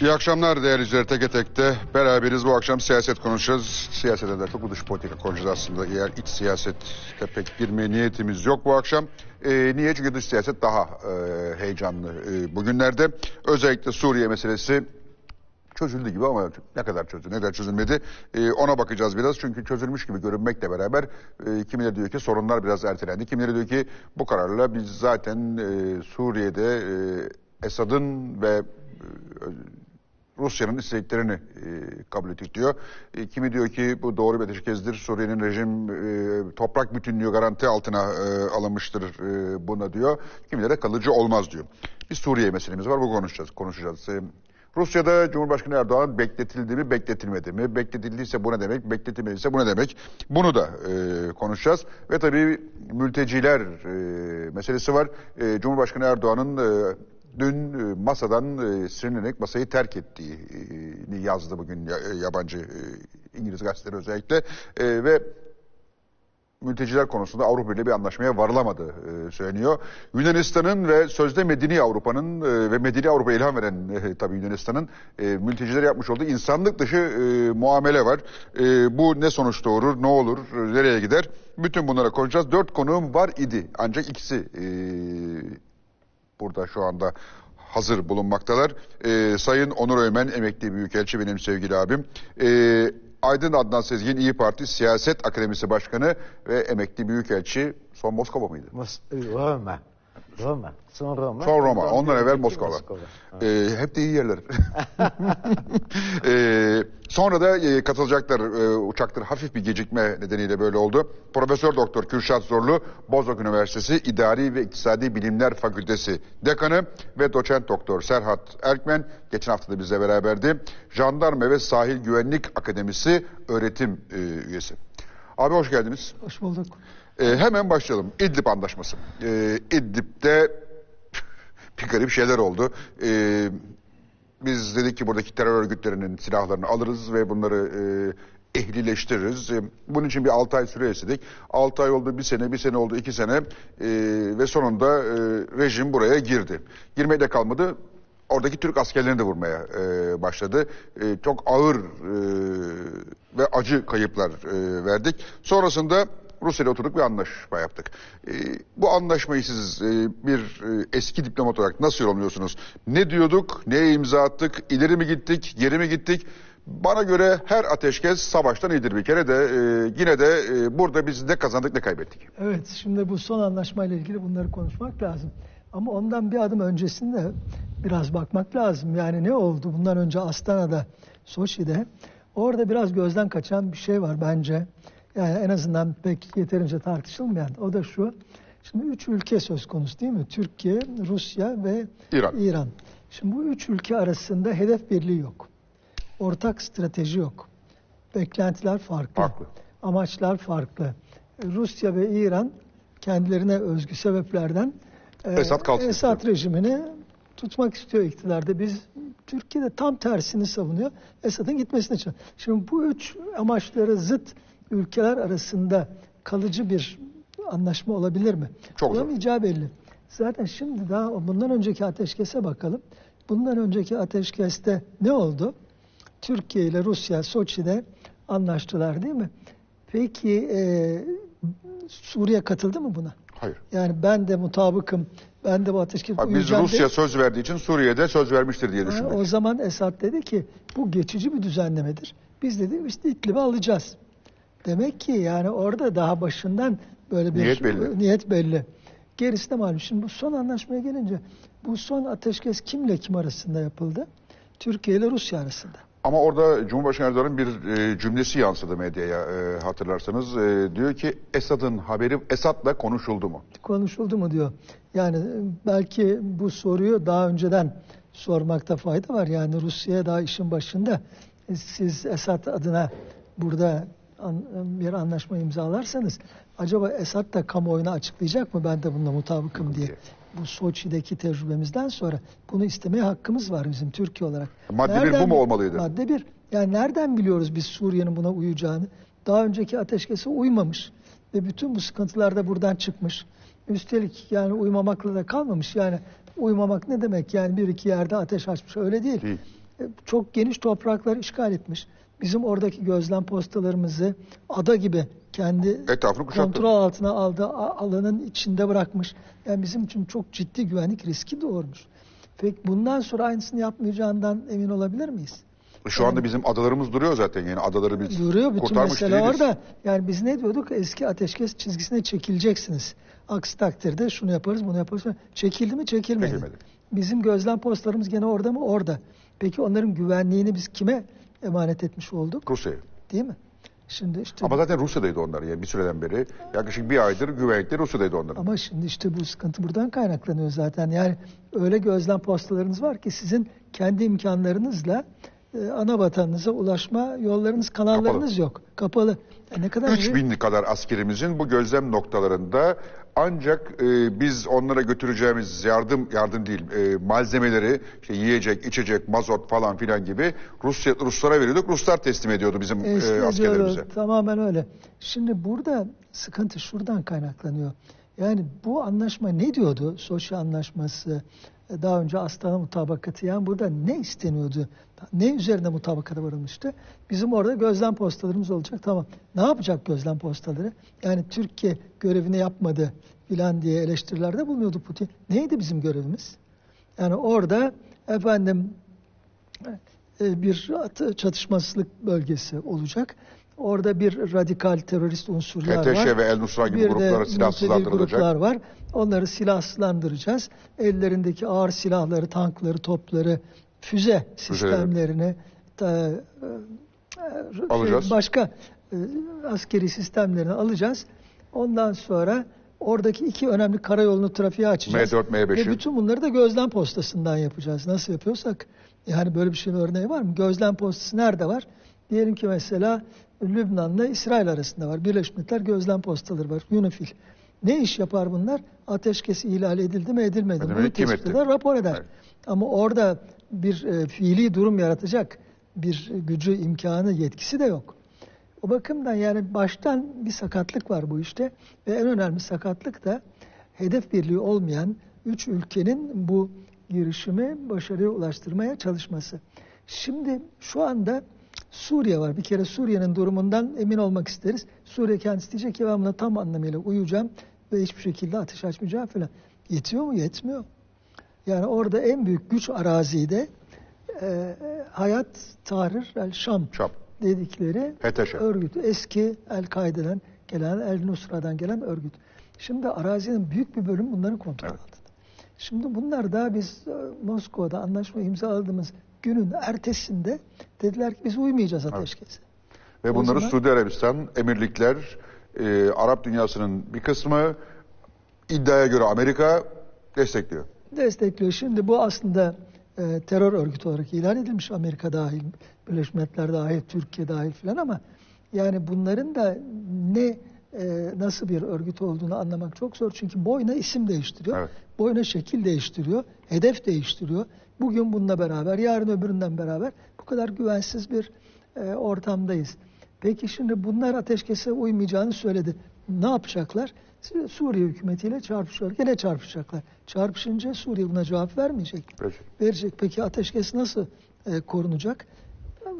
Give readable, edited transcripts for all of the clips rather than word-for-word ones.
İyi akşamlar değerli izleyiciler, Tek Tek'te beraberiz. Bu akşam siyaset konuşacağız. Siyasete de çok dış politika konuşacağız aslında. Eğer iç siyasette pek girmeye niyetimiz yok bu akşam. Niye? Çünkü dış siyaset daha heyecanlı bugünlerde. Özellikle Suriye meselesi çözüldü gibi ama ne kadar çözüldü, ne kadar çözülmedi ona bakacağız biraz. Çünkü çözülmüş gibi görünmekle beraber kimileri diyor ki sorunlar biraz ertelendi. Kimileri diyor ki bu kararla biz zaten Suriye'de Esad'ın ve Rusya'nın isteklerini kabul ettik diyor. Kimi diyor ki bu doğru bir teşkezdir. Suriye'nin rejim toprak bütünlüğü garanti altına alınmıştır buna diyor. Kimileri de kalıcı olmaz diyor. Bir Suriye meselemiz var, bu konuşacağız. Rusya'da Cumhurbaşkanı Erdoğan bekletildi mi, bekletilmedi mi? Bekletildiyse bu ne demek, bekletilmediyse bu ne demek? Bunu da konuşacağız. Ve tabii mülteciler meselesi var. Cumhurbaşkanı Erdoğan'ın dün masadan sinirlenerek masayı terk ettiğini yazdı bugün yabancı İngiliz gazeteleri özellikle. Ve mülteciler konusunda Avrupa ile bir anlaşmaya varılamadığı söyleniyor. Yunanistan'ın ve sözde Medeni Avrupa'nın ve Medeni Avrupa'ya ilham veren tabii Yunanistan'ın mültecilere yapmış olduğu insanlık dışı muamele var. Bu ne sonuç doğurur, ne olur, nereye gider? Bütün bunlara konuşacağız. 4 konuğum var idi ancak ikisi burada şu anda hazır bulunmaktalar. Sayın Onur Öymen, emekli büyükelçi, benim sevgili abim. Aydın Adnan Sezgin, İYİ Parti Siyaset Akademisi Başkanı ve emekli büyükelçi, son Moskova mıydı? Roma. Son Roma. Son Roma. Ondan evvel Moskova. Hep de iyi yerler. Sonra da katılacaklar. Uçaktır, hafif bir gecikme nedeniyle böyle oldu. Profesör Doktor Kürşat Zorlu, Boğaziçi Üniversitesi İdari ve İktisadi Bilimler Fakültesi Dekanı ve Doçent Doktor Serhat Erkmen geçen hafta da bizle beraberdi. Jandarma ve Sahil Güvenlik Akademisi öğretim üyesi. Abi hoş geldiniz. Hoş bulduk. Hemen başlayalım. İdlib Antlaşması. İdlib'de bir garip şeyler oldu. Biz dedik ki buradaki terör örgütlerinin silahlarını alırız ve bunları ehlileştiririz. Bunun için bir 6 ay süre istedik. 6 ay oldu, 1 sene, 1 sene oldu, 2 sene ve sonunda rejim buraya girdi. Girmeye de kalmadı. Oradaki Türk askerlerini de vurmaya başladı. Çok ağır ve acı kayıplar verdik. Sonrasında Rusya'yla oturduk ve anlaşma yaptık. Bu anlaşmayı siz bir eski diplomat olarak nasıl yorumluyorsunuz? Ne diyorduk, neye imza attık, ileri mi gittik, geri mi gittik? Bana göre her ateşkes savaştan iyidir bir kere de yine de burada biz ne kazandık ne kaybettik. Evet, şimdi bu son anlaşmayla ilgili bunları konuşmak lazım. Ama ondan bir adım öncesinde biraz bakmak lazım. Yani ne oldu? Bundan önce Astana'da, Soçi'de, orada biraz gözden kaçan bir şey var bence. Yani en azından pek yeterince tartışılmayan. O da şu. Şimdi 3 ülke söz konusu değil mi? Türkiye, Rusya ve İran. Şimdi bu 3 ülke arasında hedef birliği yok. Ortak strateji yok. Beklentiler farklı. Amaçlar farklı. Rusya ve İran kendilerine özgü sebeplerden Esad rejimini tutmak istiyor iktidarda. Biz Türkiye'de tam tersini savunuyor. Esad'ın gitmesini için. Şimdi bu 3 amaçları zıt ülkeler arasında kalıcı bir anlaşma olabilir mi? Çok zor. Olamayacağı belli. Zaten şimdi daha bundan önceki ateşkese bakalım. Bundan önceki ateşkeste ne oldu? Türkiye ile Rusya Soçi'de anlaştılar değil mi? Peki Suriye katıldı mı buna? Hayır. Yani ben de mutabıkım. Ben de bu ateşkese uyacağım. Biz Rusya söz verdiği için Suriye'de söz vermiştir diye düşündük. O zaman Esad dedi ki bu geçici bir düzenlemedir. Biz dedi işte İdlib'i alacağız. Demek ki yani orada daha başından böyle bir niyet belli. Gerisi de malum. Şimdi bu son anlaşmaya gelince bu son ateşkes kimle kim arasında yapıldı? Türkiye ile Rusya arasında. Ama orada Cumhurbaşkanı Erdoğan'ın bir cümlesi yansıdı medyaya hatırlarsanız. Diyor ki Esad'ın haberi, Esad'la konuşuldu mu? Konuşuldu mu diyor. Yani belki bu soruyu daha önceden sormakta fayda var. Yani Rusya'ya daha işin başında siz Esad adına burada bir anlaşma imzalarsanız acaba Esad da kamuoyuna açıklayacak mı ben de bununla mutabıkım diye. Bu Soçi'deki tecrübemizden sonra bunu istemeye hakkımız var bizim Türkiye olarak. Madde 1 bu mu olmalıydı? Madde 1. Yani nereden biliyoruz biz Suriye'nin buna uyacağını? Daha önceki ateşkese uymamış ve bütün bu sıkıntılar da buradan çıkmış. Üstelik yani uymamakla da kalmamış. Yani uymamak ne demek? Yani bir iki yerde ateş açmış. Öyle değil. çok geniş topraklar işgal etmiş. Bizim oradaki gözlem postalarımızı ada gibi kendi kontrol altına aldığı alanın içinde bırakmış. Yani bizim için çok ciddi güvenlik riski doğurmuş. Peki bundan sonra aynısını yapmayacağından emin olabilir miyiz? Şu anda bizim adalarımız duruyor zaten, yani adaları biz duruyor, bütün kurtarmış değiliz. Orada. Yani biz ne diyorduk? Eski ateşkes çizgisine çekileceksiniz. Aksi takdirde şunu yaparız, bunu yaparız. Çekildi mi? Çekilmedi. Çekilmedi. Bizim gözlem postlarımız gene orada mı? Orada. Peki onların güvenliğini biz kime emanet etmiş olduk? Rusya'ya. Değil mi? Şimdi işte ama zaten Rusya'daydı onlar yani bir süreden beri. Yaklaşık bir aydır güvenlikleri Rusya'daydı onlar. Ama şimdi işte bu sıkıntı buradan kaynaklanıyor zaten. Yani öyle gözlem postalarınız var ki sizin kendi imkanlarınızla ana vatanınıza ulaşma yollarınız, kanallarınız kapalı. Yok. Kapalı. Yani ne kadar 3000 kadar askerimizin bu gözlem noktalarında ancak biz onlara götüreceğimiz yardım değil, malzemeleri, işte yiyecek, içecek, mazot falan filan gibi Ruslara veriyorduk. Ruslar teslim ediyordu bizim askerlerimize. Tamamen öyle. Şimdi burada sıkıntı şuradan kaynaklanıyor. Yani bu anlaşma ne diyordu? Soçi anlaşması, daha önce Astana Mutabakatı, yani burada ne isteniyordu? Ne üzerinde mutabakata varılmıştı? Bizim orada gözlem postalarımız olacak. Tamam. Ne yapacak gözlem postaları? Yani Türkiye görevini yapmadı filan diye eleştirilerde bulunuyordu Putin. Neydi bizim görevimiz? Yani orada efendim bir çatışmasızlık bölgesi olacak. Orada bir radikal terörist unsurlar var. PTŞ ve El Nusra gibi grupları silahsızlandırılacak. Gruplar var. Onları silahsızlandıracağız. Ellerindeki ağır silahları, tankları, topları, füze sistemlerini alacağız. Başka askeri sistemlerini alacağız. Ondan sonra oradaki iki önemli karayolunu trafiğe açacağız. M4, M5'i. Ve bütün bunları da gözlem postasından yapacağız. Nasıl yapıyorsak. Yani böyle bir şeyin örneği var mı? Gözlem postası nerede var? Diyelim ki mesela Lübnan'la İsrail arasında var. Birleşmiş Milletler gözlem postaları var. UNIFIL. Ne iş yapar bunlar? Ateşkes ihlal edildi mi edilmedi mi? Bunu tespit eder, rapor eder. Evet. Ama orada bir fiili durum yaratacak bir gücü, imkanı, yetkisi de yok. O bakımdan yani baştan bir sakatlık var bu işte. Ve en önemli sakatlık da hedef birliği olmayan 3 ülkenin bu girişimi başarıya ulaştırmaya çalışması. Şimdi şu anda Suriye var. Bir kere Suriye'nin durumundan emin olmak isteriz. Suriye kendisi diyecek ki ben buna tam anlamıyla uyuyacağım ve hiçbir şekilde ateş açmayacağım falan. Yetiyor mu? Yetmiyor. Yani orada en büyük güç arazide Hayat Tahrir El Şam dedikleri örgüt. Eski El-Kaide'den gelen, El-Nusra'dan gelen örgüt. Şimdi arazinin büyük bir bölümü bunların kontrol altında. Evet. Şimdi bunlar daha biz Moskova'da anlaşma imzaladığımız günün ertesinde dediler ki biz uymayacağız ateşkese. Evet. Ve bunları zaman Suudi Arabistan, emirlikler, Arap dünyasının bir kısmı, iddiaya göre Amerika destekliyor. Destekliyor. Şimdi bu aslında terör örgütü olarak ilan edilmiş, Amerika dahil, Birleşmiş Milletler dahil, Türkiye dahil filan, ama yani bunların da ne nasıl bir örgüt olduğunu anlamak çok zor. Çünkü boyuna isim değiştiriyor. Evet. Boyuna şekil değiştiriyor. Hedef değiştiriyor. Bugün bununla beraber, yarın öbüründen beraber bu kadar güvensiz bir ortamdayız. Peki şimdi bunlar ateşkese uymayacağını söyledi. Ne yapacaklar? Suriye hükümetiyle çarpışıyor. Yine çarpışacaklar. Çarpışınca Suriye buna cevap vermeyecek. Peki. Verecek. Peki ateşkes nasıl korunacak?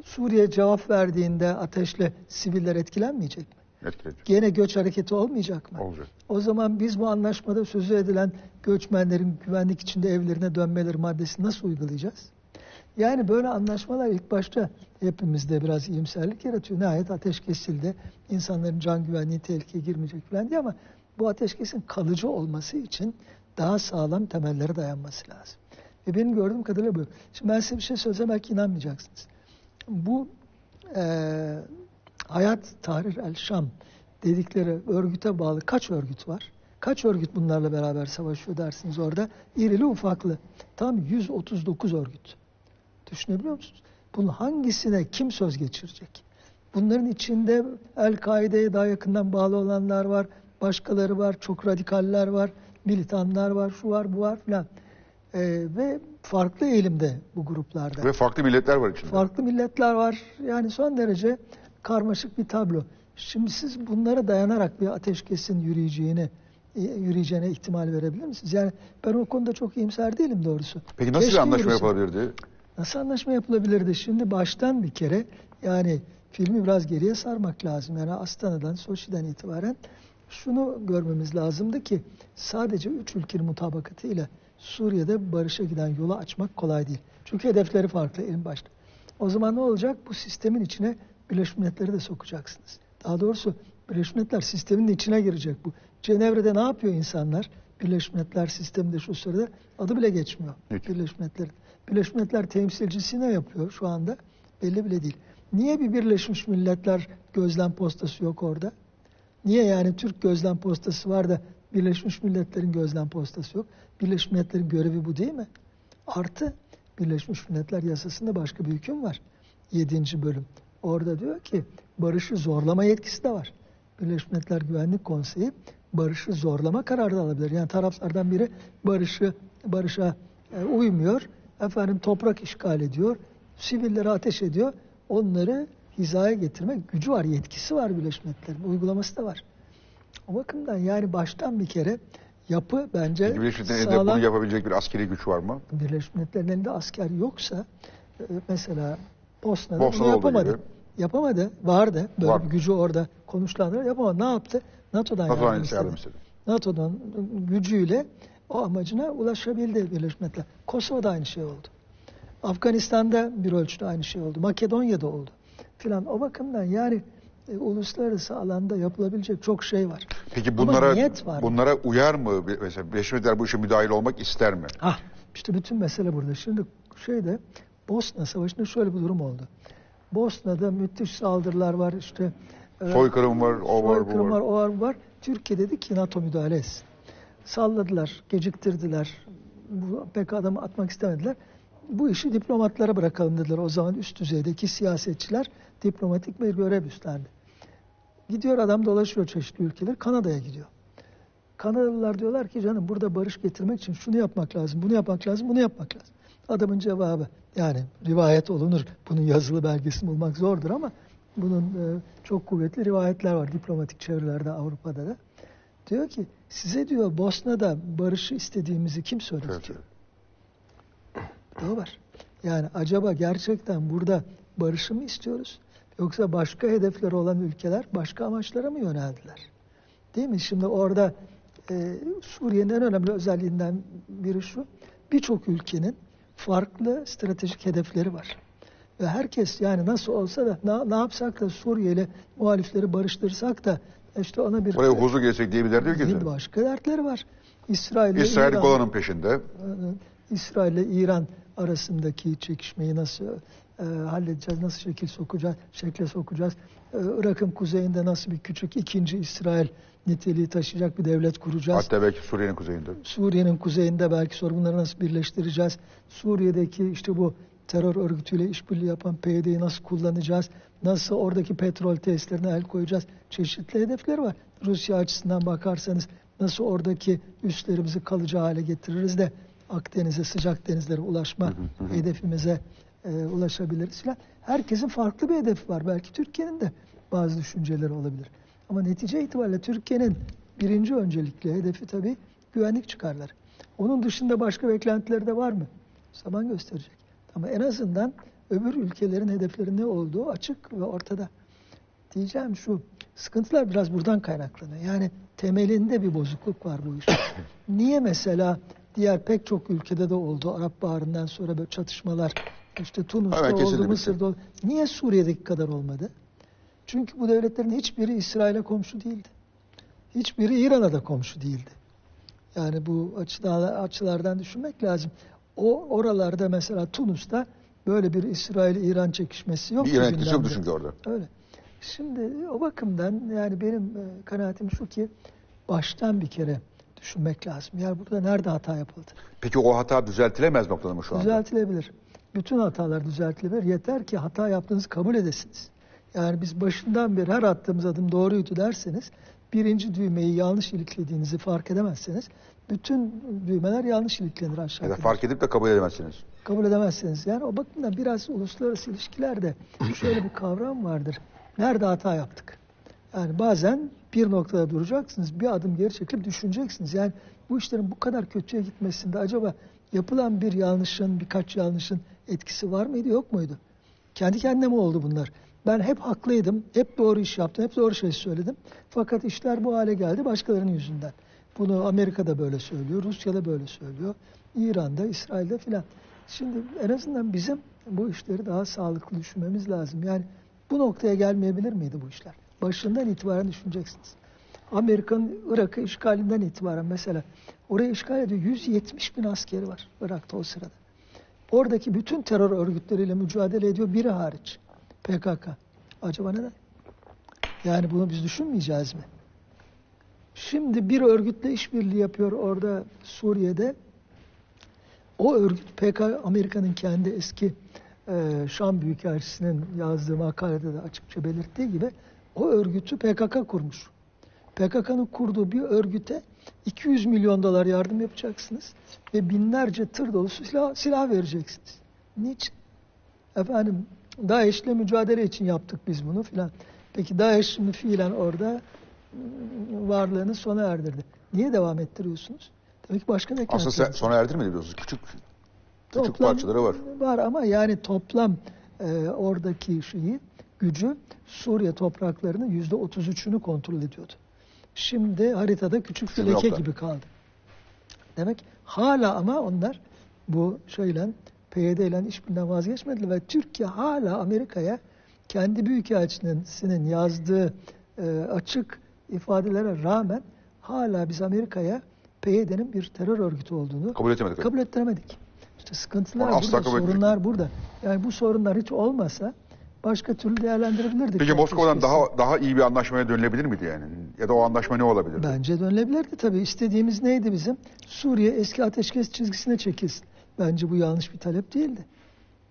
Suriye cevap verdiğinde ateşle siviller etkilenmeyecek mi? Etkileyecek. Gene göç hareketi olmayacak mı? Olacak. O zaman biz bu anlaşmada sözü edilen göçmenlerin güvenlik içinde evlerine dönmeleri maddesini nasıl uygulayacağız? Yani böyle anlaşmalar ilk başta hepimizde biraz iyimserlik yaratıyor. Nihayet ateş kesildi. İnsanların can güvenliği tehlikeye girmeyecek falan diye, ama bu ateşkesin kalıcı olması için daha sağlam temellere dayanması lazım. Ve benim gördüğüm kadarıyla bu. Şimdi ben size bir şey söylesem belki inanmayacaksınız. Bu Hayat Tahrir El Şam dedikleri örgüte bağlı kaç örgüt var? Kaç örgüt bunlarla beraber savaşıyor dersiniz orada? İrili ufaklı. Tam 139 örgüt. Düşünebiliyor musunuz? Bunun hangisine kim söz geçirecek? Bunların içinde El-Kaide'ye daha yakından bağlı olanlar var. Başkaları var. Çok radikaller var. Militanlar var. Şu var, bu var filan. Ve farklı eğilimde bu gruplarda. Ve farklı milletler var içinde. Farklı milletler var. Yani son derece karmaşık bir tablo. Şimdi siz bunlara dayanarak bir ateşkesin yürüyeceğine ihtimal verebilir misiniz? Yani ben o konuda çok iyimser değilim doğrusu. Peki nasıl bir anlaşma yapabilirdi? Nasıl anlaşma yapılabilirdi? Şimdi baştan bir kere yani filmi biraz geriye sarmak lazım. Yani Astana'dan, Soçi'den itibaren şunu görmemiz lazımdı ki sadece 3 ülkenin mutabakatıyla Suriye'de barışa giden yolu açmak kolay değil. Çünkü hedefleri farklı en başta. O zaman ne olacak? Bu sistemin içine Birleşmiş Milletler'i de sokacaksınız. Daha doğrusu Birleşmiş Milletler sisteminin içine girecek bu. Cenevre'de ne yapıyor insanlar? Birleşmiş Milletler sisteminde şu sırada adı bile geçmiyor. Evet. Birleşmiş Milletler'in. Birleşmiş Milletler temsilcisine yapıyor şu anda. Belli bile değil. Niye bir Birleşmiş Milletler gözlem postası yok orada? Niye yani Türk gözlem postası var da Birleşmiş Milletler'in gözlem postası yok? Birleşmiş Milletler'in görevi bu değil mi? Artı Birleşmiş Milletler yasasında başka bir hüküm var. 7. bölüm. Orada diyor ki barışı zorlama yetkisi de var. Birleşmiş Milletler Güvenlik Konseyi barışı zorlama kararı da alabilir. Yani taraflardan biri barışa uymuyor. Efendim toprak işgal ediyor. Sivilleri ateş ediyor. Onları hizaya getirmek gücü var, yetkisi var Birleşmiş Milletler'in. Uygulaması da var. O bakımdan yani baştan bir kere yapı bence sağlam. Birleşmiş Milletler'in bunu yapabilecek bir askeri güç var mı? Birleşmiş Milletler'in elinde asker yoksa mesela Bosna'da bunu yapamadı. Gibi. Yapamadı. Vardı. Böyle var. Gücü orada konuşlandılar. Yapamadı. Ne yaptı? NATO'dan yardım istedi. NATO'dan gücüyle o amacına ulaşabildi Birleşmiş Milletler. Kosova'da aynı şey oldu. Afganistan'da bir ölçüde aynı şey oldu. Makedonya'da oldu. Filan. O bakımdan yani uluslararası alanda yapılabilecek çok şey var. Peki bunlara uyar mı? Mesela Birleşmiş Milletler bu işe müdahil olmak ister mi? Ah, işte bütün mesele burada. Şimdi şeyde Bosna Savaşı'nda şöyle bir durum oldu. Bosna'da müthiş saldırılar var işte. Soykırım var, o var, bu var. Türkiye dedi ki NATO müdahale etsin. Salladılar, geciktirdiler. Pek adamı atmak istemediler. Bu işi diplomatlara bırakalım dediler. O zaman üst düzeydeki siyasetçiler diplomatik bir görev üstlendi. Gidiyor adam dolaşıyor çeşitli ülkeler. Kanada'ya gidiyor. Kanadalılar diyorlar ki canım burada barış getirmek için şunu yapmak lazım, bunu yapmak lazım, bunu yapmak lazım. Adamın cevabı yani rivayet olunur. Bunun yazılı belgesini bulmak zordur ama bunun çok kuvvetli rivayetler var diplomatik çevrelerde Avrupa'da da. Diyor ki size diyor Bosna'da barışı istediğimizi kim söyledi evet. diyor. Doğru var. Yani acaba gerçekten burada barışı mı istiyoruz? Yoksa başka hedefleri olan ülkeler başka amaçlara mı yöneldiler? Değil mi? Şimdi orada Suriye'nin en önemli özelliğinden biri şu. Birçok ülkenin farklı stratejik hedefleri var. Ve herkes yani nasıl olsa da ne yapsak da Suriyeli muhalifleri barıştırsak da işte ona bir... Oraya huzur geçsek diye bir derdi yok ki. Başka dertleri var. İsrail Golan'ın peşinde. İsrail ile İran arasındaki çekişmeyi nasıl halledeceğiz, nasıl şekle sokacağız. Irak'ın kuzeyinde nasıl bir küçük ikinci İsrail niteliği taşıyacak bir devlet kuracağız. Hatta belki Suriye'nin kuzeyinde. Suriye'nin kuzeyinde belki bunları nasıl birleştireceğiz. Suriye'deki işte bu terör örgütüyle işbirliği yapan PYD'yi nasıl kullanacağız? Nasıl oradaki petrol tesislerine el koyacağız? Çeşitli hedefler var. Rusya açısından bakarsanız nasıl oradaki üslerimizi kalıcı hale getiririz de Akdeniz'e, sıcak denizlere ulaşma hedefimize ulaşabiliriz falan. Herkesin farklı bir hedefi var. Belki Türkiye'nin de bazı düşünceleri olabilir. Ama netice itibariyle Türkiye'nin birinci öncelikli hedefi tabii güvenlik çıkarları. Onun dışında başka beklentileri de var mı? Zaman gösterecek. Ama en azından öbür ülkelerin hedefleri ne olduğu açık ve ortada. Diyeceğim şu, sıkıntılar biraz buradan kaynaklanıyor. Yani temelinde bir bozukluk var bu işin. Niye mesela diğer pek çok ülkede de oldu, Arap Baharı'ndan sonra böyle çatışmalar, işte Tunus'ta oldu, Mısır'da oldu. Niye Suriye'deki kadar olmadı? Çünkü bu devletlerin hiçbiri İsrail'e komşu değildi. Hiçbiri İran'a da komşu değildi. Yani bu açılardan düşünmek lazım. O oralarda mesela Tunus'ta böyle bir İsrail-İran çekişmesi yok. Bir İran etkisi yoktu çünkü orada. Öyle. Şimdi o bakımdan yani benim kanaatim şu ki baştan bir kere düşünmek lazım. Yani burada nerede hata yapıldı? Peki o hata düzeltilemez noktada mı şu anda? Düzeltilebilir. Bütün hatalar düzeltilebilir. Yeter ki hata yaptığınızı kabul edesiniz. Yani biz başından beri her attığımız adım doğruydu derseniz, birinci düğmeyi yanlış iliklediğinizi fark edemezseniz, bütün düğmeler yanlış iliklenir aşağıda. Ya fark edip de kabul edemezsiniz. Kabul edemezsiniz. Yani o bakımdan biraz uluslararası ilişkilerde şöyle bir kavram vardır. Nerede hata yaptık? Yani bazen bir noktada duracaksınız, bir adım geri çekip düşüneceksiniz. Yani bu işlerin bu kadar kötüye gitmesinde acaba yapılan bir yanlışın, birkaç yanlışın etkisi var mıydı, yok muydu? Kendi kendine mi oldu bunlar? Ben hep haklıydım, hep doğru iş yaptım, hep doğru şey söyledim. Fakat işler bu hale geldi başkalarının yüzünden. Bunu Amerika'da böyle söylüyor, Rusya'da böyle söylüyor, İran'da, İsrail'de filan. Şimdi en azından bizim bu işleri daha sağlıklı düşünmemiz lazım. Yani bu noktaya gelmeyebilir miydi bu işler? Başından itibaren düşüneceksiniz. Amerika'nın Irak'ı işgalinden itibaren mesela orayı işgal ediyor. 170 bin askeri var Irak'ta o sırada. Oradaki bütün terör örgütleriyle mücadele ediyor, biri hariç. PKK. Acaba neden? Yani bunu biz düşünmeyeceğiz mi? Şimdi bir örgütle işbirliği yapıyor orada Suriye'de. O örgüt PKK, Amerika'nın kendi eski Şam Büyükelçisi'nin yazdığı makalede de açıkça belirttiği gibi o örgütü PKK kurmuş. PKK'nın kurduğu bir örgüte $200 milyon yardım yapacaksınız ve binlerce tır dolusu silah vereceksiniz. Niçin? Efendim DAEŞ'le mücadele için yaptık biz bunu filan. Peki DAEŞ şimdi fiilen orada varlığını sona erdirdi. Niye devam ettiriyorsunuz? Tabii ki başka mekanlar. Aslında sona erdirmedi biliyorsunuz. Küçük parçaları var. Var ama yani toplam oradaki şeyi, gücü Suriye topraklarının %33'ünü kontrol ediyordu. Şimdi haritada küçük bir leke gibi kaldı. Demek hala ama onlar bu şeyle PYD ile işbirliğinden vazgeçmediler ve Türkiye hala Amerika'ya kendi büyükelçisinin yazdığı açık ifadelere rağmen hala biz Amerika'ya PYD'nin bir terör örgütü olduğunu kabul ettiremedik. İşte sıkıntılar burada, sorunlar burada. Yani bu sorunlar hiç olmasa başka türlü değerlendirebilirdik. Peki Moskova'dan daha iyi bir anlaşmaya dönülebilir miydi yani? Ya da o anlaşma ne olabilirdi? Bence dönülebilirdi tabii. İstediğimiz neydi bizim? Suriye eski ateşkes çizgisine çekilsin. Bence bu yanlış bir talep değildi.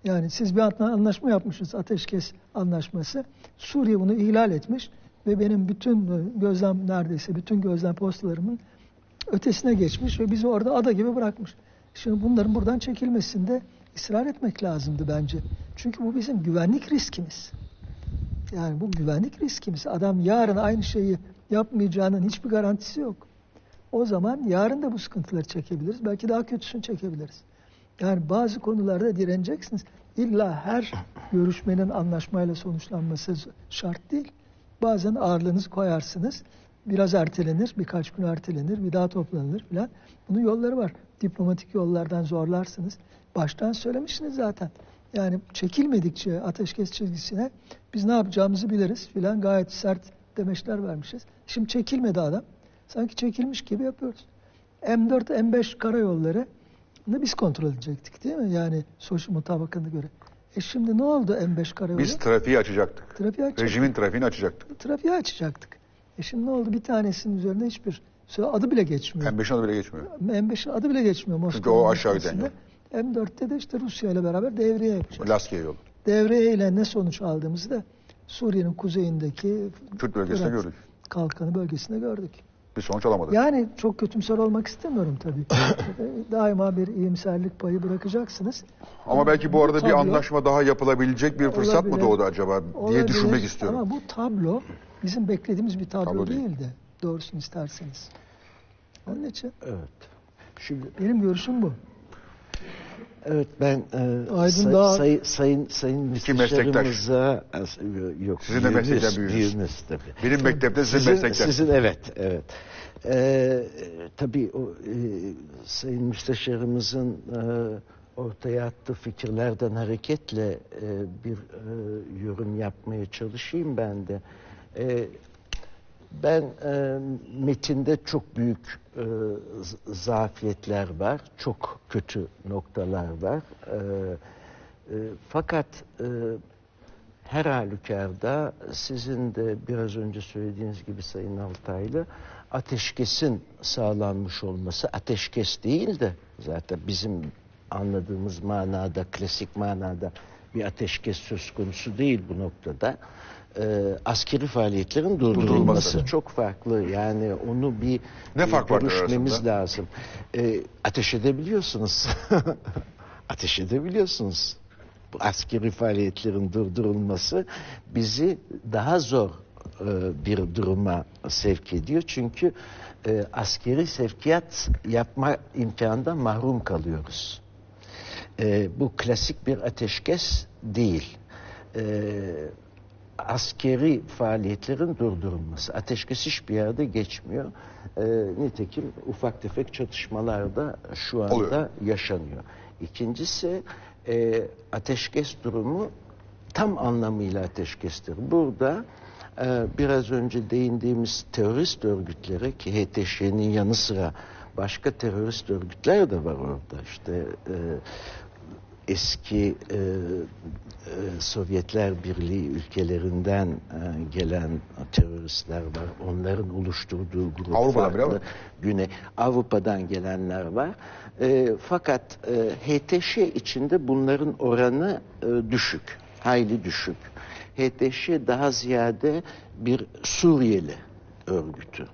Yani siz bir anlaşma yapmışsınız, ateşkes anlaşması. Suriye bunu ihlal etmiş ve benim neredeyse bütün gözlem postalarımın ötesine geçmiş ve bizi orada ada gibi bırakmış. Şimdi bunların buradan çekilmesinde ısrar etmek lazımdı bence. Çünkü bu bizim güvenlik riskimiz. Yani bu güvenlik riskimiz. Adam yarın aynı şeyi yapmayacağının hiçbir garantisi yok. O zaman yarın da bu sıkıntıları çekebiliriz. Belki daha kötüsünü çekebiliriz. Yani bazı konularda direneceksiniz. İlla her görüşmenin anlaşmayla sonuçlanması şart değil. Bazen ağırlığınızı koyarsınız. Biraz ertelenir, birkaç gün ertelenir, bir daha toplanılır filan. Bunun yolları var. Diplomatik yollardan zorlarsınız. Baştan söylemişsiniz zaten. Yani çekilmedikçe ateşkes çizgisine biz ne yapacağımızı biliriz filan. Gayet sert demeçler vermişiz. Şimdi çekilmedi adam. Sanki çekilmiş gibi yapıyoruz. M4, M5 karayolları biz kontrol edecektik değil mi? Yani Soçi mutabakatına göre. Şimdi ne oldu M5 karayolu? Biz trafiği açacaktık. Rejimin trafiğini açacaktık. Trafiği açacaktık. Şimdi ne oldu? Bir tanesinin üzerinde hiçbir adı bile geçmiyor. M5'in adı bile geçmiyor. M5'in adı bile geçmiyor. Moskova'nın. Çünkü o aşağı giden yol. M4'te de işte Rusya ile beraber devreye yapacağız. Laskiye yolu. Devreye ile ne sonuç aldığımızı da Suriye'nin kuzeyindeki Kürt bölgesinde gördük. Kalkanı bölgesinde gördük. Bir sonuç alamadık. Yani çok kötümser olmak istemiyorum tabii. Daima bir iyimserlik payı bırakacaksınız. Ama belki bu arada bir anlaşma daha yapılabilecek bir fırsat olabilir, mı doğdu acaba diye olabilir, düşünmek istiyorum. Ama bu tablo bizim beklediğimiz bir tablo değildi. Doğrusunu isterseniz. Onun için. Evet. Şimdi benim görüşüm bu. Evet ben sayın meslektaşlarımıza yok. Sizin de meslekten büyüğünüz tabii. Benim mektepte sizin meslektaş. Sizin evet. Tabii o sayın müsteşarımızın ortaya attığı fikirlerden hareketle bir yorum yapmaya çalışayım ben de. Ben metinde çok büyük zafiyetler var, çok kötü noktalar var. Fakat her halükarda sizin de biraz önce söylediğiniz gibi Sayın Altaylı, ateşkesin sağlanmış olması, ateşkes değil de zaten bizim anladığımız manada, klasik manada bir ateşkes söz konusu değil bu noktada. Askeri faaliyetlerin durdurulması çok farklı. Yani onu bir görüşmemiz lazım. Ateş edebiliyorsunuz. Ateş edebiliyorsunuz. Bu askeri faaliyetlerin durdurulması bizi daha zor bir duruma sevk ediyor. Çünkü askeri sevkiyat yapma imkanından mahrum kalıyoruz. bu klasik bir ateşkes değil. Askeri faaliyetlerin durdurulması. Ateşkes hiçbir yerde geçmiyor. Nitekim ufak tefek çatışmalar da şu anda oluyor, yaşanıyor. İkincisi ateşkes durumu tam anlamıyla ateşkestir. Burada biraz önce değindiğimiz terörist örgütleri ki HTŞ'nin yanı sıra başka terörist örgütler de var orada. İşte eski Sovyetler Birliği ülkelerinden gelen teröristler var. Onların oluşturduğu gruplar. Avrupa'dan bile var. Güney Avrupa'dan gelenler var. Fakat HTŞ içinde bunların oranı düşük. Hayli düşük. HTŞ daha ziyade bir Suriyeli örgütü.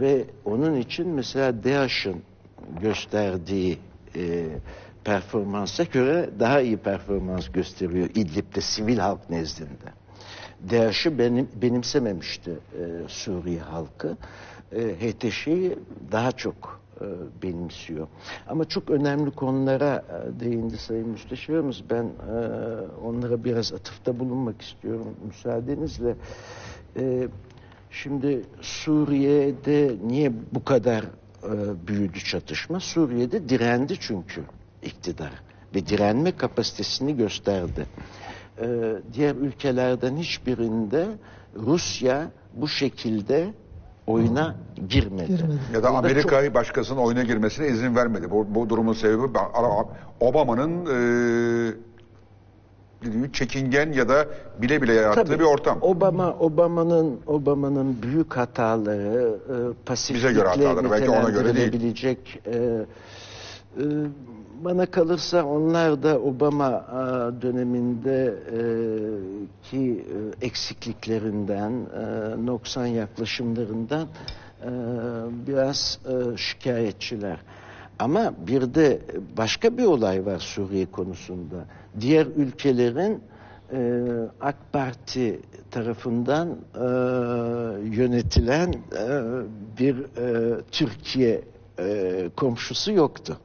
Ve onun için mesela DAEŞ'in gösterdiği performansa göre daha iyi performans gösteriyor İdlib'de sivil halk nezdinde. DAEŞ'i benimsememişti Suriye halkı. HTŞ'yi daha çok benimsiyor. Ama çok önemli konulara değindi Sayın Müsteşarımız. Ben onlara biraz atıfta bulunmak istiyorum müsaadenizle. Şimdi Suriye'de niye bu kadar büyüdü çatışma? Suriye'de direndi çünkü iktidar ve direnme kapasitesini gösterdi. Diğer ülkelerden hiçbirinde Rusya bu şekilde oyuna girmedi. Ya da Amerika'yı başkasının oyuna girmesine izin vermedi. Bu durumun sebebi Obama'nın çekingen ya da bile bile yarattığı tabii, bir ortam. Obama'nın büyük hataları, pasiflikle bize göre hataları, belki ona göre değil. Bana kalırsa onlar da Obama dönemindeki eksikliklerinden, noksan yaklaşımlarından biraz şikayetçiler. Ama bir de başka bir olay var Suriye konusunda. Diğer ülkelerin AK Parti tarafından yönetilen bir Türkiye komşusu yoktu.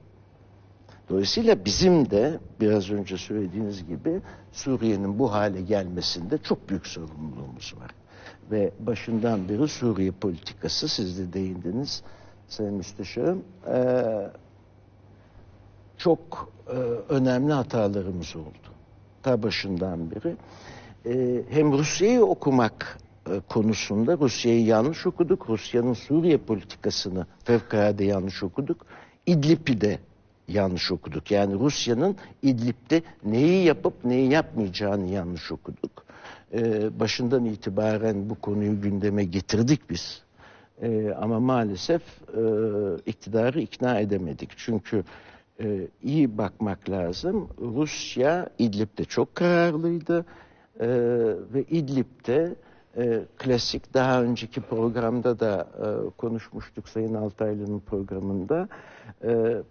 Dolayısıyla bizim de biraz önce söylediğiniz gibi Suriye'nin bu hale gelmesinde çok büyük sorumluluğumuz var. Ve başından beri Suriye politikası, siz de değindiniz Sayın Müsteşarım, çok önemli hatalarımız oldu. Ta başından beri. Hem Rusya'yı okumak konusunda Rusya'yı yanlış okuduk. Rusya'nın Suriye politikasını fevkalade yanlış okuduk. İdlib'i de yanlış okuduk. Yani Rusya'nın İdlib'de neyi yapıp neyi yapmayacağını yanlış okuduk. Başından itibaren bu konuyu gündeme getirdik biz. Ama maalesef iktidarı ikna edemedik. Çünkü iyi bakmak lazım. Rusya İdlib'de çok kararlıydı. Ve İdlib'de klasik, daha önceki programda da konuşmuştuk Sayın Altaylı'nın programında,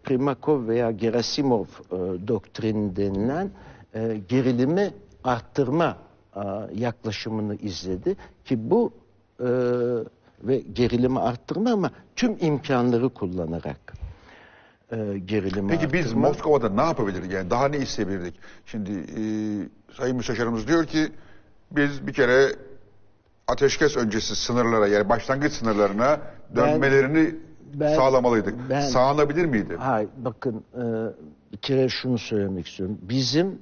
Primakov veya Gerasimov doktrini denilen gerilimi arttırma yaklaşımını izledi ki bu ve gerilimi arttırma ama tüm imkanları kullanarak gerilimi peki arttırma. Biz Moskova'da ne yapabilirdik? Yani daha ne isteyebilirdik? Şimdi Sayın Müsteşarımız diyor ki biz bir kere ateşkes öncesi sınırlara, yani başlangıç sınırlarına dönmelerini sağlamalıydık. Sağlanabilir miydi? Hayır, bakın bir kere şunu söylemek istiyorum. Bizim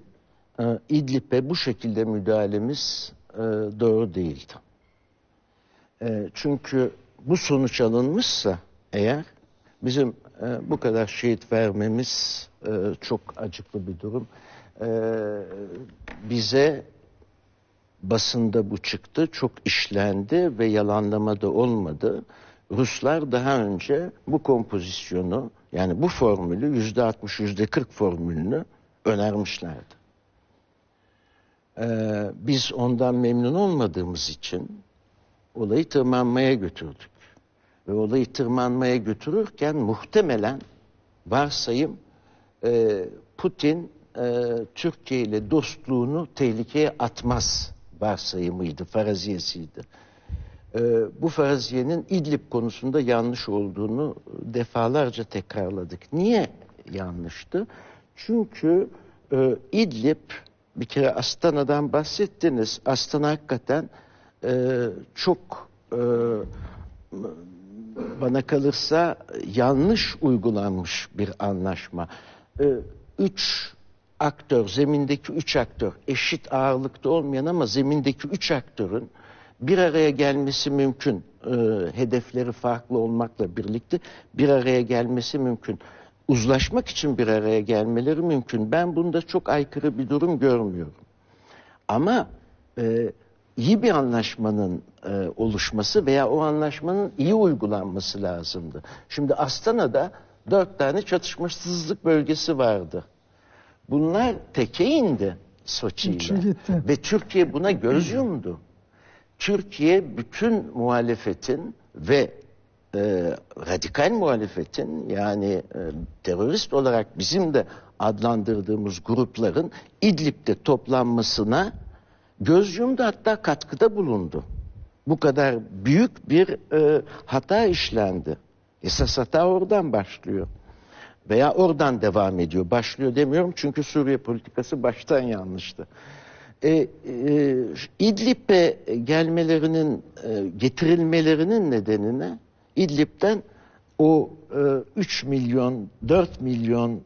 İdlib'e bu şekilde müdahalemiz doğru değildi. Çünkü bu sonuç alınmışsa eğer bizim bu kadar şehit vermemiz çok acıklı bir durum. Bize basında bu çıktı, çok işlendi ve yalanlama da olmadı. Ruslar daha önce bu kompozisyonu, yani bu formülü %60, %40 formülünü önermişlerdi. Biz ondan memnun olmadığımız için olayı tırmanmaya götürdük. Ve olayı tırmanmaya götürürken muhtemelen, varsayım, Putin Türkiye ile dostluğunu tehlikeye atmaz varsayımıydı, faraziyesiydi. Bu faraziyenin İdlib konusunda yanlış olduğunu defalarca tekrarladık. Niye yanlıştı? Çünkü İdlib, bir kere Astana'dan bahsettiniz. Astana hakikaten çok bana kalırsa yanlış uygulanmış bir anlaşma. Üç aktör, zemindeki üç aktör, eşit ağırlıkta olmayan ama zemindeki üç aktörün bir araya gelmesi mümkün. Hedefleri farklı olmakla birlikte bir araya gelmesi mümkün. Uzlaşmak için bir araya gelmeleri mümkün. Ben bunda çok aykırı bir durum görmüyorum. Ama iyi bir anlaşmanın oluşması veya o anlaşmanın iyi uygulanması lazımdı. Şimdi Astana'da 4 tane çatışmasızlık bölgesi vardı. Bunlar teke indi Soçi'yle. Ve Türkiye buna göz yumdu. Türkiye bütün muhalefetin ve radikal muhalefetin, yani terörist olarak bizim de adlandırdığımız grupların İdlib'de toplanmasına göz yumdu, hatta katkıda bulundu. Bu kadar büyük bir hata işlendi. Esas hata oradan başlıyor. Veya oradan devam ediyor. Başlıyor demiyorum çünkü Suriye politikası baştan yanlıştı. İdlib'e gelmelerinin, getirilmelerinin nedenine İdlib'den o 3 milyon, 4 milyon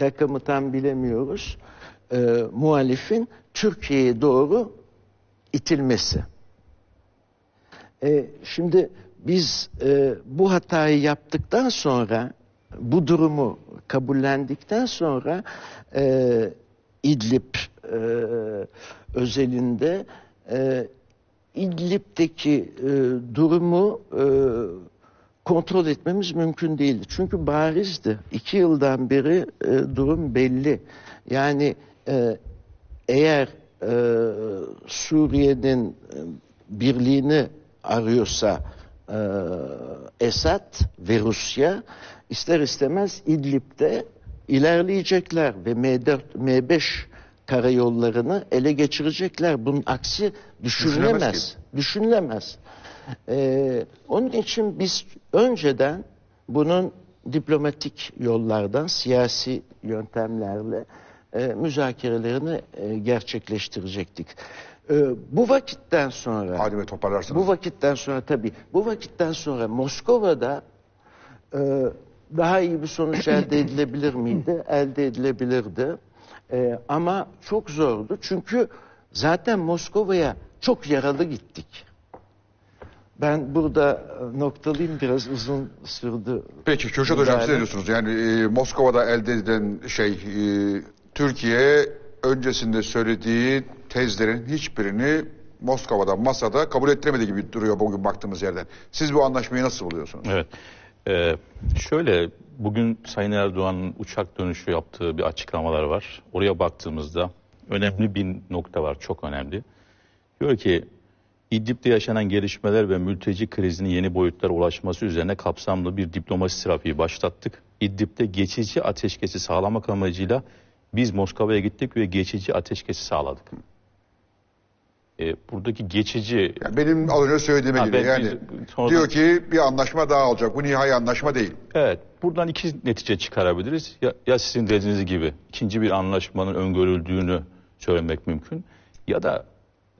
rakamı tam bilemiyoruz, muhalifin Türkiye'ye doğru itilmesi. Şimdi biz bu hatayı yaptıktan sonra, bu durumu kabullendikten sonra İdlib özelinde İdlib'deki durumu kontrol etmemiz mümkün değildi. Çünkü barizdi. 2 yıldan beri durum belli. Yani eğer Suriye'nin birliğini arıyorsa Esad ve Rusya, ister istemez İdlib'de ilerleyecekler ve M4, M5 karayollarını ele geçirecekler. Bunun aksi düşünülemez. Düşünülemez. Onun için biz önceden bunun diplomatik yollardan, siyasi yöntemlerle müzakerelerini gerçekleştirecektik. Bu vakitten sonra, hadi toparlarsanız. Bu vakitten sonra tabii, bu vakitten sonra Moskova'da daha iyi bir sonuç elde edilebilir miydi? Elde edilebilirdi. Ama çok zordu. Çünkü zaten Moskova'ya çok yaralı gittik. Ben burada noktalayayım, biraz uzun sürdü. Peki Kürşat Hocam, siz ne diyorsunuz? Yani Moskova'da elde edilen şey, Türkiye öncesinde söylediği tezlerin hiçbirini Moskova'da, masada kabul ettiremedi gibi duruyor bugün baktığımız yerden. Siz bu anlaşmayı nasıl buluyorsunuz? Evet. Şöyle, bugün Sayın Erdoğan'ın uçak dönüşü yaptığı bir açıklamalar var. Oraya baktığımızda önemli bir nokta var, çok önemli. Diyor ki, İdlib'de yaşanan gelişmeler ve mülteci krizinin yeni boyutlara ulaşması üzerine kapsamlı bir diplomasi trafiği başlattık. İdlib'de geçici ateşkesi sağlamak amacıyla biz Moskova'ya gittik ve geçici ateşkesi sağladık. Buradaki geçici... Yani benim az önce söylediğime gibi yani sonradan... diyor ki bir anlaşma daha olacak. Bu nihai anlaşma değil. Evet. Buradan 2 netice çıkarabiliriz. Ya sizin dediğiniz gibi ikinci bir anlaşmanın öngörüldüğünü söylemek mümkün. Ya da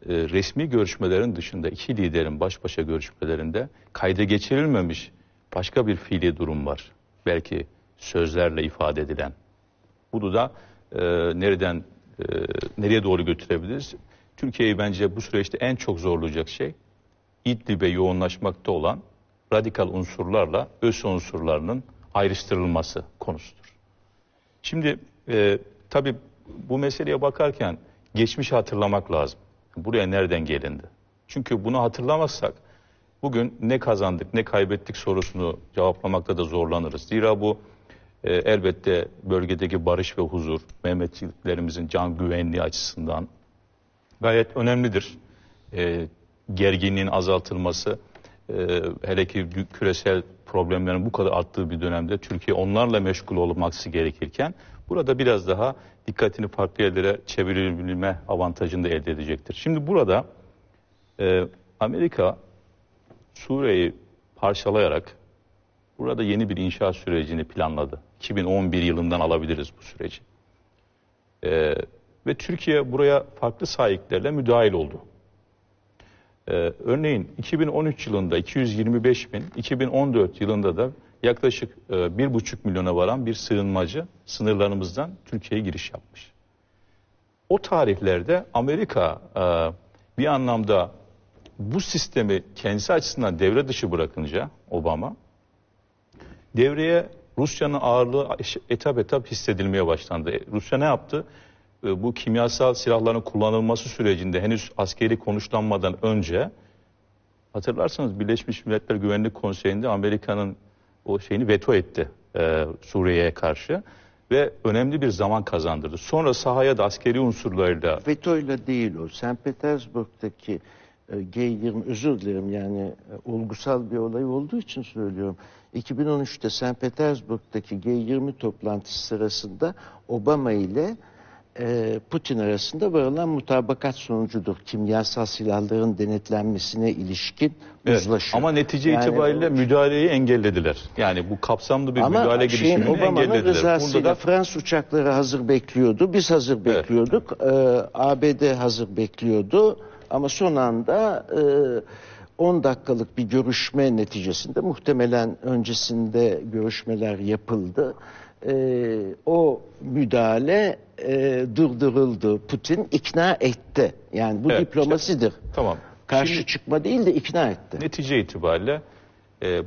resmi görüşmelerin dışında iki liderin baş başa görüşmelerinde kayda geçirilmemiş başka bir fiili durum var. Belki sözlerle ifade edilen. Bunu da nereye doğru götürebiliriz? Türkiye'yi bence bu süreçte en çok zorlayacak şey İdlib'e yoğunlaşmakta olan radikal unsurlarla ÖSO unsurlarının ayrıştırılması konusudur. Şimdi tabii bu meseleye bakarken geçmişi hatırlamak lazım. Buraya nereden gelindi? Çünkü bunu hatırlamazsak bugün ne kazandık ne kaybettik sorusunu cevaplamakta da zorlanırız. Zira bu elbette bölgedeki barış ve huzur, Mehmetçiklerimizin can güvenliği açısından gayet önemlidir. Gerginliğin azaltılması, hele ki küresel problemlerin bu kadar arttığı bir dönemde Türkiye onlarla meşgul olması gerekirken burada biraz daha dikkatini farklı yerlere çevirebilme avantajını da elde edecektir. Şimdi burada Amerika Suriye'yi parçalayarak Burada yeni bir inşaat sürecini planladı. 2011 yılından alabiliriz bu süreci. Ve Türkiye buraya farklı sahiplerle müdahil oldu. Örneğin 2013 yılında 225 bin, 2014 yılında da yaklaşık 1,5 milyona varan bir sığınmacı sınırlarımızdan Türkiye'ye giriş yapmış. O tarihlerde Amerika bir anlamda bu sistemi kendisi açısından devre dışı bırakınca Obama, devreye Rusya'nın ağırlığı etap etap hissedilmeye başlandı. Rusya ne yaptı? Bu kimyasal silahların kullanılması sürecinde henüz askeri konuşlanmadan önce, hatırlarsanız Birleşmiş Milletler Güvenlik Konseyi'nde Amerika'nın o şeyini veto etti Suriye'ye karşı ve önemli bir zaman kazandırdı. Sonra sahaya da askeri unsurlarıyla... Vetoyla değil o. Sankt Petersburg'daki G20, özür dilerim yani olgusal bir olay olduğu için söylüyorum. 2013'te Sankt Petersburg'daki G20 toplantısı sırasında Obama ile Putin arasında varılan mutabakat sonucudur. Kimyasal silahların denetlenmesine ilişkin uzlaşı. Ama netice itibariyle müdahaleyi engellediler. Yani bu kapsamlı bir müdahale girişimini engellediler. Obama'nın rızasıyla da... Fransız uçakları hazır bekliyordu. Biz hazır bekliyorduk. Evet. ABD hazır bekliyordu. Ama son anda 10 dakikalık bir görüşme neticesinde, muhtemelen öncesinde görüşmeler yapıldı. O müdahale durduruldu. Putin ikna etti. Yani bu diplomasidir. İşte, tamam. Karşı çıkma değil de ikna etti. Netice itibariyle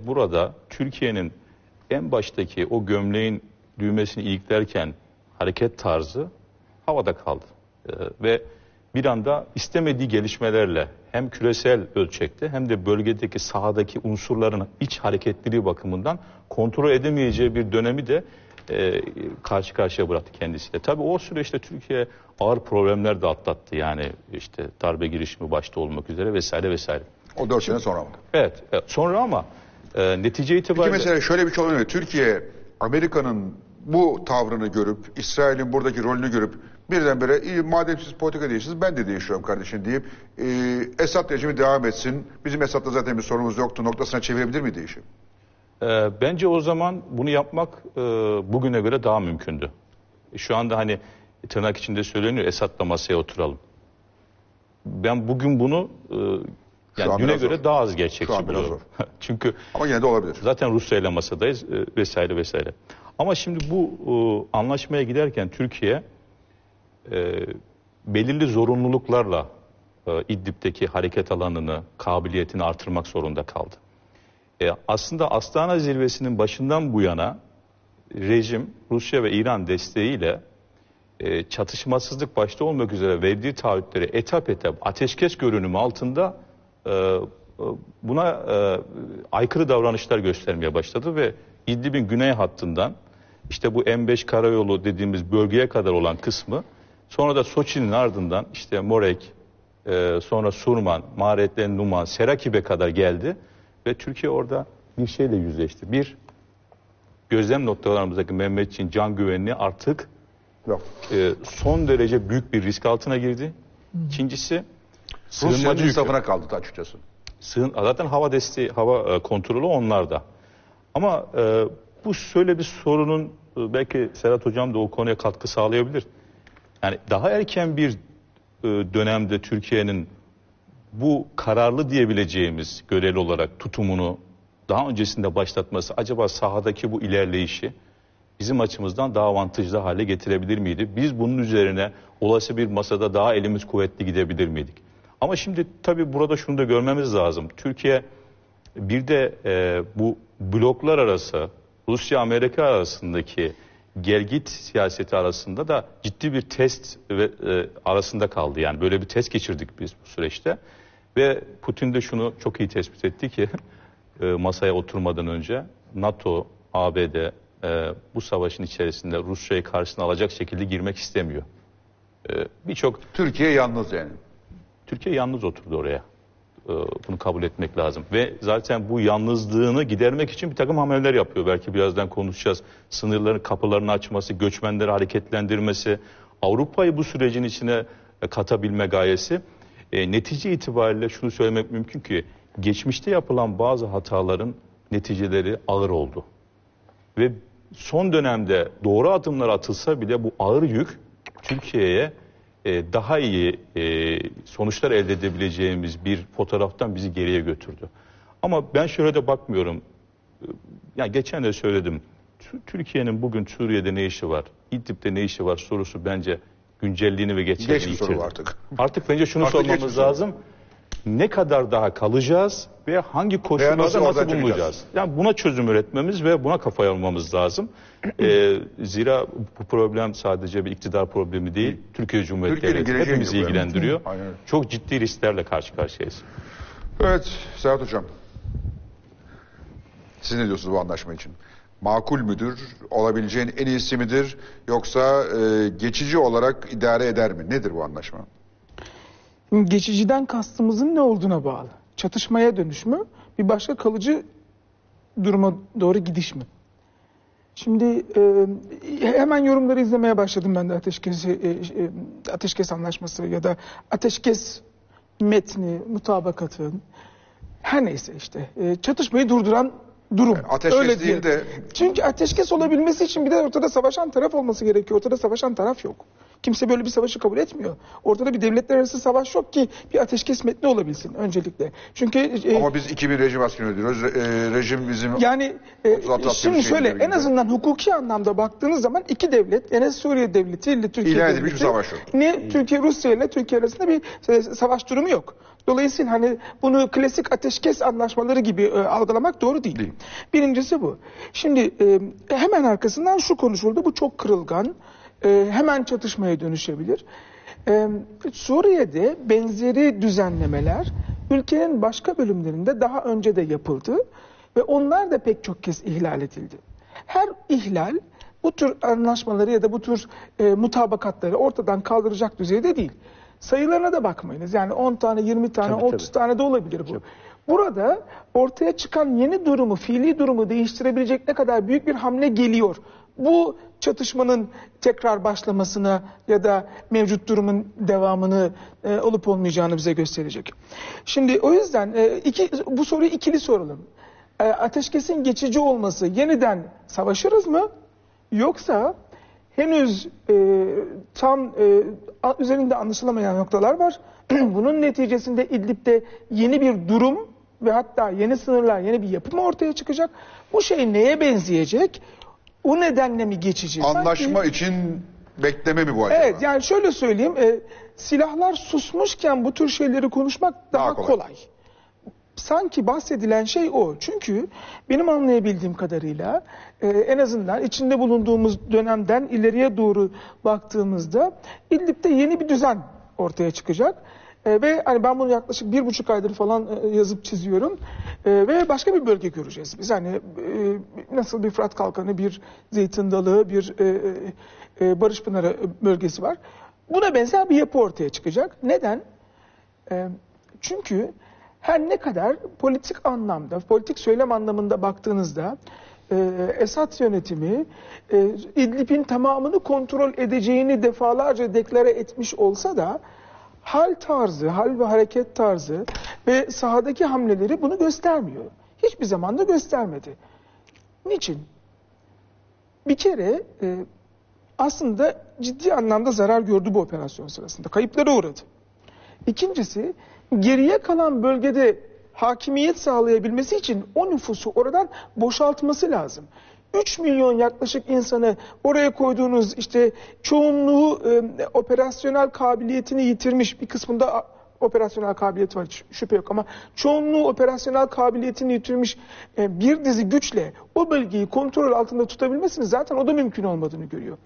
burada Türkiye'nin en baştaki o gömleğin düğmesini iliklerken hareket tarzı havada kaldı. Ve bir anda istemediği gelişmelerle hem küresel ölçekte hem de bölgedeki sahadaki unsurların iç hareketliliği bakımından kontrol edemeyeceği bir dönemi de karşı karşıya bıraktı kendisi de. Tabii o süreçte Türkiye ağır problemler de atlattı. Yani işte darbe girişimi başta olmak üzere vesaire vesaire. O 4 sene sonra mı? Evet. Sonra ama netice itibariyle... Peki mesela şöyle bir şey oluyor. Türkiye Amerika'nın bu tavrını görüp, İsrail'in buradaki rolünü görüp birdenbire madem siz politika değiştiniz ben de değişiyorum kardeşim deyip Esad rejimi devam etsin, bizim Esad'la zaten bir sorunumuz yoktu noktasına çevirebilir mi değişim? Bence o zaman bunu yapmak bugüne göre daha mümkündü. Şu anda hani tırnak içinde söyleniyor Esad'la masaya oturalım. Ben bugün bunu yani düne göre daha az gerçekçi buluyorum. Çünkü ama yine de olabilir. Zaten Rusya ile masadayız vesaire vesaire. Ama şimdi bu anlaşmaya giderken Türkiye belirli zorunluluklarla İdlib'deki hareket alanını, kabiliyetini artırmak zorunda kaldı. Aslında Astana zirvesinin başından bu yana rejim Rusya ve İran desteğiyle çatışmasızlık başta olmak üzere verdiği taahhütleri etap etap ateşkes görünümü altında buna aykırı davranışlar göstermeye başladı ve İdlib'in güney hattından işte bu M5 karayolu dediğimiz bölgeye kadar olan kısmı, sonra da Soçi'nin ardından işte Morek, sonra Surman, Maaret el Numan, Serakib'e kadar geldi. Ve Türkiye orada bir şeyle yüzleşti. Bir, gözlem noktalarımızdaki Mehmetçiğin can güvenliği artık yok. Son derece büyük bir risk altına girdi. İkincisi, sığınmacı yükü kaldı açıkçası. Zaten hava desteği, hava kontrolü onlarda. Ama bu şöyle bir sorunun, belki Serhat Hocam da o konuya katkı sağlayabilir. Yani daha erken bir dönemde Türkiye'nin bu kararlı diyebileceğimiz göreli olarak tutumunu daha öncesinde başlatması acaba sahadaki bu ilerleyişi bizim açımızdan daha avantajlı hale getirebilir miydi? Biz bunun üzerine olası bir masada daha elimiz kuvvetli gidebilir miydik? Ama şimdi tabii burada şunu da görmemiz lazım. Türkiye bir de bu bloklar arası, Rusya-Amerika arasındaki gelgit siyaseti arasında da ciddi bir test ve arasında kaldı. Yani böyle bir test geçirdik biz bu süreçte. Ve Putin de şunu çok iyi tespit etti ki masaya oturmadan önce NATO, ABD bu savaşın içerisinde Rusya'yı karşısına alacak şekilde girmek istemiyor. Türkiye yalnız yani. Türkiye yalnız oturdu oraya. Bunu kabul etmek lazım. Ve zaten bu yalnızlığını gidermek için bir takım hamleler yapıyor. Belki birazdan konuşacağız. Sınırların kapılarını açması, göçmenleri hareketlendirmesi, Avrupa'yı bu sürecin içine katabilme gayesi. Netice itibariyle şunu söylemek mümkün ki geçmişte yapılan bazı hataların neticeleri ağır oldu. Ve son dönemde doğru adımlar atılsa bile bu ağır yük Türkiye'ye daha iyi sonuçlar elde edebileceğimiz bir fotoğraftan bizi geriye götürdü. Ama ben şöyle de bakmıyorum. Yani geçen de söyledim. Türkiye'nin bugün Suriye'de ne işi var? İdlib'de ne işi var sorusu bence güncelliğini ve geçerliğini yitirdi. Geç bir soru artık. Artık bence şunu sormamız lazım. Ne kadar daha kalacağız ve hangi koşullarda nasıl bulunacağız? Yani buna çözüm üretmemiz ve buna kafaya almamız lazım. Zira bu problem sadece bir iktidar problemi değil. Türkiye Cumhuriyeti Devleti hepimizi ilgilendiriyor. Aynen. Çok ciddi risklerle karşı karşıyayız. Evet Serhat Hocam. Siz ne diyorsunuz bu anlaşma için? Makul müdür? Olabileceğin en iyisi midir? Yoksa geçici olarak idare eder mi? Nedir bu anlaşma? Geçiciden kastımızın ne olduğuna bağlı. Çatışmaya dönüş mü? Bir başka kalıcı duruma doğru gidiş mi? Şimdi hemen yorumları izlemeye başladım ben de ateşkes anlaşması ya da ateşkes metni, mutabakatı. Her neyse işte çatışmayı durduran durum. Yani ateşkes öyle değil de... Çünkü ateşkes olabilmesi için bir de ortada savaşan taraf olması gerekiyor. Ortada savaşan taraf yok. Kimse böyle bir savaşı kabul etmiyor. Ortada bir devletler arası savaş yok ki bir ateşkes metni olabilsin öncelikle. Çünkü ama biz 2000 rejim askeri ödüyoruz. Rejim bizim... Yani şimdi şöyle en azından hukuki anlamda baktığınız zaman iki devlet, yani Suriye devleti ile Türkiye İlan devleti... bir savaş yok. Ne Türkiye Rusya ile Türkiye arasında bir savaş durumu yok. Dolayısıyla hani bunu klasik ateşkes anlaşmaları gibi algılamak doğru değil. Birincisi bu. Şimdi hemen arkasından şu konuşuldu. Bu çok kırılgan. Hemen çatışmaya dönüşebilir. Suriye'de benzeri düzenlemeler ülkenin başka bölümlerinde daha önce de yapıldı ve onlar da pek çok kez ihlal edildi. Her ihlal bu tür anlaşmaları ya da bu tür mutabakatları ortadan kaldıracak düzeyde değil. Sayılarına da bakmayınız. Yani 10 tane, 20 tane, tabii, 30 tane de olabilir bu. Tabii. Burada ortaya çıkan yeni durumu, fiili durumu değiştirebilecek ne kadar büyük bir hamle geliyor. Bu çatışmanın tekrar başlamasına ya da mevcut durumun devamını olup olmayacağını bize gösterecek. Şimdi o yüzden bu soruyu ikili soralım. Ateşkesin geçici olması, yeniden savaşırız mı? Yoksa henüz tam üzerinde anlaşılamayan noktalar var. Bunun neticesinde İdlib'de yeni bir durum ve hatta yeni sınırlar, yeni bir yapı mı ortaya çıkacak? Bu şey neye benzeyecek? O nedenle mi geçici? Anlaşma sanki... için bekleme mi bu acaba? Evet, yani şöyle söyleyeyim. Silahlar susmuşken bu tür şeyleri konuşmak daha kolay. Sanki bahsedilen şey o. Çünkü benim anlayabildiğim kadarıyla en azından içinde bulunduğumuz dönemden ileriye doğru baktığımızda İdlib'de yeni bir düzen ortaya çıkacak. Ve hani ben bunu yaklaşık 1,5 aydır falan yazıp çiziyorum. Ve başka bir bölge göreceğiz biz. Hani nasıl bir Fırat Kalkanı, bir Zeytin Dalı, bir Barış Pınarı bölgesi var. Buna benzer bir yapı ortaya çıkacak. Neden? Çünkü her ne kadar politik anlamda, politik söylem anlamında baktığınızda Esad yönetimi İdlib'in tamamını kontrol edeceğini defalarca deklare etmiş olsa da hal tarzı, hal ve hareket tarzı ve sahadaki hamleleri bunu göstermiyor. Hiçbir zaman da göstermedi. Niçin? Bir kere aslında ciddi anlamda zarar gördü bu operasyon sırasında. Kayıplara uğradı. İkincisi, geriye kalan bölgede hakimiyet sağlayabilmesi için o nüfusu oradan boşaltması lazım. 3 milyon yaklaşık insanı oraya koyduğunuz işte çoğunluğu operasyonel kabiliyetini yitirmiş, bir kısmında operasyonel kabiliyeti var, şüphe yok, ama çoğunluğu operasyonel kabiliyetini yitirmiş bir dizi güçle o bölgeyi kontrol altında tutabilmesini zaten o da mümkün olmadığını görüyor.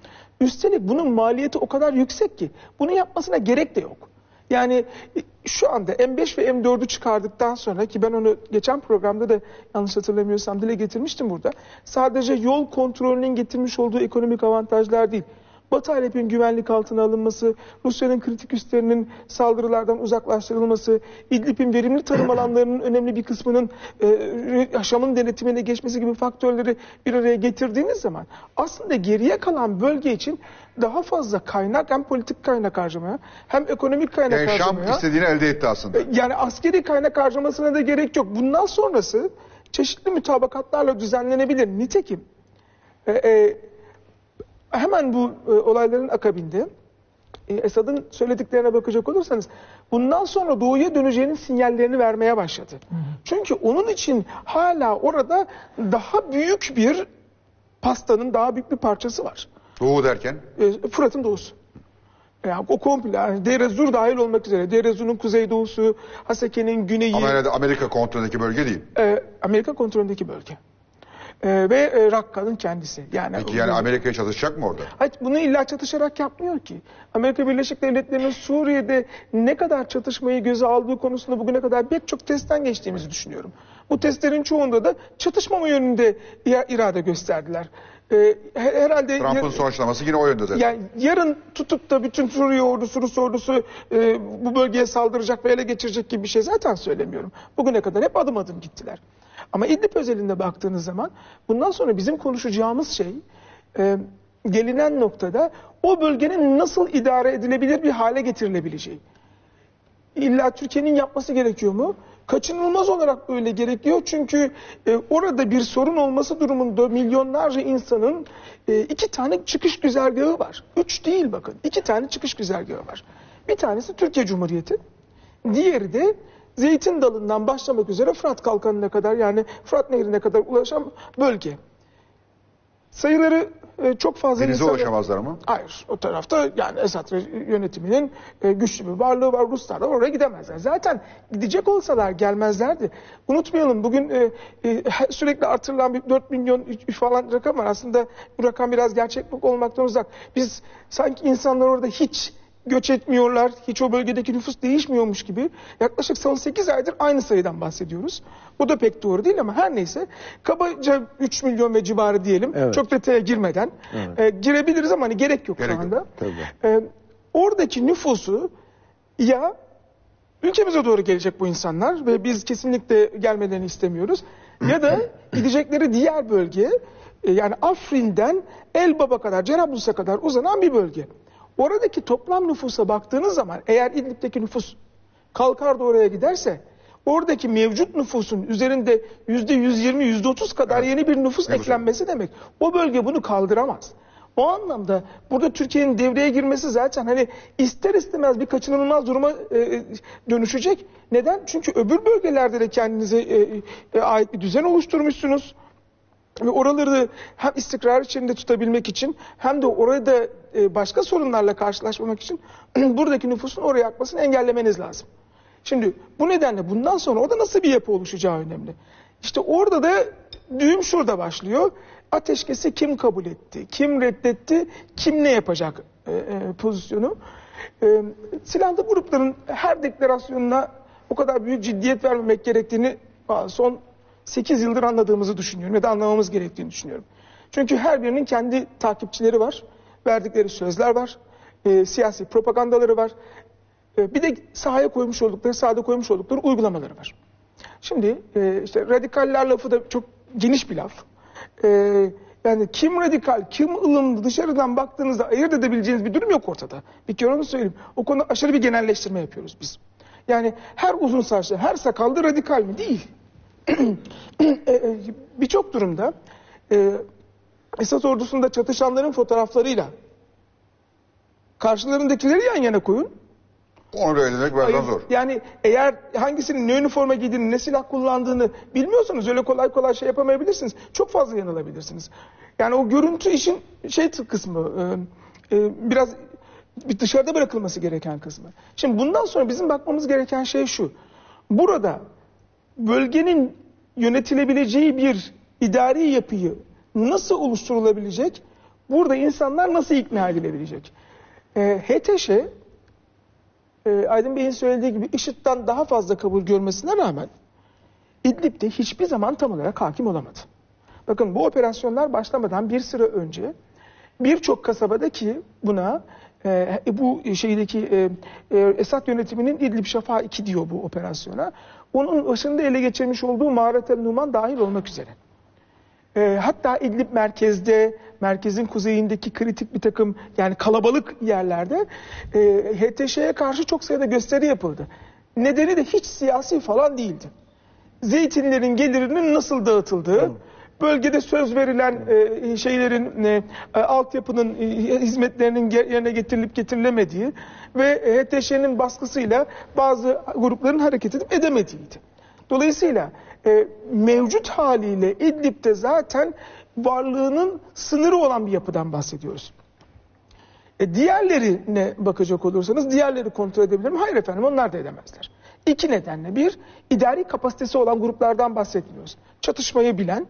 Üstelik bunun maliyeti o kadar yüksek ki bunu yapmasına gerek de yok. Yani şu anda M5 ve M4'ü çıkardıktan sonra, ki ben onu geçen programda da yanlış hatırlamıyorsam dile getirmiştim burada. Sadece yol kontrolünün getirmiş olduğu ekonomik avantajlar değil. Batı Halep'in güvenlik altına alınması, Rusya'nın kritik üslerinin saldırılardan uzaklaştırılması, İdlib'in verimli tarım alanlarının önemli bir kısmının Şam'ın denetimine geçmesi gibi faktörleri bir araya getirdiğiniz zaman aslında geriye kalan bölge için daha fazla kaynak, hem politik kaynak harcamaya hem ekonomik kaynak harcamaya. Şam istediğini elde etti aslında. Yani askeri kaynak harcamasına da gerek yok. Bundan sonrası çeşitli mütabakatlarla düzenlenebilir. Nitekim hemen bu olayların akabinde Esad'ın söylediklerine bakacak olursanız bundan sonra doğuya döneceğinin sinyallerini vermeye başladı. Hı hı. Çünkü onun için hala orada daha büyük bir pastanın daha büyük bir parçası var. Doğu derken? Fırat'ın doğusu. Yani o komple, yani Derezur dahil olmak üzere. Derezur'un kuzeydoğusu, Haseke'nin güneyi. Amerika kontrolündeki bölge değil. Amerika kontrolündeki bölge. Ve Rakka'nın kendisi. Yani, peki yani Amerika'ya çatışacak mı orada? Hayır, bunu illa çatışarak yapmıyor ki. Amerika Birleşik Devletleri'nin Suriye'de ne kadar çatışmayı göze aldığı konusunda bugüne kadar pek çok testten geçtiğimizi düşünüyorum. Bu testlerin çoğunda da çatışmama yönünde irade gösterdiler. Herhalde Trump'ın sonuçlaması yine o yönde zaten. Yani yarın tutup da bütün Suriye ordusu, Rus ordusu bu bölgeye saldıracak ve ele geçirecek gibi bir şey zaten söylemiyorum. Bugüne kadar hep adım adım gittiler. Ama İdlib özelinde baktığınız zaman bundan sonra bizim konuşacağımız şey gelinen noktada o bölgenin nasıl idare edilebilir bir hale getirilebileceği. İlla Türkiye'nin yapması gerekiyor mu? Kaçınılmaz olarak böyle gerekiyor çünkü orada bir sorun olması durumunda milyonlarca insanın iki tane çıkış güzergahı var. Üç değil bakın, iki tane çıkış güzergahı var. Bir tanesi Türkiye Cumhuriyeti, diğeri de Zeytin Dalı'ndan başlamak üzere Fırat Kalkanı'na kadar yani Fırat Nehri'ne kadar ulaşan bölge. Sayıları çok fazla... Denize ulaşamazlar mı? Hayır. O tarafta yani Esad yönetiminin güçlü bir varlığı var. Ruslar da oraya gidemezler. Zaten gidecek olsalar gelmezlerdi. Unutmayalım bugün sürekli artırılan 4 milyon falan rakam var. Aslında bu rakam biraz gerçeklik olmaktan uzak. Biz sanki insanlar orada hiç göç etmiyorlar, hiç o bölgedeki nüfus değişmiyormuş gibi yaklaşık son 8 aydır aynı sayıdan bahsediyoruz. Bu da pek doğru değil ama her neyse kabaca 3 milyon ve civarı diyelim. Evet. Çok detaya girmeden. Evet. Girebiliriz ama hani gerek yok şu anda. Oradaki nüfusu ya ülkemize doğru gelecek bu insanlar ve biz kesinlikle gelmelerini istemiyoruz ya da gidecekleri diğer bölge yani Afrin'den Elbaba kadar, Cerablus'a kadar uzanan bir bölge. Oradaki toplam nüfusa baktığınız zaman eğer İdlib'deki nüfus kalkar da oraya giderse oradaki mevcut nüfusun üzerinde %120-%30 kadar yeni bir nüfus eklenmesi demek. O bölge bunu kaldıramaz. O anlamda burada Türkiye'nin devreye girmesi zaten hani ister istemez bir kaçınılmaz duruma dönüşecek. Neden? Çünkü öbür bölgelerde de kendinize ait bir düzen oluşturmuşsunuz. Ve oraları hem istikrar içinde tutabilmek için hem de orada başka sorunlarla karşılaşmamak için buradaki nüfusun oraya akmasını engellemeniz lazım. Şimdi bu nedenle bundan sonra orada nasıl bir yapı oluşacağı önemli. İşte orada da düğüm şurada başlıyor. Ateşkesi kim kabul etti, kim reddetti, kim ne yapacak pozisyonu. Silahlı grupların her deklarasyonuna o kadar büyük ciddiyet vermemek gerektiğini son 8 yıldır anladığımızı düşünüyorum ya da anlamamız gerektiğini düşünüyorum. Çünkü her birinin kendi takipçileri var, verdikleri sözler var, siyasi propagandaları var. Bir de sahada koymuş oldukları uygulamaları var. Şimdi işte radikaller lafı da çok geniş bir laf. Yani kim radikal, kim ılımlı dışarıdan baktığınızda ayırt edebileceğiniz bir durum yok ortada. Bir kere onu söyleyeyim. O konuda aşırı bir genelleştirme yapıyoruz biz. Yani her uzun saçlı, her sakallı radikal mi? Değil. Birçok durumda Esad ordusunda çatışanların fotoğraflarıyla karşılarındakileri yan yana koyun. Onu da edilmek bayağı zor. Yani eğer hangisinin ne üniforma giydiğini, ne silah kullandığını bilmiyorsanız öyle kolay kolay şey yapamayabilirsiniz. Çok fazla yanılabilirsiniz. Yani o görüntü işin şey kısmı, biraz dışarıda bırakılması gereken kısmı. Şimdi bundan sonra bizim bakmamız gereken şey şu. Burada bölgenin yönetilebileceği bir idari yapıyı nasıl oluşturulabilecek? Burada insanlar nasıl ikna edilebilecek? HTŞ, Aydın Bey'in söylediği gibi IŞİD'den daha fazla kabul görmesine rağmen İdlib'de hiçbir zaman tam olarak hakim olamadı. Bakın bu operasyonlar başlamadan bir süre önce birçok kasabadaki buna bu şeydeki Esad yönetiminin İdlib Şafağı 2 diyor bu operasyona. Onun başında ele geçirmiş olduğu Maaret el Numan dahil olmak üzere. Hatta İdlib merkezin kuzeyindeki kritik bir takım yani kalabalık yerlerde HTŞ'ye karşı çok sayıda gösteri yapıldı. Nedeni de hiç siyasi falan değildi. zeytinlerin gelirinin nasıl dağıtıldığı, tamam, bölgede söz verilen şeylerin, altyapının, hizmetlerinin yerine getirilip getirilemediği ve HTŞ'nin baskısıyla bazı grupların hareket edip edemediğiydi. Dolayısıyla mevcut haliyle İdlib'de zaten varlığının sınırı olan bir yapıdan bahsediyoruz. Diğerlerine bakacak olursanız, diğerleri kontrol edebilir mi? Hayır efendim, onlar da edemezler. İki nedenle: bir, idari kapasitesi olan gruplardan bahsetmiyoruz. Çatışmayı bilen,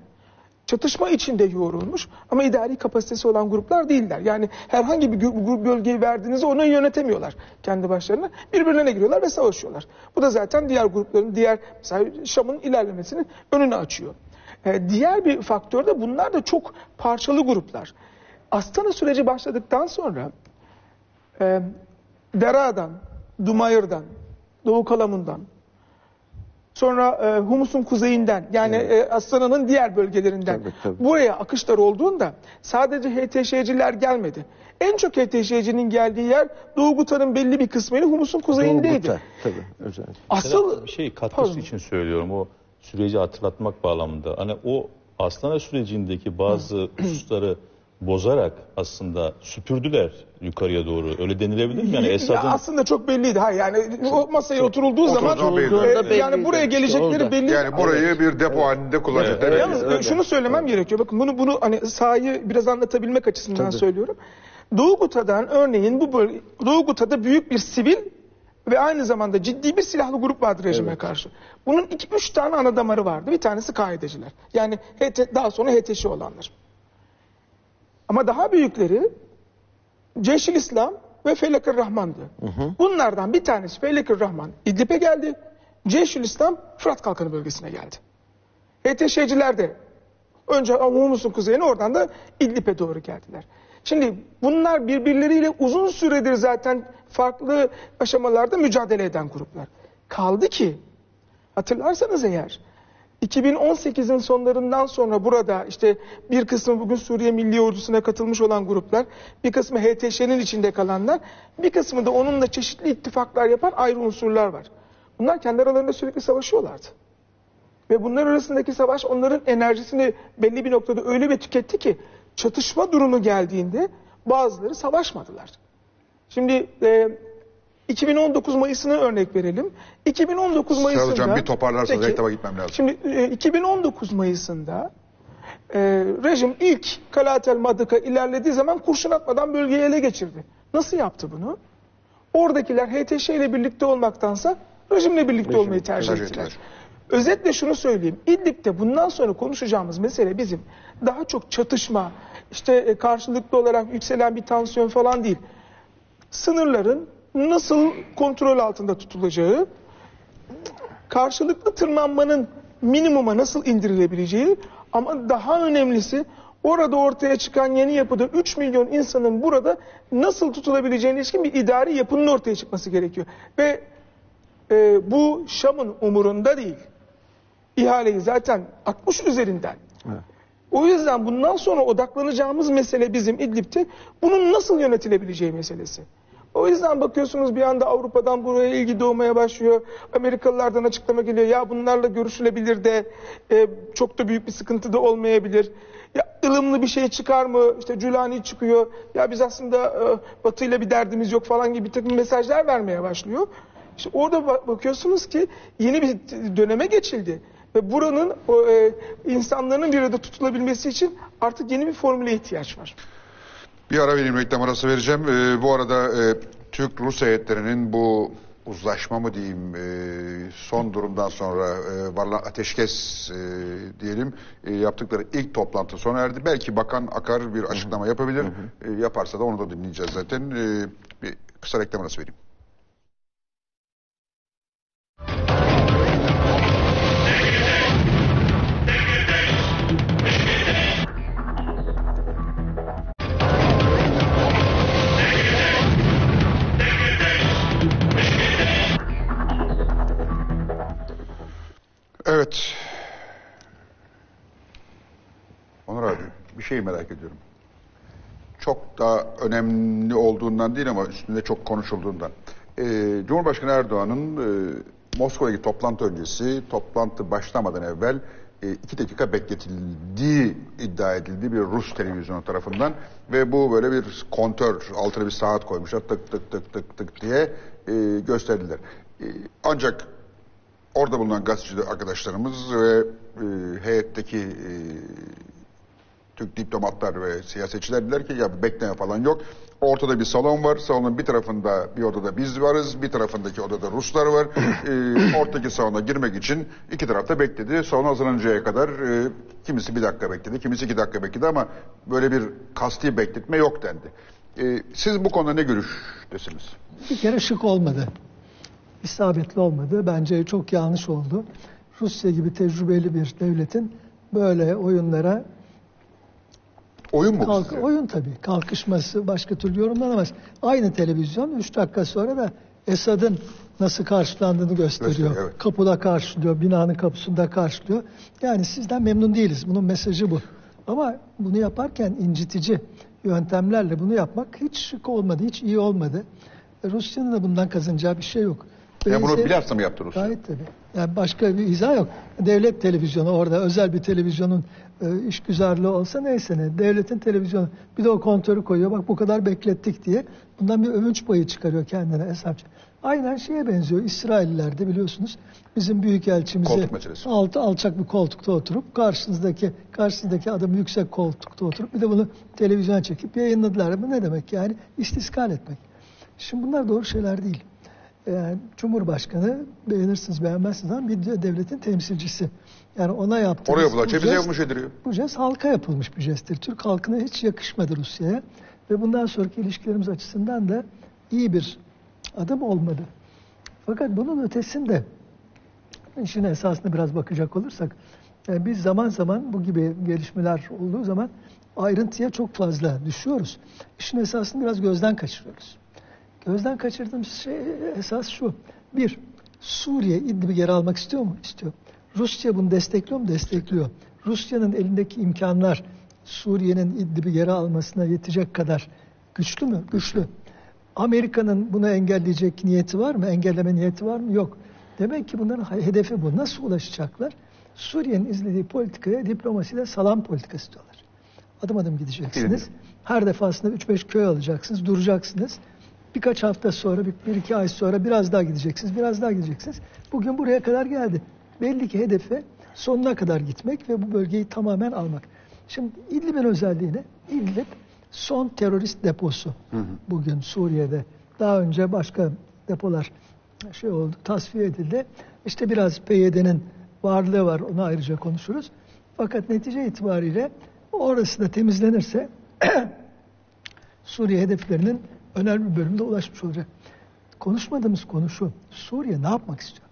çatışma içinde yoğrulmuş ama idari kapasitesi olan gruplar değiller. Yani herhangi bir grup bölgeyi verdiğinizde onu yönetemiyorlar kendi başlarına. Birbirlerine giriyorlar ve savaşıyorlar. Bu da zaten diğer grupların, mesela Şam'ın ilerlemesini önünü açıyor. Diğer bir faktör de, bunlar da çok parçalı gruplar. Astana süreci başladıktan sonra Dera'dan, Dumayır'dan, Doğu Kalamun'dan, sonra Humus'un kuzeyinden, yani Astana'nın diğer bölgelerinden, tabii, tabii, buraya akışlar olduğunda sadece HTŞ'ciler gelmedi. En çok HTŞ'cinin geldiği yer Doğu Guta'nın belli bir kısmıyla Humus'un kuzeyindeydi. Doğu Guta, tabii, özellikle. Asıl bir şey katkısı, pardon, için söylüyorum, o süreci hatırlatmak bağlamında. Hani o Astana sürecindeki bazı hususları bozarak aslında süpürdüler yukarıya doğru. Öyle denilebilir mi? Yani Esad'ın... Aslında çok belliydi. Hayır, yani o masaya oturulduğu zaman yani buraya gelecekleri işte belli. Yani burayı bir depo halinde kullanacaklar. Yalnız şunu söylemem gerekiyor. Bakın bunu hani sahayı biraz anlatabilmek açısından söylüyorum. Doğu Guta'dan örneğin bu bölge, Doğu Guta'da büyük bir sivil ve aynı zamanda ciddi bir silahlı grup vardı rejime karşı. Bunun 2-3 tane ana damarı vardı. Bir tanesi KAİDE'ciler. Yani daha sonra HTŞ olanlar. Ama daha büyükleri Ceşil İslam ve Felek-i Rahman'dı. Bunlardan bir tanesi, Felek-i Rahman, İdlib'e geldi. Ceşil İslam, Fırat Kalkanı bölgesine geldi. HTŞ'ciler de önce Humus'un kuzeyine, oradan da İdlib'e doğru geldiler. Şimdi bunlar birbirleriyle uzun süredir zaten farklı aşamalarda mücadele eden gruplar. Kaldı ki, hatırlarsanız eğer, 2018'in sonlarından sonra burada işte bir kısmı bugün Suriye Milli Ordusu'na katılmış olan gruplar, bir kısmı HTŞ'nin içinde kalanlar, bir kısmı da onunla çeşitli ittifaklar yapan ayrı unsurlar var. Bunlar kendi aralarında sürekli savaşıyorlardı. Ve bunlar arasındaki savaş onların enerjisini belli bir noktada öyle bir tüketti ki, çatışma durumu geldiğinde bazıları savaşmadılar. Şimdi 2019 Mayıs'ını örnek verelim. 2019 Mayıs'ında... Sıra hocam, bir toparlarsanız rektaba gitmem lazım. Şimdi 2019 Mayıs'ında rejim ilk Kalatel Madık'a ilerlediği zaman kurşun atmadan bölgeyi ele geçirdi. Nasıl yaptı bunu? Oradakiler HTŞ ile birlikte olmaktansa rejimle birlikte olmayı tercih ettiler. Özetle şunu söyleyeyim. İdlib'de bundan sonra konuşacağımız mesele bizim daha çok çatışma, işte karşılıklı olarak yükselen bir tansiyon falan değil. Sınırların nasıl kontrol altında tutulacağı, karşılıklı tırmanmanın minimuma nasıl indirilebileceği, ama daha önemlisi orada ortaya çıkan yeni yapıda 3 milyon insanın burada nasıl tutulabileceğine ilişkin bir idari yapının ortaya çıkması gerekiyor. Ve bu Şam'ın umurunda değil. İhaleyi zaten 60 üzerinden. Evet. O yüzden bundan sonra odaklanacağımız mesele bizim İdlib'te bunun nasıl yönetilebileceği meselesi. O yüzden bakıyorsunuz bir anda Avrupa'dan buraya ilgi doğmaya başlıyor. Amerikalılardan açıklama geliyor. Ya bunlarla görüşülebilir de çok da büyük bir sıkıntı da olmayabilir. Ya ılımlı bir şey çıkar mı? İşte Cülani çıkıyor. Ya biz aslında Batı'yla bir derdimiz yok falan gibi bir takım mesajlar vermeye başlıyor. İşte orada bakıyorsunuz ki yeni bir döneme geçildi. Ve buranın insanların bir arada tutulabilmesi için artık yeni bir formüle ihtiyaç var. Bir ara vereyim, reklam arası vereceğim. Bu arada Türk-Rus heyetlerinin bu uzlaşma mı diyeyim, son durumdan sonra varılan ateşkes diyelim, yaptıkları ilk toplantı sona erdi. Belki Bakan Akar bir açıklama yapabilir. Yaparsa da onu da dinleyeceğiz zaten. Bir kısa reklam arası vereyim. Evet. Onur abi, bir şey merak ediyorum. Çok da önemli olduğundan değil ama üstünde çok konuşulduğundan. Cumhurbaşkanı Erdoğan'ın Moskova'daki toplantı öncesi, toplantı başlamadan evvel 2 dakika bekletildiği iddia edildi bir Rus televizyonu tarafından ve bu böyle bir kontör, altına bir saat koymuşlar tık tık tık tık tık diye gösterdiler. Ancak orada bulunan gazeteci arkadaşlarımız ve heyetteki Türk diplomatlar ve siyasetçiler dediler ki ya bekleme falan yok. Ortada bir salon var. Salonun bir tarafında bir odada biz varız. Bir tarafındaki odada Ruslar var. Ortadaki salona girmek için iki tarafta bekledi. Salon hazırlanıncaya kadar kimisi 1 dakika bekledi, kimisi 2 dakika bekledi ama böyle bir kasti bekletme yok dendi. Siz bu konuda ne görüştesiniz? Bir kere şık olmadı. İsabetli olmadı. Bence çok yanlış oldu. Rusya gibi tecrübeli bir devletin böyle oyunlara... Oyun mu? Oyun tabii. Kalkışması başka türlü yorumlanamaz. Aynı televizyon 3 dakika sonra da Esad'ın nasıl karşılandığını gösteriyor. Evet. Kapıda karşılıyor, binanın kapısında karşılıyor. Yani sizden memnun değiliz. Bunun mesajı bu. Ama bunu yaparken incitici yöntemlerle bunu yapmak hiç şık olmadı, hiç iyi olmadı. Rusya'nın da bundan kazanacağı bir şey yok. Ya yani bunu bilhassa mı yaptı Rusya? Gayet tabii. Yani başka bir izah yok. Devlet televizyonu orada, özel bir televizyonun işgüzarlığı olsa neyse ne. Devletin televizyonu bir de o kontörü koyuyor. Bak bu kadar beklettik diye. Bundan bir övünç payı çıkarıyor kendine hesapçı. Aynen şeye benziyor. İsrailliler de biliyorsunuz bizim büyükelçimizi alçak bir koltukta oturup karşınızdaki adamı yüksek koltukta oturup bir de bunu televizyona çekip yayınladılar. Bu ne demek yani? İstiskal etmek. Şimdi bunlar doğru şeyler değil. Yani Cumhurbaşkanı beğenirsiniz beğenmezsiniz ama bir devletin temsilcisi. Yani ona yaptığı... Oraya bu jest, yapmış ediliyor. Bu jest halka yapılmış bir jesttir. Türk halkına hiç yakışmadı Rusya'ya. Ve bundan sonraki ilişkilerimiz açısından da iyi bir adım olmadı. Fakat bunun ötesinde işin esasına biraz bakacak olursak yani biz zaman zaman bu gibi gelişmeler olduğu zaman ayrıntıya çok fazla düşüyoruz. İşin esasını biraz gözden kaçırıyoruz. Gözden kaçırdığım şey esas şu. Bir, Suriye İdlib'i geri almak istiyor mu? İstiyor. Rusya bunu destekliyor mu? Destekliyor. Rusya'nın elindeki imkanlar Suriye'nin İdlib'i geri almasına yetecek kadar güçlü mü? Güçlü. Amerika'nın bunu engelleyecek niyeti var mı? Engelleme niyeti var mı? Yok. Demek ki bunların hedefi bu. Nasıl ulaşacaklar? Suriye'nin izlediği politikaya diplomasiyle salam politikası diyorlar. Adım adım gideceksiniz. Her defasında 3-5 köy alacaksınız, duracaksınız. Birkaç hafta sonra, 1-2 ay sonra biraz daha gideceksiniz, biraz daha gideceksiniz. Bugün buraya kadar geldi. Belli ki hedefe sonuna kadar gitmek ve bu bölgeyi tamamen almak. Şimdi İdlib'in özelliği ne? İdlib son terörist deposu. Bugün Suriye'de. Daha önce başka depolar oldu, tasfiye edildi. İşte biraz PYD'nin varlığı var, onu ayrıca konuşuruz. Fakat netice itibariyle orası da temizlenirse Suriye hedeflerinin önemli bir bölümde ulaşmış olacak. Konuşmadığımız konu şu. Suriye ne yapmak istiyor?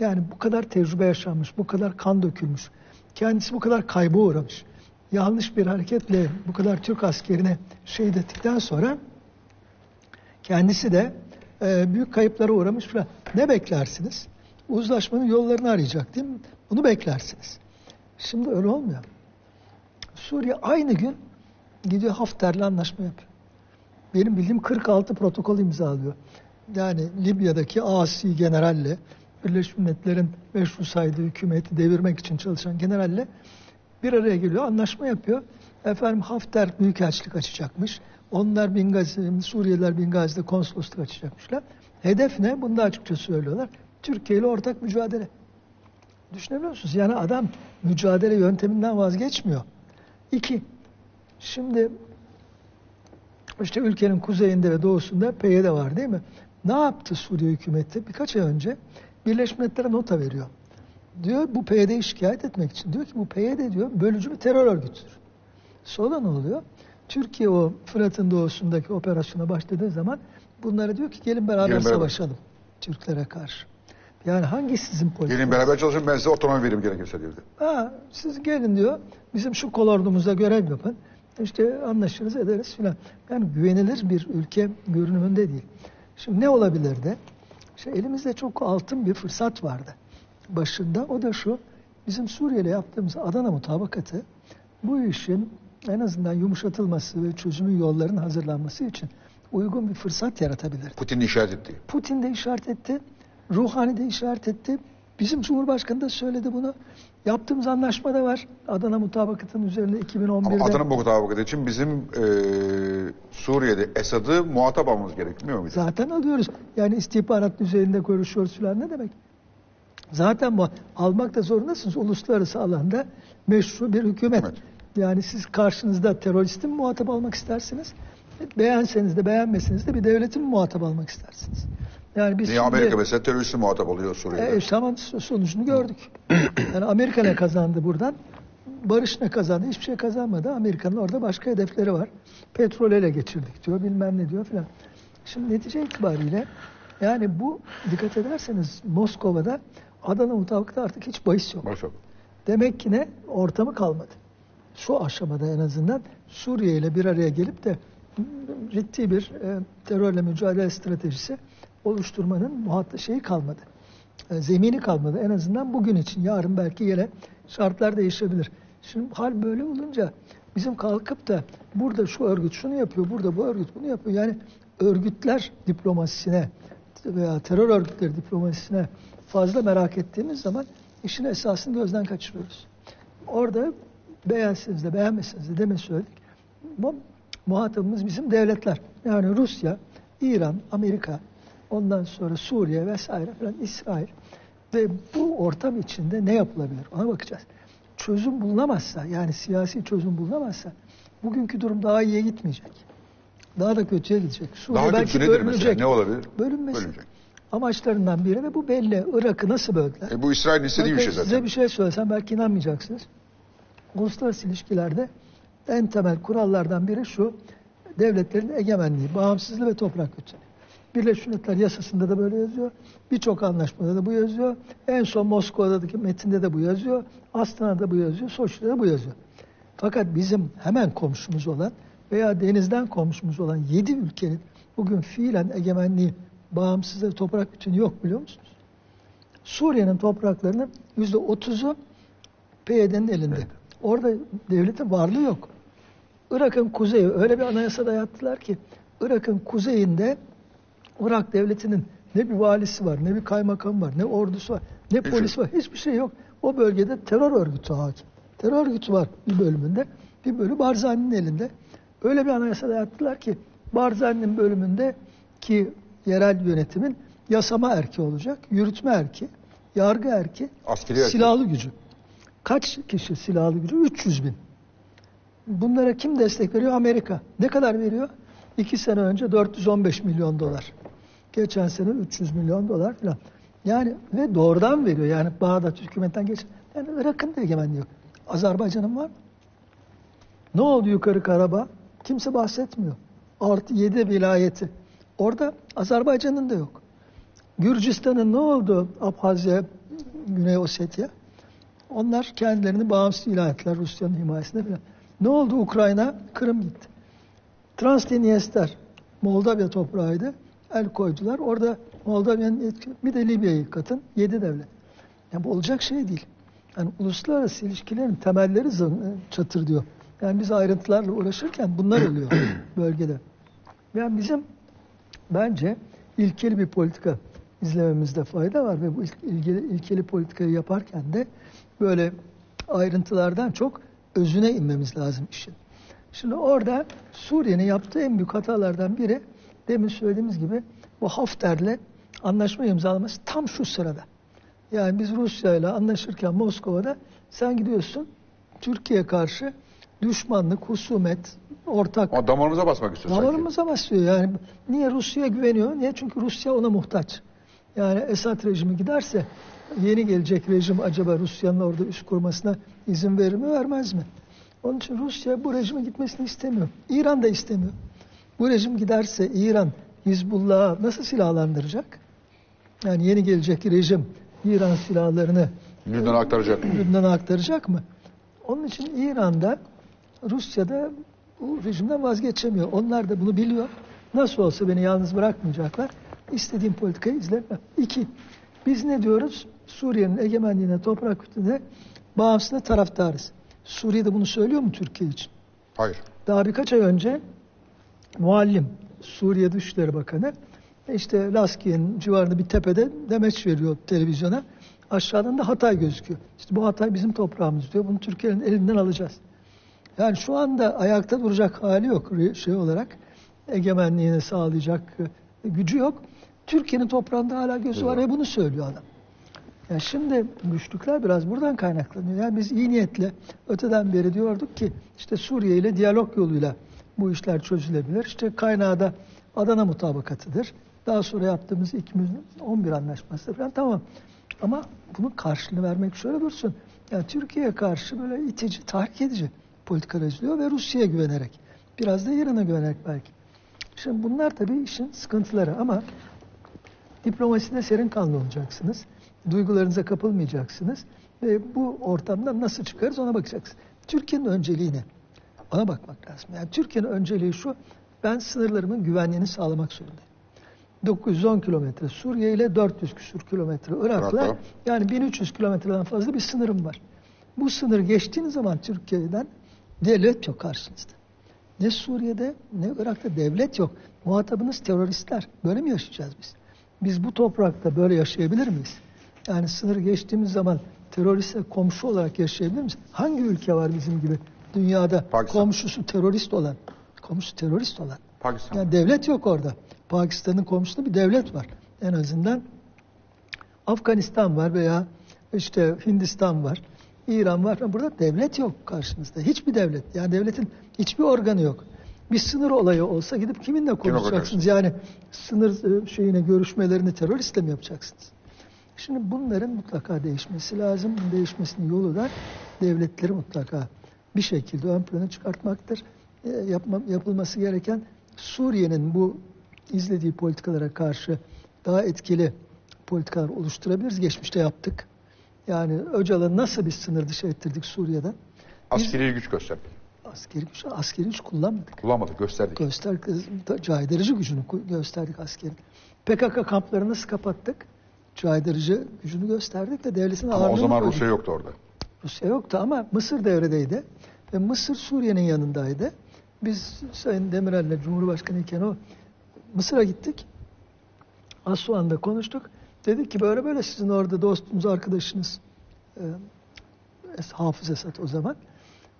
Yani bu kadar tecrübe yaşanmış, bu kadar kan dökülmüş, kendisi bu kadar kayba uğramış. Yanlış bir hareketle bu kadar Türk askerine şehit ettikten sonra kendisi de büyük kayıplara uğramış falan. Ne beklersiniz? Uzlaşmanın yollarını arayacak değil mi? Bunu beklersiniz. Şimdi öyle olmuyor. Suriye aynı gün gidiyor Hafter'le anlaşma yapıyor. Benim bildiğim 46 protokol imzalıyor. Yani Libya'daki asi generalle, Birleşmiş Milletler'in meşru saydığı hükümeti devirmek için çalışan generalle bir araya geliyor, anlaşma yapıyor. Efendim Hafter büyükelçilik açacakmış. Onlar Bingazi, Suriyeliler Bingazi'de konsolosluk açacakmışlar. Hedef ne? Bunu da açıkça söylüyorlar. Türkiye ile ortak mücadele. Düşünebiliyor musunuz? Yani adam mücadele yönteminden vazgeçmiyor. 2. Şimdi... İşte ülkenin kuzeyinde ve doğusunda PYD var değil mi? Ne yaptı Suriye hükümeti? Birkaç ay önce Birleşmiş Milletler'e nota veriyor. Diyor bu PYD'yi şikayet etmek için. Diyor ki bu PYD diyor bölücü bir terör örgütüdür. Sonra ne oluyor? Türkiye o Fırat'ın doğusundaki operasyona başladığı zaman bunlara diyor ki gelin beraber savaşalım Türklere karşı. Yani hangi sizin politikanız? Gelin beraber çalışın ben size otonomi vereyim gerekirse diyor. Ha, siz gelin diyor bizim şu kolordumuza görev yapın. İşte anlaşırız ederiz filan. Yani güvenilir bir ülke görünümünde değil. Şimdi ne olabilir de? İşte elimizde çok altın bir fırsat vardı başında. O da şu, bizim Suriye'yle yaptığımız Adana Mutabakatı bu işin en azından yumuşatılması ve çözümün yollarının hazırlanması için uygun bir fırsat yaratabilirdi. Putin de işaret etti. Ruhani de işaret etti. Bizim Cumhurbaşkanı da söyledi bunu. Yaptığımız anlaşma da var. Adana Mutabakatı'nın üzerinde 2011'de... Ama Adana Mutabakatı için bizim Suriye'de Esad'ı muhatap almamız gerekmiyor mu? Zaten alıyoruz. Yani istihbarat üzerinde görüşüyoruz falan ne demek? Zaten bu almakta zorundasınız. Uluslararası alanda meşru bir hükümet. Evet. Yani siz karşınızda teröristi mi muhatap almak istersiniz? Beğenseniz de beğenmeseniz de bir devleti mi muhatap almak istersiniz? Yani biz Amerika mesela teröristi muhatap oluyor Suriye'de. Tamam, sonucunu gördük. Yani Amerika ne kazandı buradan? Barış ne kazandı? Hiçbir şey kazanmadı. Amerika'nın orada başka hedefleri var. Petrol ele geçirdik diyor, bilmem ne diyor filan. Şimdi netice itibariyle yani bu, dikkat ederseniz Moskova'da Adana Mutabakatı'nda artık hiç bahis yok. Başak. Demek ki ne? Ortamı kalmadı. Şu aşamada en azından Suriye ile bir araya gelip de ciddi bir terörle mücadele stratejisi oluşturmanın şeyi kalmadı. Zemini kalmadı. En azından bugün için. Yarın belki yine şartlar değişebilir. Şimdi hal böyle olunca bizim kalkıp da burada şu örgüt şunu yapıyor, burada bu örgüt bunu yapıyor. Yani örgütler diplomasisine veya terör örgütleri diplomasisine fazla merak ettiğimiz zaman işin esasını gözden kaçırıyoruz. Orada beğensiniz de beğenmesiniz de demin söyledik. Bu muhatabımız bizim devletler. Yani Rusya, İran, Amerika, ondan sonra Suriye vesaire falan, İsrail. Ve bu ortam içinde ne yapılabilir? Ona bakacağız. Çözüm bulunamazsa, yani siyasi çözüm bulunamazsa bugünkü durum daha iyiye gitmeyecek. Daha da kötüye gidecek. Suriye daha belki bölünecek. Ne olabilir? Bölünecek. Amaçlarından biri ve bu belli. Irak'ı nasıl böldüler? Bu İsrail'in istediği bir şey zaten. Size bir şey söylesem belki inanmayacaksınız. Uluslararası ilişkilerde en temel kurallardan biri şu: devletlerin egemenliği, bağımsızlığı ve toprak bütünlüğü. Birleşmiş Milletler Yasası'nda da böyle yazıyor. Birçok anlaşmada da bu yazıyor. En son Moskova'daki metinde de bu yazıyor. Astana'da bu yazıyor. Soçi'de de bu yazıyor. Fakat bizim hemen komşumuz olan veya denizden komşumuz olan 7 ülkenin bugün fiilen egemenliği, bağımsızlığı ve toprak bütünlüğü yok, biliyor musunuz? Suriye'nin topraklarının %30'u PYD'nin elinde. Evet. Orada devletin varlığı yok. Irak'ın kuzeyi, öyle bir anayasada yaptılar ki Irak'ın kuzeyinde Irak devletinin ne bir valisi var, ne bir kaymakamı var, ne ordusu var, ne polis var, hiçbir şey yok. O bölgede terör örgütü hakim. Terör örgütü var bir bölümünde, bir bölü Barzani'nin elinde. Öyle bir anayasada yaptılar ki Barzani'nin bölümünde ki yerel yönetimin yasama erki olacak, yürütme erki, yargı erki, silahlı gücü. Kaç kişi silahlı gücü? 300 bin. Bunlara kim destek veriyor? Amerika. Ne kadar veriyor? 2 sene önce 415 milyon dolar. Geçen sene 300 milyon dolar falan. Yani ve doğrudan veriyor. Yani Bağdat hükümetten geç. Yani Irak'ın da egemenliği yok. Azerbaycan'ın var mı? Ne oldu Yukarı Karabağ? Kimse bahsetmiyor. Artı 7 vilayeti. Orada Azerbaycan'ın da yok. Gürcistan'ın ne oldu? Abhazya, Güney Osetya. Onlar kendilerini bağımsız ilan ettiler Rusya'nın himayesinde falan. Ne oldu Ukrayna? Kırım gitti. Transdiniyester Moldavya toprağıydı. El koydular. Orada Moldavya'nın bir de Libya'yı katın. 7 devlet. Yani bu olacak şey değil. Yani uluslararası ilişkilerin temelleri çatır diyor. Yani biz ayrıntılarla uğraşırken bunlar oluyor bölgede. Yani bizim bence ilkeli bir politika izlememizde fayda var ve bu ilkeli politikayı yaparken de böyle ayrıntılardan çok özüne inmemiz lazım işin. Şimdi orada Suriye'nin yaptığı en büyük hatalardan biri, demin söylediğimiz gibi, bu Hafter'le anlaşma imzalaması tam şu sırada. Yani biz Rusya'yla anlaşırken Moskova'da sen gidiyorsun Türkiye karşı düşmanlık, husumet, ortak... Ama damarımıza basmak istiyor sanki. Damarımıza basıyor yani. Niye Rusya'ya güveniyor? Niye? Çünkü Rusya ona muhtaç. Yani Esad rejimi giderse yeni gelecek rejim acaba Rusya'nın orada üst kurmasına izin verir mi, vermez mi? Onun için Rusya bu rejimin gitmesini istemiyor. İran da istemiyor. Bu rejim giderse İran Hizbullah'ı nasıl silahlandıracak? Yani yeni gelecek rejim İran silahlarını Lübnan'a aktaracak mı? Onun için İran'da, Rusya'da bu rejimden vazgeçemiyor. Onlar da bunu biliyor. Nasıl olsa beni yalnız bırakmayacaklar. İstediğim politikayı izlemem. 2. Biz ne diyoruz? Suriye'nin egemenliğine, toprak bütünlüğüne, bağımsızlığına taraftarız. Suriye'de bunu söylüyor mu Türkiye için? Hayır. Daha birkaç ay önce Muallim, Suriye Dışişleri Bakanı, İşte Laskiye'nin civarında bir tepede demeç veriyor televizyona. Aşağıdan da Hatay gözüküyor. İşte bu Hatay bizim toprağımız diyor. Bunu Türkiye'nin elinden alacağız. Yani şu anda ayakta duracak hali yok şey olarak. Egemenliğini sağlayacak gücü yok. Türkiye'nin toprağında hala gözü var ve bunu söylüyor adam. Yani şimdi güçlükler biraz buradan kaynaklanıyor. Yani biz iyi niyetle öteden beri diyorduk ki işte Suriye ile diyalog yoluyla bu işler çözülebilir. İşte kaynağı da Adana Mutabakatı'dır. Daha sonra yaptığımız 2011 anlaşması falan tamam. Ama bunun karşılığını vermek şöyle dursun. Yani Türkiye'ye karşı böyle itici, tahrik edici politikalar izliyor ve Rusya'ya güvenerek. Biraz da İran'a güvenerek belki. Şimdi bunlar tabii işin sıkıntıları ama diplomaside serin kanlı olacaksınız. Duygularınıza kapılmayacaksınız. Ve bu ortamdan nasıl çıkarız ona bakacaksınız. Türkiye'nin önceliği ne? Ona bakmak lazım. Yani Türkiye'nin önceliği şu, ben sınırlarımın güvenliğini sağlamak zorundayım. 910 kilometre Suriye ile 400 küsur kilometre Irak'la, yani 1300 kilometreden fazla bir sınırım var. Bu sınır geçtiğiniz zaman Türkiye'den devlet yok karşınızda. Ne Suriye'de ne Irak'ta devlet yok. Muhatabınız teröristler. Böyle mi yaşayacağız biz? Biz bu toprakta böyle yaşayabilir miyiz? Yani sınır geçtiğimiz zaman teröriste komşu olarak yaşayabilir miyiz? Hangi ülke var bizim gibi dünyada komşusu terörist olan? Komşusu terörist olan. Pakistan. Yani devlet yok orada. Pakistan'ın komşusunda bir devlet var. En azından Afganistan var veya işte Hindistan var. İran var. Burada devlet yok karşınızda. Hiçbir devlet. Yani devletin hiçbir organı yok. Bir sınır olayı olsa gidip kiminle konuşacaksınız? Yani sınır görüşmelerini teröristle mi yapacaksınız? Şimdi bunların mutlaka değişmesi lazım. Bunun değişmesinin yolu da devletleri mutlaka bir şekilde ön plana çıkartmaktır. Yapılması gereken Suriye'nin bu izlediği politikalara karşı daha etkili politikalar oluşturabiliriz. Geçmişte yaptık. Yani Öcalan'ı nasıl bir sınır dışı ettirdik Suriye'den? Askeri güç gösterdik. Askeri güç kullanmadık. Kullanmadık, gösterdik. Caydırıcı gücünü gösterdik askerin. PKK kamplarını nasıl kapattık? Caydırıcı gücünü gösterdik de devletin ağırlığını koyduk. Ama o zaman Rusya yoktu orada. Rusya yoktu ama Mısır devredeydi. Ve Mısır Suriye'nin yanındaydı. Biz Sayın Demirel'le Cumhurbaşkanı iken o Mısır'a gittik. Assuan'da konuştuk. Dedik ki böyle böyle sizin orada dostunuz, arkadaşınız Hafız Esad o zaman.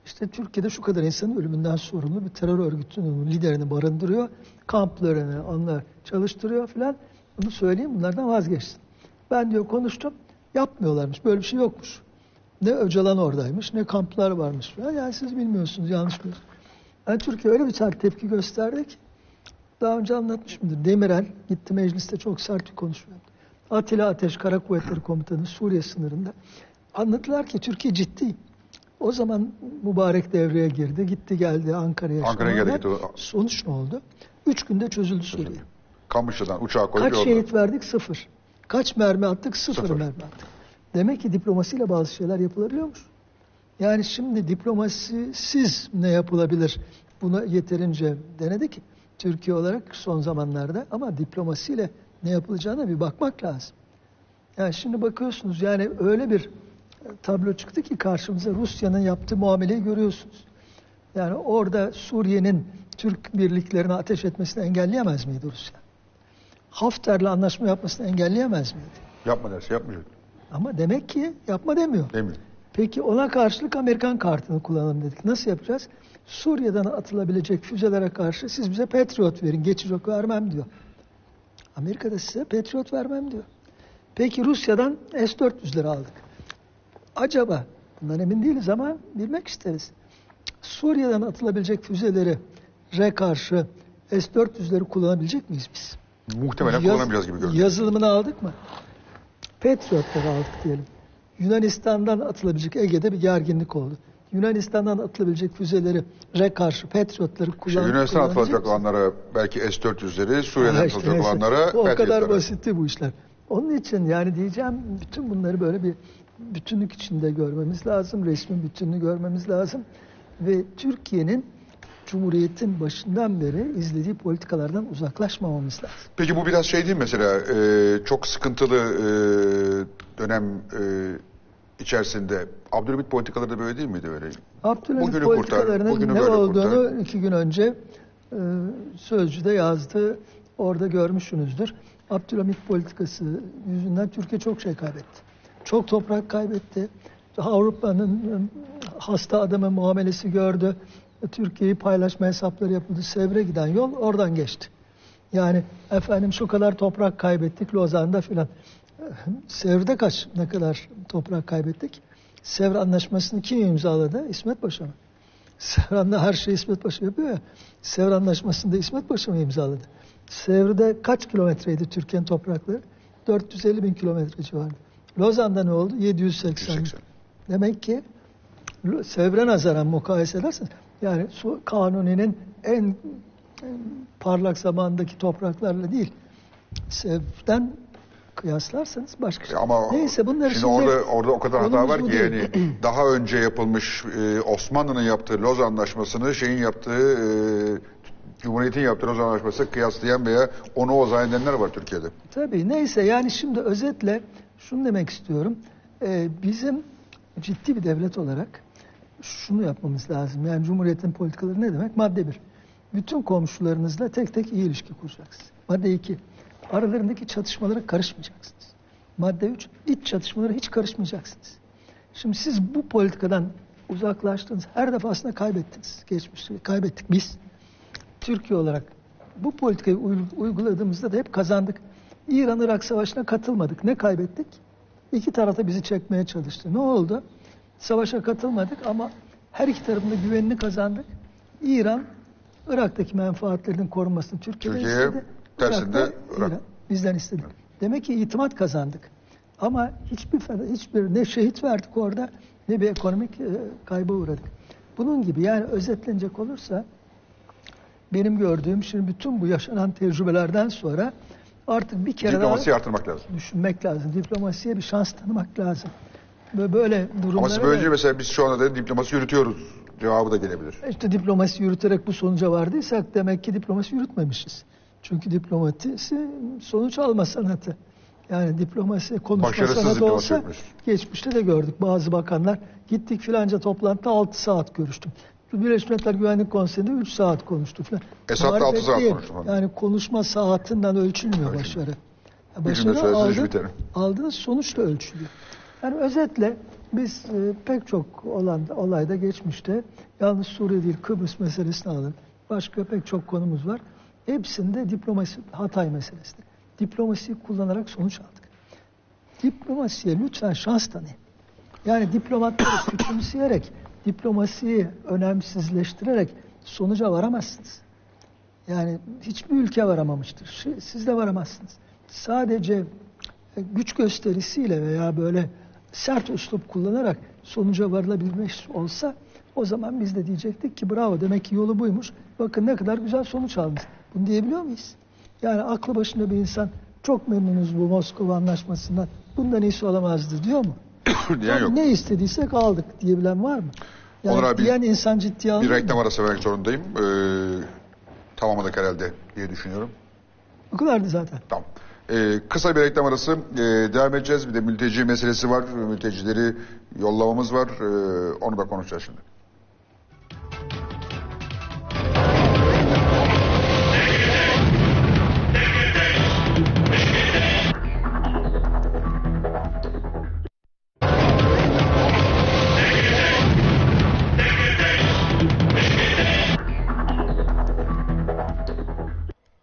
İşte Türkiye'de şu kadar insanın ölümünden sorumlu bir terör örgütünün liderini barındırıyor. Kamplarını onlar çalıştırıyor filan. Bunu söyleyeyim, bunlardan vazgeçsin. Ben diyor konuştum. Yapmıyorlarmış. Böyle bir şey yokmuş. Ne Öcalan oradaymış, ne kamplar varmış filan. Yani siz bilmiyorsunuz, yanlış biliyorsunuz. Yani Türkiye öyle bir sert tepki gösterdik. Daha önce anlatmışımdır. Demirel gitti mecliste çok sert bir konuşma yaptı. Atilla Ateş, Kara Kuvvetleri Komutanı Suriye sınırında. Anlattılar ki Türkiye ciddi. O zaman Mübarek devreye girdi. Gitti geldi Ankara'ya. Ankara'ya geldi. Sonuç ne oldu? 3 günde çözüldü Suriye. Kamışı'dan uçağa koydu. Kaç şehit verdik? 0. Kaç mermi attık? 0 mermi attık. Demek ki diplomasiyle bazı şeyler yapılabiliyormuş. Yani şimdi diplomasisiz ne yapılabilir? Buna yeterince denedik Türkiye olarak son zamanlarda ama diplomasiyle ne yapılacağına bir bakmak lazım. Yani şimdi bakıyorsunuz yani öyle bir tablo çıktı ki karşımıza Rusya'nın yaptığı muameleyi görüyorsunuz. Yani orada Suriye'nin Türk birliklerine ateş etmesini engelleyemez miydi Rusya? Hafter'le anlaşma yapmasını engelleyemez miydi? Yapma derse yapmıyor. Ama demek ki yapma demiyor. Demiyor. Peki ona karşılık Amerikan kartını kullanalım dedik. Nasıl yapacağız? Suriye'den atılabilecek füzelere karşı siz bize Patriot verin, geçici oku vermem diyor. Amerika da size Patriot vermem diyor. Peki Rusya'dan S-400'leri aldık. Acaba, bundan emin değiliz ama bilmek isteriz. Suriye'den atılabilecek füzeleri re karşı S-400'leri kullanabilecek miyiz biz? Muhtemelen kullanamayacağız gibi görünüyor. Yazılımını aldık mı? Patriot'ları aldık diyelim. Yunanistan'dan atılabilecek, Ege'de bir gerginlik oldu. Yunanistan'dan atılabilecek füzeleri re karşı Patriot'ları kullanacak. Yunanistan atılacak olanlara belki S-400'leri, Suriye'den atılacak olanlara Patriot'ları. O kadar basitti bu işler. Onun için yani diyeceğim bütün bunları böyle bir bütünlük içinde görmemiz lazım. Resmin bütününü görmemiz lazım. Ve Türkiye'nin Cumhuriyet'in başından beri izlediği politikalardan uzaklaşmamamız lazım. Peki bu biraz şey değil mesela çok sıkıntılı dönem içerisinde Abdülhamit politikaları da böyle değil miydi öyle? Abdülhamit politikalarının ne olduğunu 2 gün önce Sözcü'de yazdı orada görmüşsünüzdür. Abdülhamit politikası yüzünden Türkiye çok şey kaybetti. Çok toprak kaybetti. Avrupa'nın hasta adamı muamelesi gördü. Türkiye'yi paylaşma hesapları yapıldı. Sevre giden yol oradan geçti. Yani efendim şu kadar toprak kaybettik Lozan'da filan. Sevre'de ne kadar toprak kaybettik? Sevre Anlaşması'nı kim imzaladı? İsmet Paşa mı? Sevran'da her şeyi İsmet Paşa yapıyor ya. Sevre Anlaşması'nda İsmet Paşa mı imzaladı? Sevre'de kaç kilometreydi Türkiye'nin toprakları? 450 bin kilometre civarında. Lozan'da ne oldu? 780. Demek ki Sevre nazaran mukayese ederseniz, yani Kanuni'nin en parlak zamandaki topraklarla değil, Sevre'den kıyaslarsanız başka şey. Ama neyse, bunlar şimdi orada o kadar hata var ki yani daha önce yapılmış Osmanlı'nın yaptığı Lozan Anlaşması'nı şeyin yaptığı Cumhuriyet'in yaptığı Lozan Anlaşması'na kıyaslayan veya onu oza edenler var Türkiye'de. Tabii neyse, yani şimdi özetle şunu demek istiyorum. Bizim ciddi bir devlet olarak şunu yapmamız lazım. Yani Cumhuriyet'in politikaları ne demek? Madde 1. Bütün komşularınızla tek tek iyi ilişki kuracaksınız. Madde 2. Aralarındaki çatışmalara karışmayacaksınız. Madde 3, iç çatışmalara hiç karışmayacaksınız. Şimdi siz bu politikadan uzaklaştınız, her defasında kaybettiniz. Geçmişte kaybettik biz. Türkiye olarak bu politikayı uyguladığımızda da hep kazandık. İran-Irak savaşına katılmadık. Ne kaybettik? İki tarafta bizi çekmeye çalıştı. Ne oldu? Savaşa katılmadık ama her iki tarafında güvenini kazandık. İran, Irak'taki menfaatlerinin korunmasını Türkiye istedi. Tersinde Irak. Bizden istedik. Evet. Demek ki itimat kazandık. Ama hiçbir ne şehit verdik orada ne bir ekonomik kayba uğradık. Bunun gibi yani özetlenecek olursa benim gördüğüm şimdi bütün bu yaşanan tecrübelerden sonra artık bir kere diplomasiyi artırmak lazım. Düşünmek lazım. Diplomasiye bir şans tanımak lazım. Böyle durumlara... Ama siz böylece mesela biz şu anda da diplomasi yürütüyoruz cevabı da gelebilir. İşte diplomasi yürüterek bu sonuca vardıysak demek ki diplomasi yürütmemişiz. Çünkü diplomatisi sonuç alma sanatı. Yani diplomasi konuşma başarısız sanatı olsa yapmış. Geçmişte de gördük bazı bakanlar. Gittik filanca toplantıda 6 saat görüştüm. Birleşmiş Milletler Güvenlik Konseyi'nde 3 saat konuştu filan. Esad da 6 saat konuştu. Yani konuşma saatinden ölçülmüyor evet. Başarı. Yani başarı aldığınız sonuçla ölçülüyor. Yani özetle biz pek çok olayda geçmişte yalnız Suriye değil Kıbrıs meselesini alın. Başka pek çok konumuz var. Hepsinde diplomasi, Hatay meselesi. Diplomasiyi kullanarak sonuç aldık. Diplomasiye lütfen şans tanıyın. Yani diplomatları küçümseyerek, diplomasiyi önemsizleştirerek sonuca varamazsınız. Yani hiçbir ülke varamamıştır. Siz de varamazsınız. Sadece güç gösterisiyle veya böyle sert üslup kullanarak sonuca varılabilmiş olsa o zaman biz de diyecektik ki bravo, demek ki yolu buymuş. Bakın ne kadar güzel sonuç aldınız. Bunu diyebiliyor muyuz? Yani aklı başında bir insan çok memnunuz bu Moskova Anlaşması'ndan. Bundan iyisi olamazdı diyor mu? Yok. Ne istediysek aldık diyebilen var mı? Yani Onur abi, diyen insan ciddiye alınır. Bir reklam arası vermek zorundayım. Tamamladık herhalde diye düşünüyorum. O kadardı zaten. Tamam. Kısa bir reklam arası devam edeceğiz. Bir de mülteci meselesi var. Mültecileri yollamamız var. Onu da konuşacağız şimdi.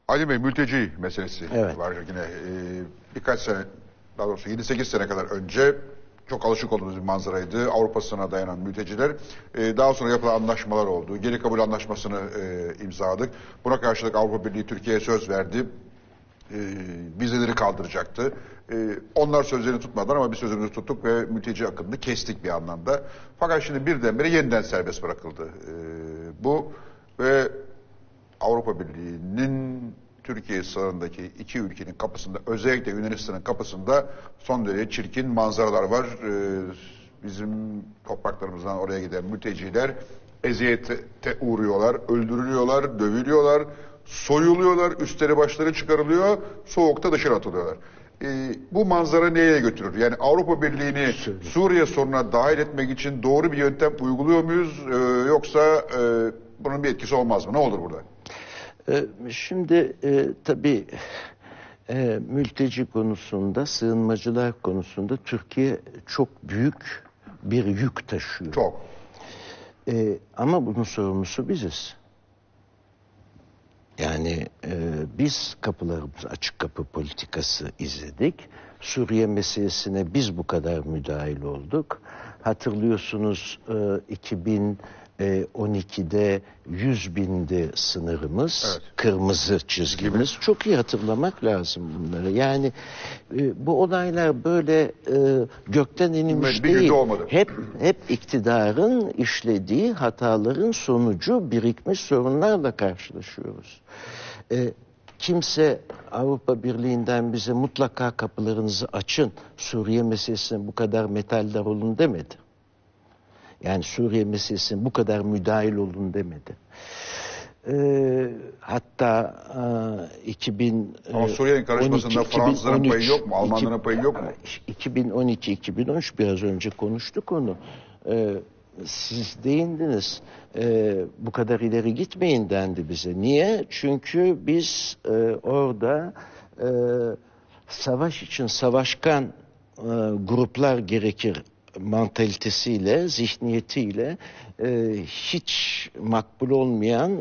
Ali Bey, mülteci meselesi evet. Var yine. Birkaç sene, daha doğrusu 7-8 sene kadar önce çok alışık olduğumuz bir manzaraydı. Avrupa sınırına dayanan mülteciler. Daha sonra yapılan anlaşmalar oldu. Geri kabul anlaşmasını imzaladık. Buna karşılık Avrupa Birliği Türkiye'ye söz verdi. Vizeleri kaldıracaktı. Onlar sözlerini tutmadılar ama biz sözümüzü tuttuk ve mülteci akınını kestik bir anlamda. Fakat şimdi birdenbire yeniden serbest bırakıldı. Bu ve Avrupa Birliği'nin Türkiye sınırındaki iki ülkenin kapısında, özellikle Yunanistan'ın kapısında son derece çirkin manzaralar var. Bizim topraklarımızdan oraya giden mülteciler eziyete uğruyorlar, öldürülüyorlar, dövülüyorlar, soyuluyorlar, üstleri başları çıkarılıyor, soğukta dışarı atılıyorlar. Bu manzara neye götürür? Yani Avrupa Birliği'ni Suriye sorununa dahil etmek için doğru bir yöntem uyguluyor muyuz? Yoksa bunun bir etkisi olmaz mı? Ne olur burada? Şimdi tabii mülteci konusunda, sığınmacılar konusunda Türkiye çok büyük bir yük taşıyor. Çok. Ama bunun sorumlusu biziz. Yani biz kapılarımız açık kapı politikası izledik. Suriye meselesine biz bu kadar müdahil olduk. Hatırlıyorsunuz 2012'de 100.000'di sınırımız, evet, kırmızı çizgimiz. Çok iyi hatırlamak lazım bunları. Yani bu olaylar böyle gökten inmiş değil. Hep iktidarın işlediği hataların sonucu birikmiş sorunlarla karşılaşıyoruz. Kimse Avrupa Birliği'nden bize mutlaka kapılarınızı açın, Suriye meselesine bu kadar metaldar olun demedi. Yani Suriye meselesine bu kadar müdahil olun demedi. Hatta 2000... Ama Suriye'nin karışmasında Fransızların payı yok mu? Almanların payı yok mu? 2012-2013 biraz önce konuştuk onu. Siz değindiniz, bu kadar ileri gitmeyin dendi bize. Niye? Çünkü biz orada savaş için savaşkan gruplar gerekir mantalitesiyle, zihniyetiyle hiç makbul olmayan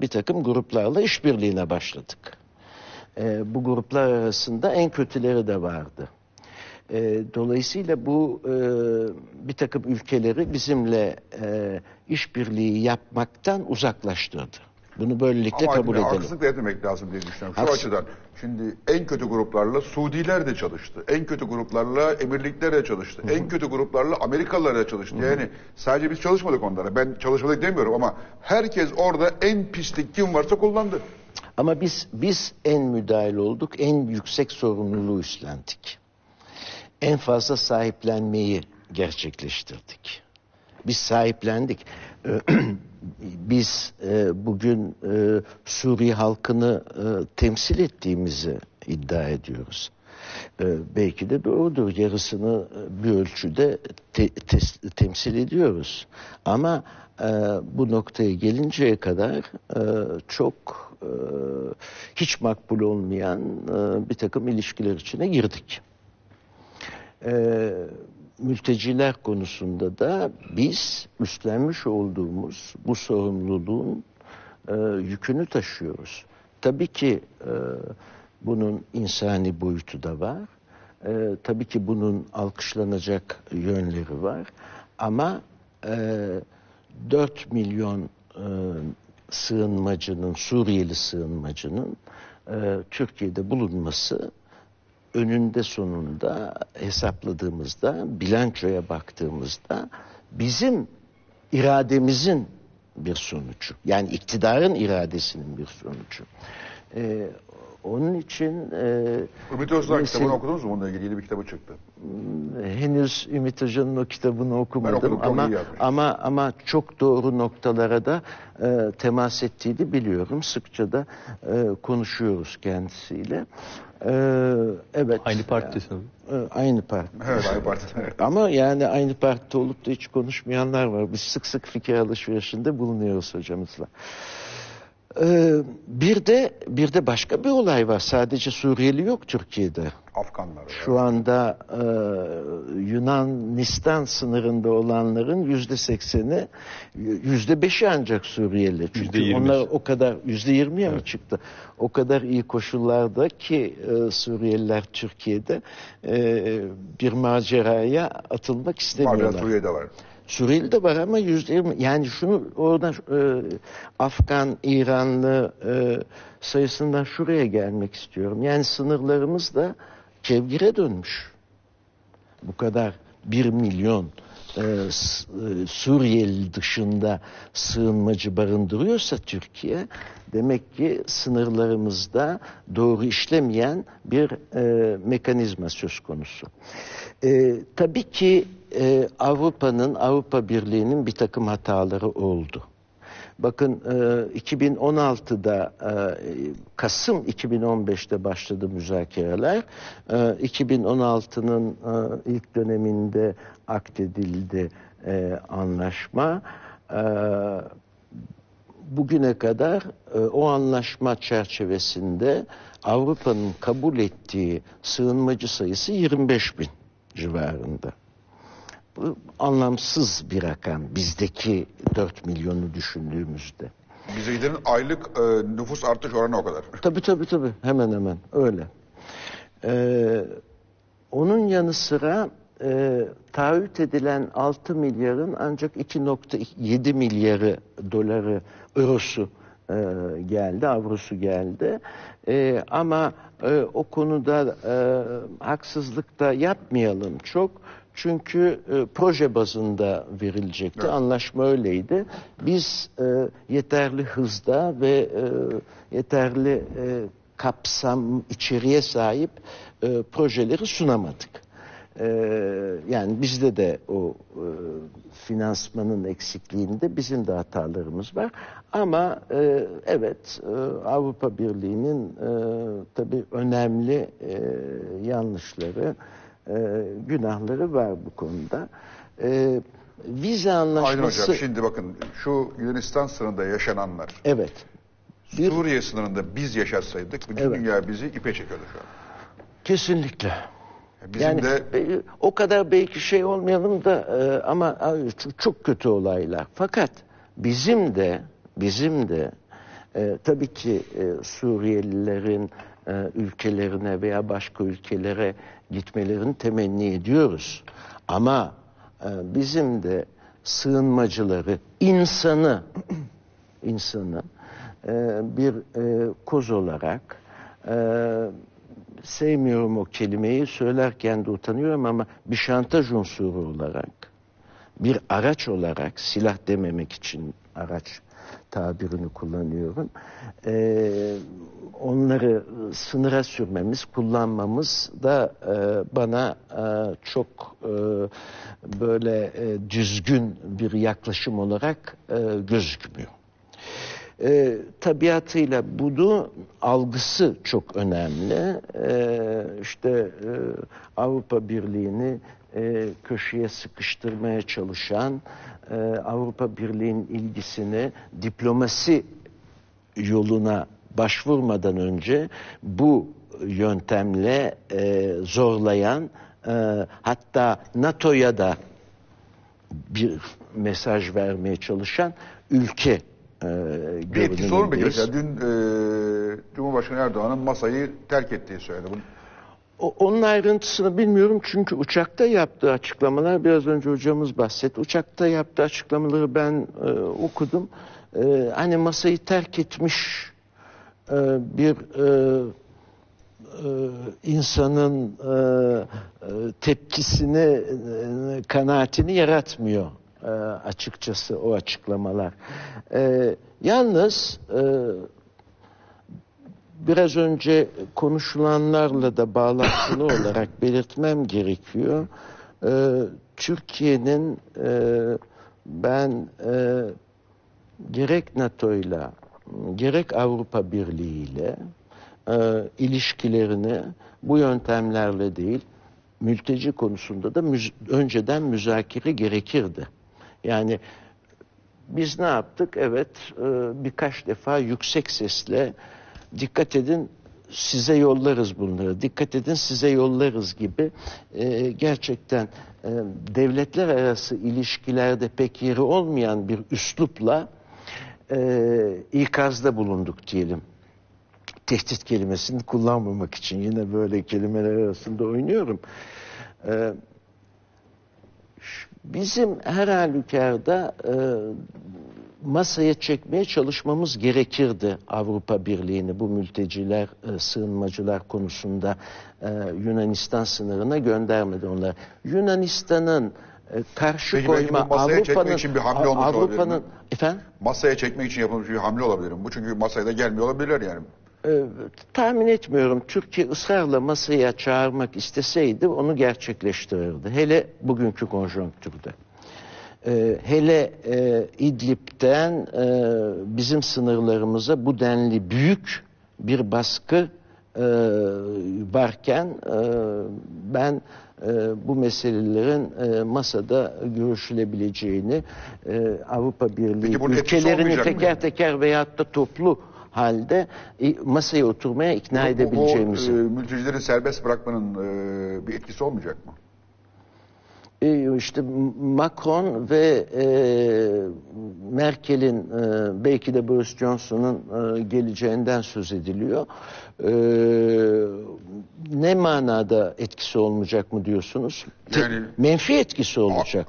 bir takım gruplarla işbirliğine başladık. Bu gruplar arasında en kötüleri de vardı. Dolayısıyla bu bir takım ülkeleri bizimle işbirliği yapmaktan uzaklaştırdı. Bunu böylelikle kabul edelim. Ama haksızlık da etmemek lazım diye düşünüyorum. Şu açıdan, şimdi en kötü gruplarla Suudiler de çalıştı. En kötü gruplarla Emirlikler de çalıştı. Hı-hı. En kötü gruplarla Amerikalılar da çalıştı. Hı-hı. Yani sadece biz çalışmadık onlara. Ben çalışmadık demiyorum ama herkes orada en pislik kim varsa kullandı. Ama biz en müdahil olduk, en yüksek sorumluluğu üstlendik. En fazla sahiplenmeyi gerçekleştirdik. Biz sahiplendik. Biz bugün Suriye halkını temsil ettiğimizi iddia ediyoruz. Belki de doğrudur. Yarısını bir ölçüde temsil ediyoruz. Ama bu noktaya gelinceye kadar çok hiç makbul olmayan bir takım ilişkiler içine girdik. Mülteciler konusunda da biz üstlenmiş olduğumuz bu sorumluluğun yükünü taşıyoruz. Tabii ki bunun insani boyutu da var. Tabii ki bunun alkışlanacak yönleri var. Ama 4 milyon sığınmacının, Suriyeli sığınmacının Türkiye'de bulunması... Önünde sonunda hesapladığımızda, bilançoya baktığımızda bizim irademizin bir sonucu. Yani iktidarın iradesinin bir sonucu. Onun için... Ümit Özdağ kitabını okudunuz mu? Bununla ilgili yeni bir kitabı çıktı. Henüz Ümit Hoca'nın o kitabını okumadım. Ben okudum, ama çok doğru noktalara da temas ettiğini biliyorum. Sıkça da konuşuyoruz kendisiyle. Evet. Aynı partisi. Aynı parti. Evet, aynı parti. Ama yani aynı partide olup da hiç konuşmayanlar var. Biz sık sık fikir alışverişinde bulunuyoruz hocamızla. Bir de başka bir olay var. Sadece Suriyeli yok Türkiye'de. Afganlar. Şu anda Yunanistan sınırında olanların %80'i, %5'i ancak Suriyeli. Çünkü %20. Onlar o kadar, %20'ye mi çıktı? O kadar iyi koşullarda ki Suriyeliler Türkiye'de bir maceraya atılmak istemiyorlar. Var, Suriye'de var. Suriyeli de var ama %20. Yani şunu oradan Afgan, İranlı sayısından şuraya gelmek istiyorum. Yani sınırlarımız da kevgire dönmüş. Bu kadar 1 milyon Suriyeli dışında sığınmacı barındırıyorsa Türkiye, demek ki sınırlarımızda doğru işlemeyen bir mekanizma söz konusu. Tabii ki Avrupa Birliği'nin bir takım hataları oldu. Bakın 2016'da, Kasım 2015'te başladı müzakereler. 2016'nın ilk döneminde akdedildi anlaşma. bugüne kadar o anlaşma çerçevesinde Avrupa'nın kabul ettiği sığınmacı sayısı 25 bin civarında. Bu anlamsız bir rakam bizdeki 4 milyonu düşündüğümüzde. Bizimkilerin aylık nüfus artış oranı o kadar. Tabii hemen hemen öyle. Onun yanı sıra taahhüt edilen 6 milyarın ancak 2.7 milyarı doları, eurosu geldi, avrosu geldi. Ama o konuda haksızlık da yapmayalım çok. Çünkü proje bazında verilecekti. Evet. Anlaşma öyleydi. Biz yeterli hızda ve yeterli kapsam içeriğe sahip projeleri sunamadık. Yani bizde de o finansmanın eksikliğinde bizim de hatalarımız var. Ama evet, Avrupa Birliği'nin tabii önemli yanlışları, günahları var bu konuda. Vize anlaşması... Aynen hocam, şimdi bakın şu Yunanistan sınırında yaşananlar. Evet. Suriye sınırında biz yaşasaydık bütün dünya bizi ipe çekiyordu şu an. Kesinlikle. Bizim yani de... o kadar belki şey olmayalım da ama çok kötü olaylar. Fakat bizim de tabii ki Suriyelilerin ülkelerine veya başka ülkelere gitmelerini temenni ediyoruz. Ama bizim de sığınmacıları, insanı bir koz olarak, sevmiyorum o kelimeyi, söylerken de utanıyorum ama bir şantaj unsuru olarak, bir araç olarak, silah dememek için araç tabirini kullanıyorum, onları sınıra sürmemiz, kullanmamız da bana çok böyle düzgün bir yaklaşım olarak gözükmüyor. Tabiatıyla bunu algısı çok önemli. Avrupa Birliği'ni köşeye sıkıştırmaya çalışan, Avrupa Birliği'nin ilgisini diplomasi yoluna başvurmadan önce bu yöntemle zorlayan, hatta NATO'ya da bir mesaj vermeye çalışan ülke. Bir etkisi olur mu? Dün Cumhurbaşkanı Erdoğan'ın masayı terk ettiği söyledi. Onun ayrıntısını bilmiyorum çünkü uçakta yaptığı açıklamalar, biraz önce hocamız bahsetti. Uçakta yaptığı açıklamaları ben okudum. Hani masayı terk etmiş bir insanın tepkisini, kanaatini yaratmıyor açıkçası o açıklamalar. Yalnız biraz önce konuşulanlarla da bağlantılı olarak belirtmem gerekiyor. Türkiye'nin ben gerek NATO'yla gerek Avrupa Birliği'yle ilişkilerini bu yöntemlerle değil, mülteci konusunda da önceden müzakere gerekirdi. Yani biz ne yaptık? Evet, birkaç defa yüksek sesle dikkat edin size yollarız bunları, dikkat edin size yollarız gibi gerçekten devletler arası ilişkilerde pek yeri olmayan bir üslupla ikazda bulunduk diyelim. Tehdit kelimesini kullanmamak için yine böyle kelimeler arasında oynuyorum. Bizim her halükarda masaya çekmeye çalışmamız gerekirdi Avrupa Birliği'ni bu mülteciler, sığınmacılar konusunda. Yunanistan sınırına göndermedi onları. Yunanistan'ın karşı koyma, Avrupa'nın efendim masaya çekmek için yapılmış bir hamle olabilir mi? Bu çünkü masaya da gelmiyor olabilirler yani. Tahmin etmiyorum. Türkiye ısrarla masaya çağırmak isteseydi onu gerçekleştirirdi. Hele bugünkü konjonktürde. Hele İdlib'den bizim sınırlarımıza bu denli büyük bir baskı varken ben bu meselelerin masada görüşülebileceğini, Avrupa Birliği ülkelerini teker teker veyahut da toplu halde masaya oturmaya ikna edebileceğimizi. Mültecileri serbest bırakmanın bir etkisi olmayacak mı? İşte Macron ve Merkel'in belki de Boris Johnson'un geleceğinden söz ediliyor. Ne manada etkisi olmayacak mı diyorsunuz? Yani, menfi etkisi olacak.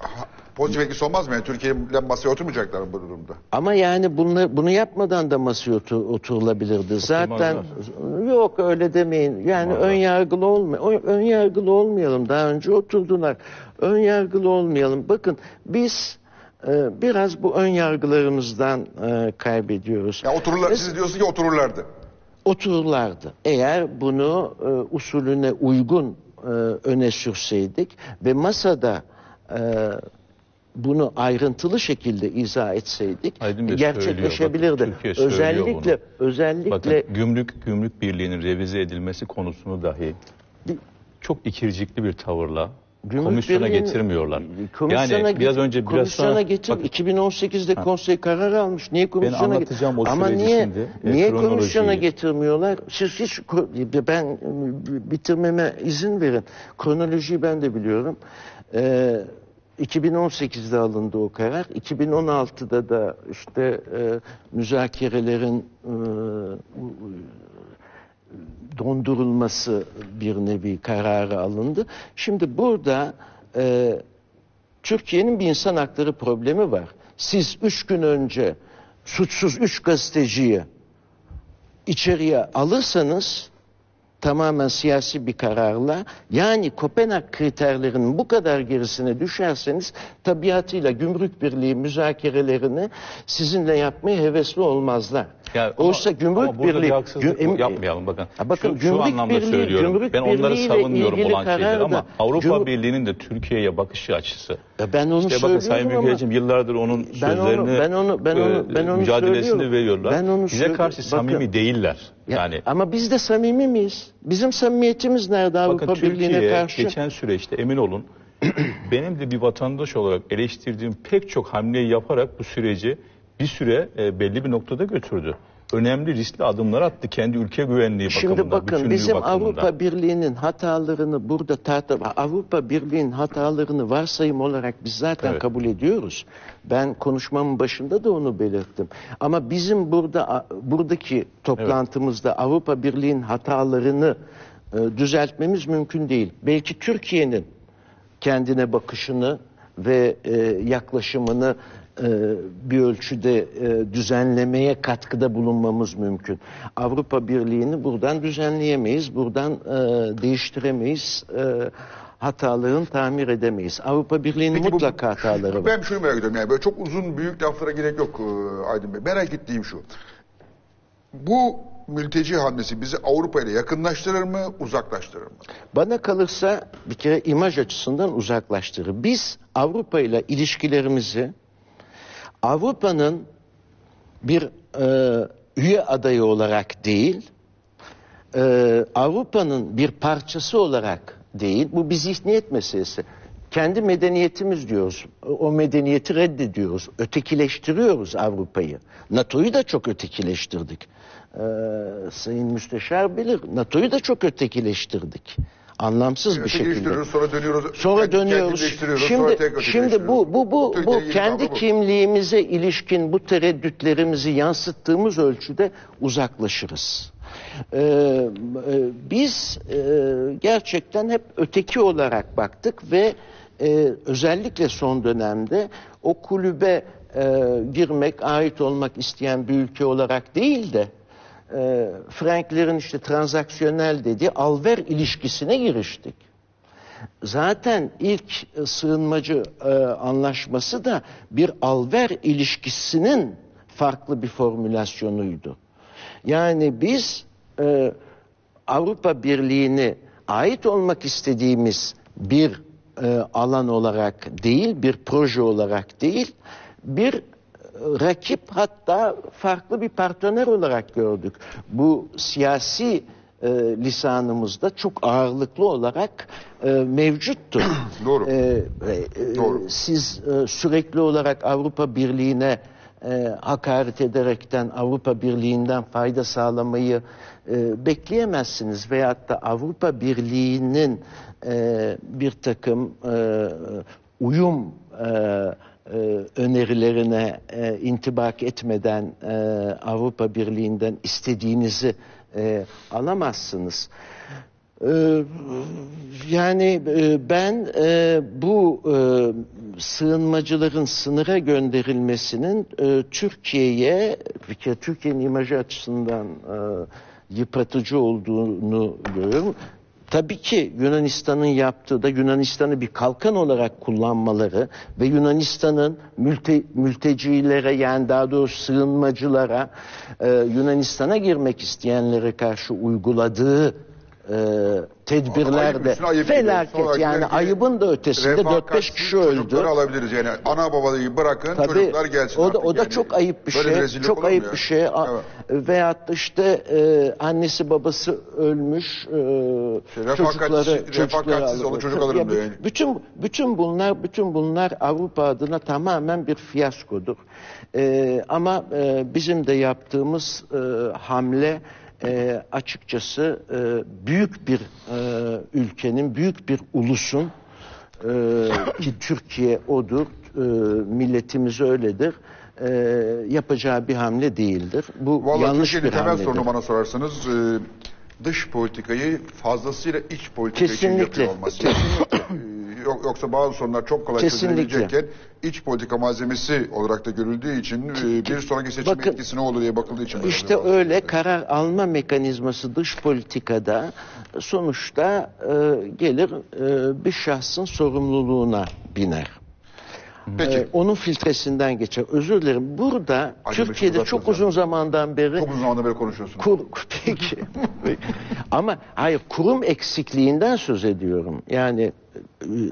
Pozitif etkisi olmaz mı? Yani Türkiye'yle masaya oturmayacaklar mı bu durumda? Ama yani bunu yapmadan da masaya oturulabilirdi. Zaten yok, öyle demeyin. Yani ön yargılı olmayalım. Daha önce oturdular. Ön yargılı olmayalım. Bakın biz biraz bu ön yargılarımızdan kaybediyoruz. Ya otururlar, siz diyorsunuz ki otururlardı. Otururlardı. Eğer bunu usulüne uygun öne sürseydik ve masada bunu ayrıntılı şekilde izah etseydik gerçekleşebilirdi. Bakın, özellikle bakın, gümrük birliğinin revize edilmesi konusunu dahi çok ikircikli bir tavırla komisyona getirmiyorlar. Yani biraz sonra 2018'de konsey karar almış. Niye komisyona getirmiyorlar? Ama niye komisyona getirmiyorlar? Siz hiç, ben bitirmeme izin verin. Kronolojiyi ben de biliyorum. 2018'de alındı o karar. 2016'da da işte müzakerelerin dondurulması bir nevi kararı alındı. Şimdi burada Türkiye'nin bir insan hakları problemi var. Siz 3 gün önce suçsuz 3 gazeteciyi içeriye alırsanız tamamen siyasi bir kararla, yani Kopenhag kriterlerinin bu kadar gerisine düşerseniz tabiatıyla Gümrük Birliği müzakerelerini sizinle yapmaya hevesli olmazlar. Ya, oysa Gümrük Birliği... yapmayalım bakın. Bakın şu anlamda söylüyorum. Ben onları savunmuyorum olan şeyler ama Avrupa Birliği'nin de Türkiye'ye bakış açısı. Ben onu söylüyorum bakın, Sayın Büyükelçim yıllardır onun sözlerini, mücadelesini veriyorlar. Bize karşı samimi değiller. Yani, ama biz de samimi miyiz? Bizim samimiyetimiz nerede Avrupa Birliği'ne karşı? Türkiye geçen süreçte emin olun benim de bir vatandaş olarak eleştirdiğim pek çok hamleyi yaparak bu süreci bir süre belli bir noktada götürdü. Önemli riskli adımlar attı kendi ülke güvenliği bakımından. Şimdi bakın bizim Avrupa Birliği'nin hatalarını burada Avrupa Birliği'nin hatalarını varsayım olarak biz zaten kabul ediyoruz. Ben konuşmamın başında da onu belirttim. Ama bizim buradaki toplantımızda Avrupa Birliği'nin hatalarını düzeltmemiz mümkün değil. Belki Türkiye'nin kendine bakışını ve yaklaşımını bir ölçüde düzenlemeye katkıda bulunmamız mümkün. Avrupa Birliği'ni buradan düzenleyemeyiz, buradan değiştiremeyiz, hatalarını tamir edemeyiz. Avrupa Birliği'nin mutlaka hataları var. Ben şunu merak ediyorum, yani böyle çok uzun büyük laflara gerek yok Aydın Bey. Merak ettiğim şu: bu mülteci hamlesi bizi Avrupa ile yakınlaştırır mı, uzaklaştırır mı? Bana kalırsa bir kere imaj açısından uzaklaştırır. Biz Avrupa ile ilişkilerimizi Avrupa'nın bir üye adayı olarak değil, Avrupa'nın bir parçası olarak değil, bu bir zihniyet meselesi. Kendi medeniyetimiz diyoruz, o medeniyeti reddediyoruz, ötekileştiriyoruz Avrupa'yı. NATO'yu da çok ötekileştirdik. Sayın Müsteşar bilir, NATO'yu da çok ötekileştirdik. Anlamsız bir şekilde. Sonra dönüyoruz. Şimdi bu kendi kimliğimize ilişkin bu tereddütlerimizi yansıttığımız ölçüde uzaklaşırız. Biz gerçekten hep öteki olarak baktık ve özellikle son dönemde o kulübe girmek, ait olmak isteyen bir ülke olarak değil de Franklerin işte transaksiyonel dediği alver ilişkisine giriştik. Zaten ilk sığınmacı anlaşması da bir alver ilişkisinin farklı bir formülasyonuydu. Yani biz Avrupa Birliği'ni ait olmak istediğimiz bir alan olarak değil, bir proje olarak değil, bir rakip, hatta farklı bir partner olarak gördük. Bu siyasi lisanımızda çok ağırlıklı olarak mevcuttu. Doğru. Doğru. Siz sürekli olarak Avrupa Birliği'ne hakaret ederekten Avrupa Birliği'nden fayda sağlamayı bekleyemezsiniz. Veyahut da Avrupa Birliği'nin bir takım uyum önerilerine intibak etmeden Avrupa Birliği'nden istediğinizi alamazsınız. Yani ben bu sığınmacıların sınıra gönderilmesinin Türkiye'ye, Türkiye'nin imajı açısından yıpratıcı olduğunu görüyorum. Tabii ki Yunanistan'ın yaptığı da Yunanistan'ı bir kalkan olarak kullanmaları ve Yunanistan'ın mültecilere, yani daha doğrusu sığınmacılara, Yunanistan'a girmek isteyenlere karşı uyguladığı tedbirlerde felaket, yani ayıbın da ötesinde 4-5 kişi öldü. Çocukları alabiliriz yani, ana babayı bırakın, tabii, çocuklar gelsin. O da yani çok ayıp bir şey, çok ayıp ya bir şey. Evet. Veyahut da işte annesi babası ölmüş çocukları onu çocuk alırım diyor yani. Bütün bunlar Avrupa adına tamamen bir fiyaskodur. Ama bizim de yaptığımız hamle açıkçası büyük bir ülkenin, büyük bir ulusun ki Türkiye odur, milletimiz öyledir, yapacağı bir hamle değildir. Bu vallahi yanlış bir hamledir. Temel sorunu bana sorarsanız dış politikayı fazlasıyla iç politika için yapıyor olması. Yoksa bazı sorunlar çok kolay çözülebilecekken iç politika malzemesi olarak da görüldüğü için bir sonraki seçim etkisi ne olur diye bakıldığı için. İşte öyle karar alma mekanizması dış politikada sonuçta gelir bir şahsın sorumluluğuna biner. Peki. Onun filtresinden geçer. Özür dilerim. Burada Türkiye'de çok uzun zamandan beri konuşuyorsunuz. Peki. Ama hayır, kurum eksikliğinden söz ediyorum. Yani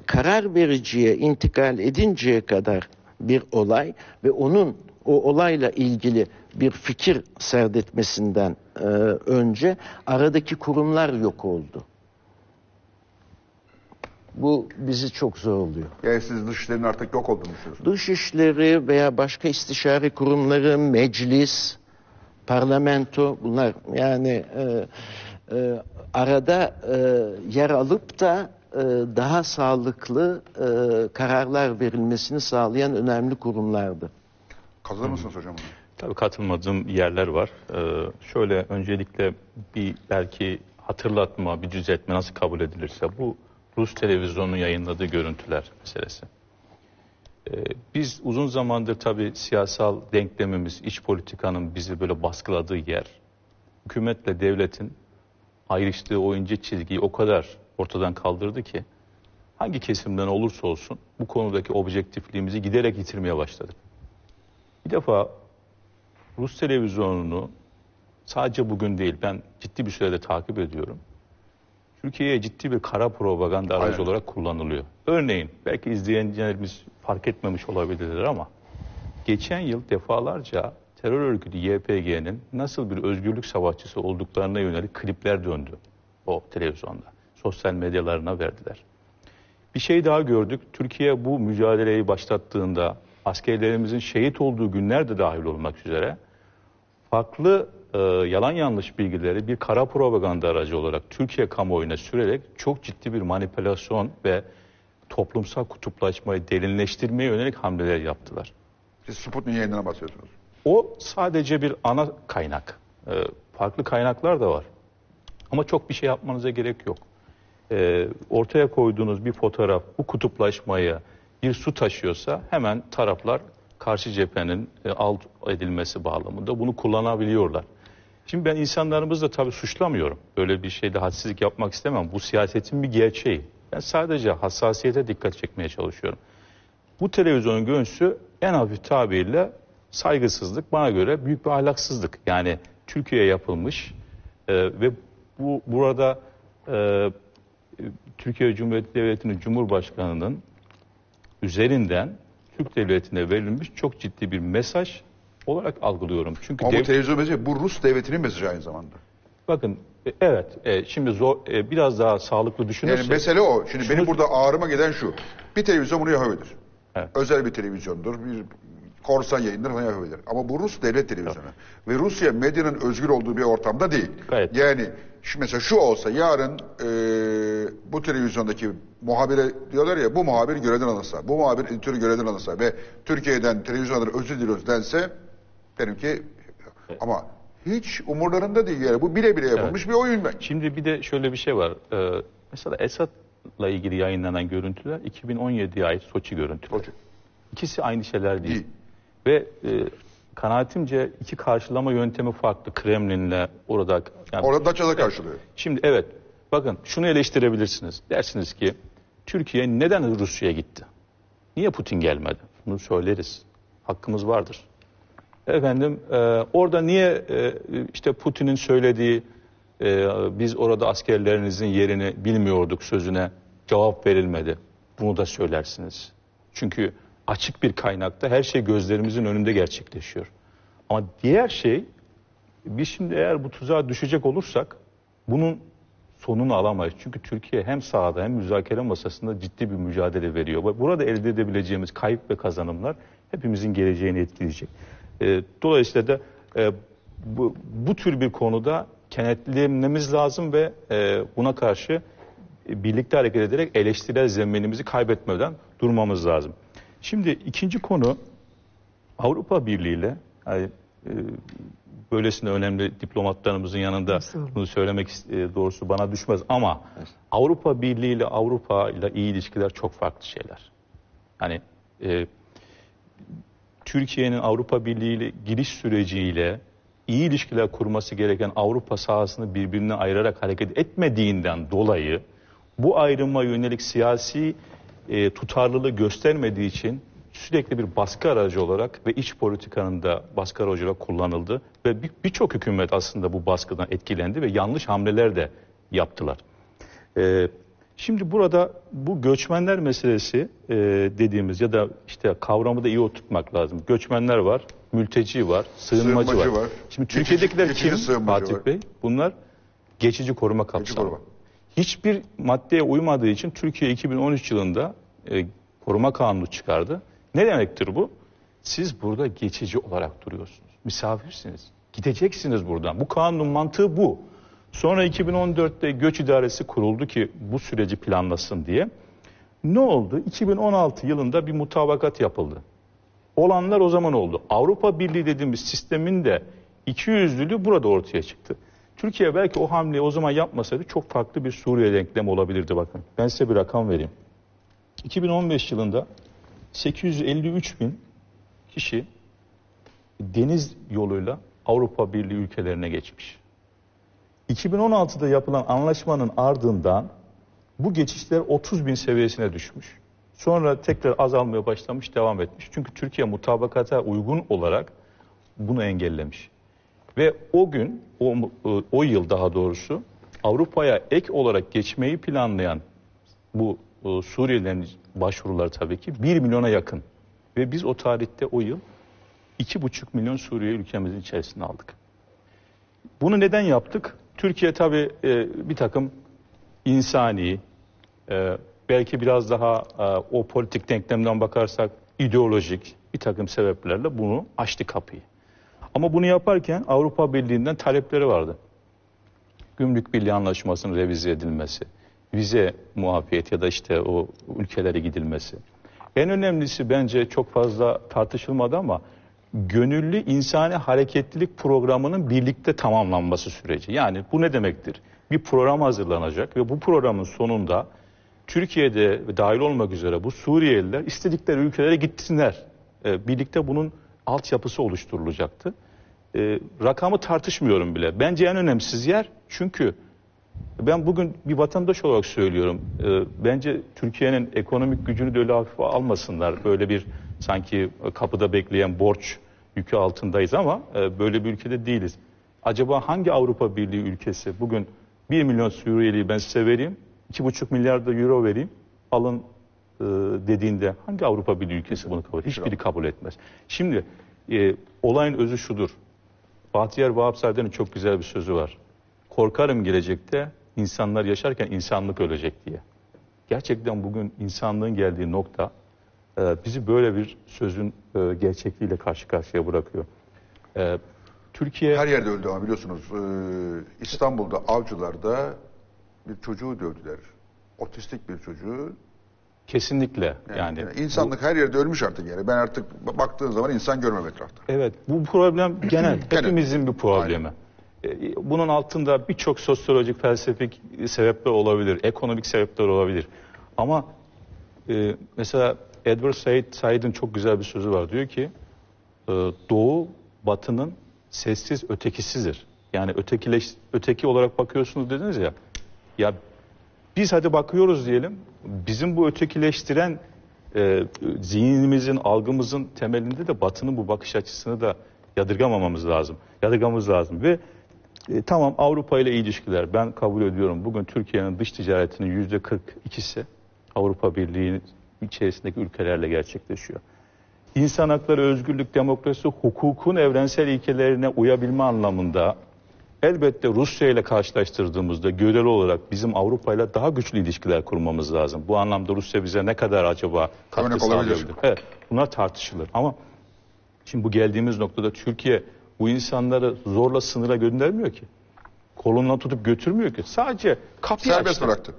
karar vericiye intikal edinceye kadar bir olay ve onun o olayla ilgili bir fikir serdetmesinden önce aradaki kurumlar yok oldu. Bu bizi çok zorluyor. Yani siz dışişlerin artık yok olduğunu düşünüyorsunuz. Dışişleri veya başka istişare kurumları, meclis, parlamento, bunlar yani arada yer alıp da daha sağlıklı kararlar verilmesini sağlayan önemli kurumlardı. Katılır mısınız hocam? Tabii katılmadığım yerler var. Şöyle öncelikle bir belki hatırlatma, bir düzeltme nasıl kabul edilirse bu Rus televizyonu yayınladığı görüntüler meselesi. Biz uzun zamandır tabii siyasal denklemimiz, iç politikanın bizi böyle baskıladığı yer, hükümetle devletin ayrıştığı o ince çizgiyi o kadar ortadan kaldırdı ki hangi kesimden olursa olsun bu konudaki objektifliğimizi giderek yitirmeye başladık. Bir defa Rus televizyonunu sadece bugün değil, ben ciddi bir sürede takip ediyorum. Türkiye'ye ciddi bir kara propaganda aracı olarak kullanılıyor. Örneğin, belki izleyenlerimiz fark etmemiş olabilirler ama geçen yıl defalarca terör örgütü YPG'nin nasıl bir özgürlük savaşçısı olduklarına yönelik klipler döndü o televizyonda. Sosyal medyalarına verdiler. Bir şey daha gördük. Türkiye bu mücadeleyi başlattığında askerlerimizin şehit olduğu günler de dahil olmak üzere farklı yalan yanlış bilgileri bir kara propaganda aracı olarak Türkiye kamuoyuna sürerek çok ciddi bir manipülasyon ve toplumsal kutuplaşmayı derinleştirmeye yönelik hamleler yaptılar. Siz Sputnik yayınına basıyorsunuz. O sadece bir ana kaynak. Farklı kaynaklar da var. Ama çok bir şey yapmanıza gerek yok. Ortaya koyduğunuz bir fotoğraf bu kutuplaşmayı bir su taşıyorsa hemen taraflar karşı cephenin alt edilmesi bağlamında bunu kullanabiliyorlar. Şimdi ben insanlarımızı da tabii suçlamıyorum. Böyle bir şeyde hadsizlik yapmak istemem. Bu siyasetin bir gerçeği. Ben sadece hassasiyete dikkat çekmeye çalışıyorum. Bu televizyonun görüntüsü en hafif tabirle saygısızlık, bana göre büyük bir ahlaksızlık. Yani Türkiye'ye yapılmış ve bu burada Türkiye Cumhuriyeti Devleti'nin Cumhurbaşkanı'nın üzerinden Türk Devleti'ne verilmiş çok ciddi bir mesaj olarak algılıyorum. Çünkü ama bu televizyon mesajı, bu Rus Devleti'nin mesajı aynı zamanda. Bakın Evet. Şimdi biraz daha sağlıklı düşünürsek. Yani mesele o. Şimdi benim burada ağrıma gelen şu. Bir televizyon bunu yapabilir. Evet. Özel bir televizyondur. Bir korsan yayındır falan yapabilir. Ama bu Rus devlet televizyonu. Evet. Ve Rusya medyanın özgür olduğu bir ortamda değil. Evet. Yani şimdi mesela şu olsa yarın bu televizyondaki muhabire diyorlar ya, bu muhabir görevden alınsa, bu muhabir editörü görevden alınsa ve Türkiye'den televizyonlara özür diliyoruz dense derim ki evet. Ama hiç umurlarında değil yani, bu bile bile yapılmış evet. Bir oyun. Şimdi bir de şöyle bir şey var. Mesela Esad'la ilgili yayınlanan görüntüler 2017'ye ait Soçi görüntüleri. Soçi. İkisi aynı şeyler değil. Ve kanaatimce iki karşılama yöntemi farklı. Kremlin'le orada... Yani, orada Daça'da karşılıyor. Şimdi evet, bakın şunu eleştirebilirsiniz. Dersiniz ki Türkiye neden Rusya'ya gitti? Niye Putin gelmedi? Bunu söyleriz. Hakkımız vardır. Efendim orada niye işte Putin'in söylediği biz orada askerlerinizin yerini bilmiyorduk sözüne cevap verilmedi. Bunu da söylersiniz. Çünkü açık bir kaynakta her şey gözlerimizin önünde gerçekleşiyor. Ama diğer şey, biz şimdi eğer bu tuzağa düşecek olursak bunun sonunu alamayız. Çünkü Türkiye hem sahada hem müzakere masasında ciddi bir mücadele veriyor. Burada elde edebileceğimiz kayıp ve kazanımlar hepimizin geleceğini etkileyecek. Dolayısıyla da bu tür bir konuda kenetlenmemiz lazım ve buna karşı birlikte hareket ederek eleştirel zeminimizi kaybetmeden durmamız lazım. Şimdi ikinci konu, Avrupa Birliği ile yani, böylesine önemli diplomatlarımızın yanında bunu söylemek doğrusu bana düşmez ama Avrupa Birliği ile Avrupa ile iyi ilişkiler çok farklı şeyler. Hani Türkiye'nin Avrupa Birliği ile giriş süreciyle iyi ilişkiler kurması gereken Avrupa sahasını birbirine ayırarak hareket etmediğinden dolayı bu ayrıma yönelik siyasi tutarlılığı göstermediği için sürekli bir baskı aracı olarak ve iç politikanın da baskı aracı olarak kullanıldı. Ve birçok hükümet aslında bu baskıdan etkilendi ve yanlış hamleler de yaptılar. Şimdi burada bu göçmenler meselesi dediğimiz ya da işte kavramı da iyi oturtmak lazım. Göçmenler var, mülteci var, sığınmacı var. Şimdi Türkiye'dekiler geçici kim Fatih Bey? Bunlar geçici koruma kapsamı. Hiçbir maddeye uymadığı için Türkiye 2013 yılında koruma kanunu çıkardı. Ne demektir bu? Siz burada geçici olarak duruyorsunuz. Misafirsiniz. Gideceksiniz buradan. Bu kanunun mantığı bu. Sonra 2014'te göç idaresi kuruldu ki bu süreci planlasın diye. Ne oldu? 2016 yılında bir mutabakat yapıldı. Olanlar o zaman oldu. Avrupa Birliği dediğimiz sistemin de ikiyüzlülüğü burada ortaya çıktı. Türkiye belki o hamleyi o zaman yapmasaydı çok farklı bir Suriye denklemi olabilirdi bakın. Ben size bir rakam vereyim. 2015 yılında 853 bin kişi deniz yoluyla Avrupa Birliği ülkelerine geçmiş. 2016'da yapılan anlaşmanın ardından bu geçişler 30 bin seviyesine düşmüş. Sonra tekrar azalmaya başlamış, devam etmiş. Çünkü Türkiye mutabakata uygun olarak bunu engellemiş. Ve o gün, o yıl daha doğrusu Avrupa'ya ek olarak geçmeyi planlayan bu Suriyelilerin başvuruları tabii ki 1 milyona yakın. Ve biz o tarihte o yıl 2,5 milyon Suriyeli ülkemizin içerisine aldık. Bunu neden yaptık? Türkiye tabii bir takım insani, belki biraz daha o politik denklemden bakarsak ideolojik bir takım sebeplerle bunu açtı kapıyı. Ama bunu yaparken Avrupa Birliği'nden talepleri vardı. Gümrük Birliği Anlaşması'nın revize edilmesi, vize muafiyet ya da işte o ülkelere gidilmesi. En önemlisi bence çok fazla tartışılmadı ama gönüllü insani hareketlilik programının birlikte tamamlanması süreci. Yani bu ne demektir? Bir program hazırlanacak ve bu programın sonunda Türkiye'de dahil olmak üzere bu Suriyeliler istedikleri ülkelere gitsinler. Birlikte bunun altyapısı oluşturulacaktı. Rakamı tartışmıyorum bile. Bence en önemsiz yer, çünkü ben bugün bir vatandaş olarak söylüyorum. Bence Türkiye'nin ekonomik gücünü de öyle hafife almasınlar. Böyle bir sanki kapıda bekleyen borç yükü altındayız ama böyle bir ülkede değiliz. Acaba hangi Avrupa Birliği ülkesi bugün 1 milyon Suriyeli'yi ben size vereyim, 2,5 milyar da euro vereyim, alın dediğinde hangi Avrupa Birliği ülkesi bunu kabul etmez? Hiçbiri kabul etmez. Şimdi olayın özü şudur. Bahtiyar Vahapzade'nin çok güzel bir sözü var. korkarım gelecekte insanlar yaşarken insanlık ölecek diye. Gerçekten bugün insanlığın geldiği nokta bizi böyle bir sözün gerçekliğiyle karşı karşıya bırakıyor. Türkiye... Her yerde öldü ama biliyorsunuz. İstanbul'da, Avcılar'da bir çocuğu dövdüler. Otistik bir çocuğu. Kesinlikle yani. İnsanlık bu, her yerde ölmüş artık yani. Ben artık baktığım zaman insan görmem etrafta. Evet, bu problem genel. Hepimizin bir problemi. Bunun altında birçok sosyolojik, felsefik sebepler olabilir. Ekonomik sebepler olabilir. Ama mesela Edward Said'in çok güzel bir sözü var. Diyor ki Doğu Batı'nın sessiz ötekisidir. Yani öteki olarak bakıyorsunuz dediniz ya. Ya biz hadi bakıyoruz diyelim. Bizim bu ötekileştiren zihnimizin, algımızın temelinde de Batı'nın bu bakış açısını da yadırgamamamız lazım. Yadırgamamız lazım ve tamam Avrupa ile iyi ilişkiler. Ben kabul ediyorum. Bugün Türkiye'nin dış ticaretinin %42'si Avrupa Birliği'nin içerisindeki ülkelerle gerçekleşiyor. İnsan hakları, özgürlük, demokrasi, hukukun evrensel ilkelerine uyabilme anlamında elbette Rusya ile karşılaştırdığımızda göreli olarak bizim Avrupa ile daha güçlü ilişkiler kurmamız lazım. Bu anlamda Rusya bize ne kadar acaba katkı sağlayabilir? Evet, bunlar tartışılır ama şimdi bu geldiğimiz noktada Türkiye bu insanları zorla sınıra göndermiyor ki. Kolundan tutup götürmüyor ki. Sadece kapıyı serbest bıraktı.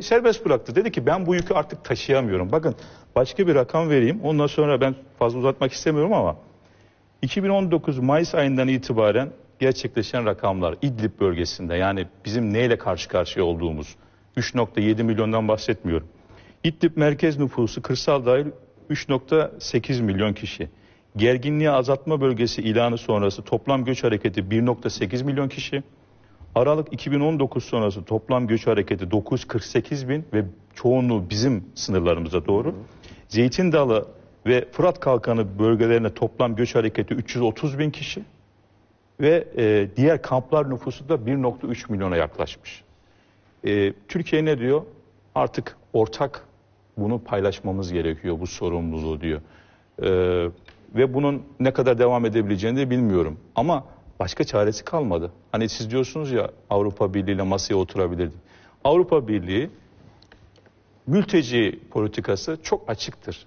Serbest bıraktı. Dedi ki ben bu yükü artık taşıyamıyorum. Bakın başka bir rakam vereyim. Ondan sonra ben fazla uzatmak istemiyorum ama 2019 Mayıs ayından itibaren gerçekleşen rakamlar İdlib bölgesinde yani bizim neyle karşı karşıya olduğumuz 3.7 milyondan bahsetmiyorum. İdlib merkez nüfusu kırsal dahil 3.8 milyon kişi. Gerginliği azaltma bölgesi ilanı sonrası toplam göç hareketi 1.8 milyon kişi. Aralık 2019 sonrası toplam göç hareketi 948 bin ve çoğunluğu bizim sınırlarımıza doğru. Zeytin Dalı ve Fırat Kalkanı bölgelerine toplam göç hareketi 330 bin kişi. Ve diğer kamplar nüfusu da 1.3 milyona yaklaşmış. Türkiye ne diyor? Artık ortak bunu paylaşmamız gerekiyor bu sorumluluğu diyor. Ve bunun ne kadar devam edebileceğini de bilmiyorum. Ama başka çaresi kalmadı. Hani siz diyorsunuz ya Avrupa Birliği ile masaya oturabilirdik. Avrupa Birliği mülteci politikası çok açıktır.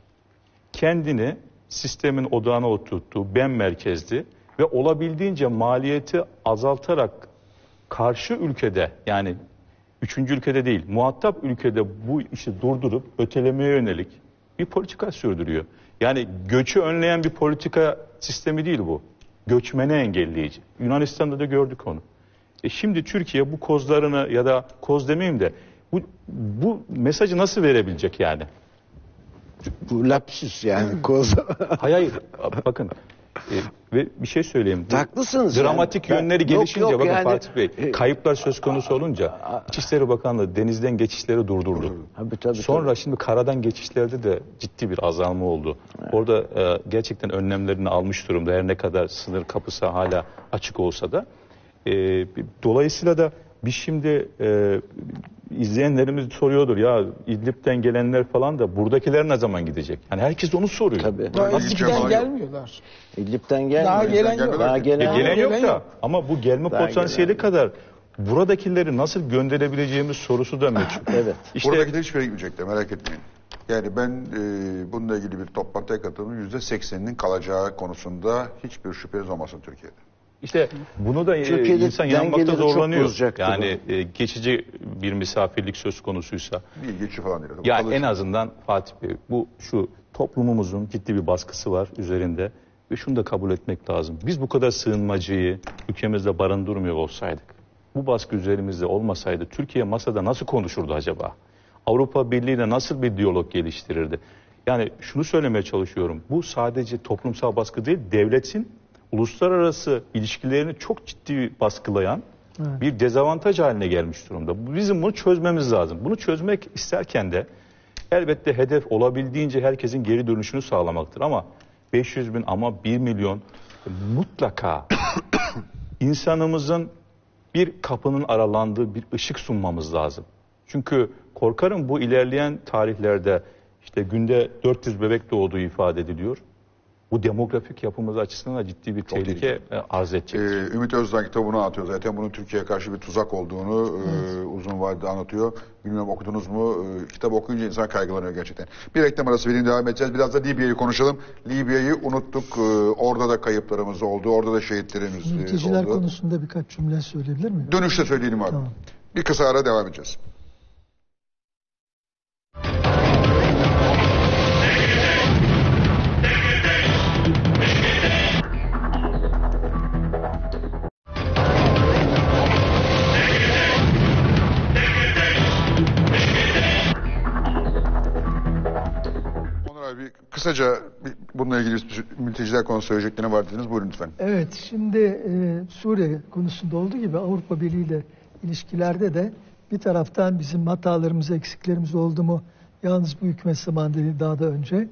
Kendini sistemin odağına oturttuğu ben merkezli ve olabildiğince maliyeti azaltarak karşı ülkede yani üçüncü ülkede değil muhatap ülkede bu işi durdurup ötelemeye yönelik bir politika sürdürüyor. Yani göçü önleyen bir politika sistemi değil bu. Göçmeni engelleyici. Yunanistan'da da gördük onu. Şimdi Türkiye bu kozlarını ya da koz demeyeyim de bu mesajı nasıl verebilecek yani? Bu lapsus yani koz. Hayır bakın. Ve bir şey söyleyeyim. Haklısınız. Dramatik yani. Yönleri gelişince bakın yani, Fatih Bey kayıplar söz konusu olunca İçişleri Bakanlığı denizden geçişleri durdurdu. Tabii. Sonra şimdi karadan geçişlerde de ciddi bir azalma oldu. Evet. Orada gerçekten önlemlerini almış durumda her ne kadar sınır kapısı hala açık olsa da. Dolayısıyla da biz şimdi izleyenlerimiz soruyordur ya İdlib'den gelenler falan da buradakiler ne zaman gidecek? Yani herkes onu soruyor. Tabii. İdlib'den gelmiyorlar. İdlib'den gelmiyor. Daha gelen yok. Gelen yok. Ama bu gelme daha potansiyeli gelen. Kadar buradakileri nasıl gönderebileceğimiz sorusu da meçhul. Evet. İşte, buradakiler hiçbir yere gitmeyecek de merak etmeyin. Yani ben bununla ilgili bir toplantıya katıldım. %80'inin kalacağı konusunda hiçbir şüpheniz olmasın Türkiye'de. İşte bunu da Türkiye'de insan yanmakta zorlanıyor. Yani geçici bir misafirlik söz konusuysa. Bir geçici falan değil. Ya yani en azından Fatih Bey bu şu toplumumuzun ciddi bir baskısı var üzerinde ve şunu da kabul etmek lazım. Biz bu kadar sığınmacıyı ülkemizde barındırmıyor olsaydık. Bu baskı üzerimizde olmasaydı Türkiye masada nasıl konuşurdu acaba? Avrupa Birliği'yle nasıl bir diyalog geliştirirdi? Yani şunu söylemeye çalışıyorum. Bu sadece toplumsal baskı değil, devletin uluslararası ilişkilerini çok ciddi baskılayan bir dezavantaj haline gelmiş durumda. Bizim bunu çözmemiz lazım. Bunu çözmek isterken de elbette hedef olabildiğince herkesin geri dönüşünü sağlamaktır. Ama 500 bin ama 1 milyon mutlaka insanımızın bir kapının aralandığı bir ışık sunmamız lazım. Çünkü korkarım bu ilerleyen tarihlerde işte günde 400 bebek doğduğu ifade ediliyor. Bu demografik yapımız açısından da ciddi bir tehlike arz edecek. Ümit Özdağ kitabını atıyor. Zaten bunun Türkiye'ye karşı bir tuzak olduğunu uzun vadede anlatıyor. Bilmiyorum okudunuz mu? Kitabı okuyunca insan kaygılanıyor gerçekten. Bir reklam arası vereyim, devam edeceğiz. Biraz da Libya'yı konuşalım. Libya'yı unuttuk. Orada da kayıplarımız oldu. Orada da şehitlerimiz oldu. Mülteciler konusunda birkaç cümle söyleyebilir miyim? Dönüşte söyleyelim abi. Tamam. Bir kısa ara, devam edeceğiz. Kısaca bununla ilgili mülteciler konusu söyleyeceklerine var dediniz. Buyurun lütfen. Evet, şimdi Suriye konusunda olduğu gibi Avrupa Birliği ile ilişkilerde de bir taraftan bizim hatalarımız, eksiklerimiz oldu mu? Yalnız bu hükümet zamanında değil, daha da önce.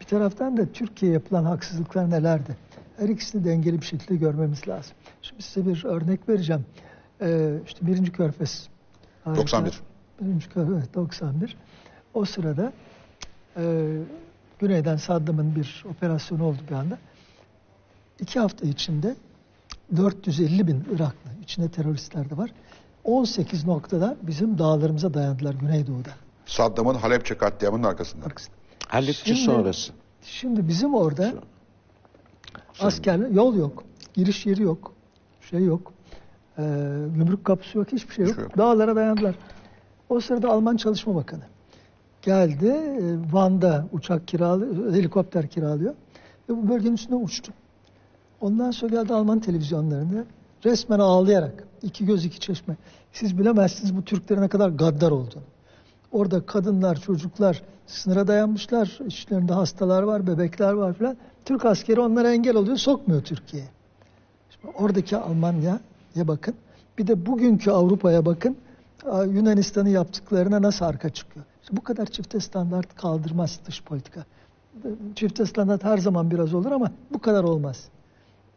Bir taraftan da Türkiye'ye yapılan haksızlıklar nelerdi? Her ikisini dengeli bir şekilde görmemiz lazım. Şimdi size bir örnek vereceğim. İşte 1. Körfez. 91. 1. Körfez 91. O sırada güneyden Saddam'ın bir operasyonu oldu bir anda. 2 hafta içinde 450 bin Iraklı, içinde teröristler de var. 18 noktada bizim dağlarımıza dayandılar Güneydoğu'da. Saddam'ın Halepçe katliamının arkasında. Halepçe sonrası. Şimdi bizim orada askerler, yol yok, giriş yeri yok, şey yok, gümrük kapısı yok, hiçbir şey yok. Dağlara dayandılar. O sırada Alman Çalışma Bakanı geldi, Van'da uçak kiralıyor, helikopter kiralıyor ve bu bölgenin üstüne uçtu. Ondan sonra geldi Alman televizyonlarında resmen ağlayarak, 2 göz 2 çeşme, siz bilemezsiniz bu Türklere ne kadar gaddar olduğunu. Orada kadınlar, çocuklar sınıra dayanmışlar, içlerinde hastalar var, bebekler var filan. Türk askeri onlara engel oluyor, sokmuyor Türkiye'ye. Oradaki Almanya'ya bakın, bir de bugünkü Avrupa'ya bakın, Yunanistan'ın yaptıklarına nasıl arka çıkıyor. Bu kadar çifte standart kaldırmaz dış politika. Çifte standart her zaman biraz olur ama bu kadar olmaz.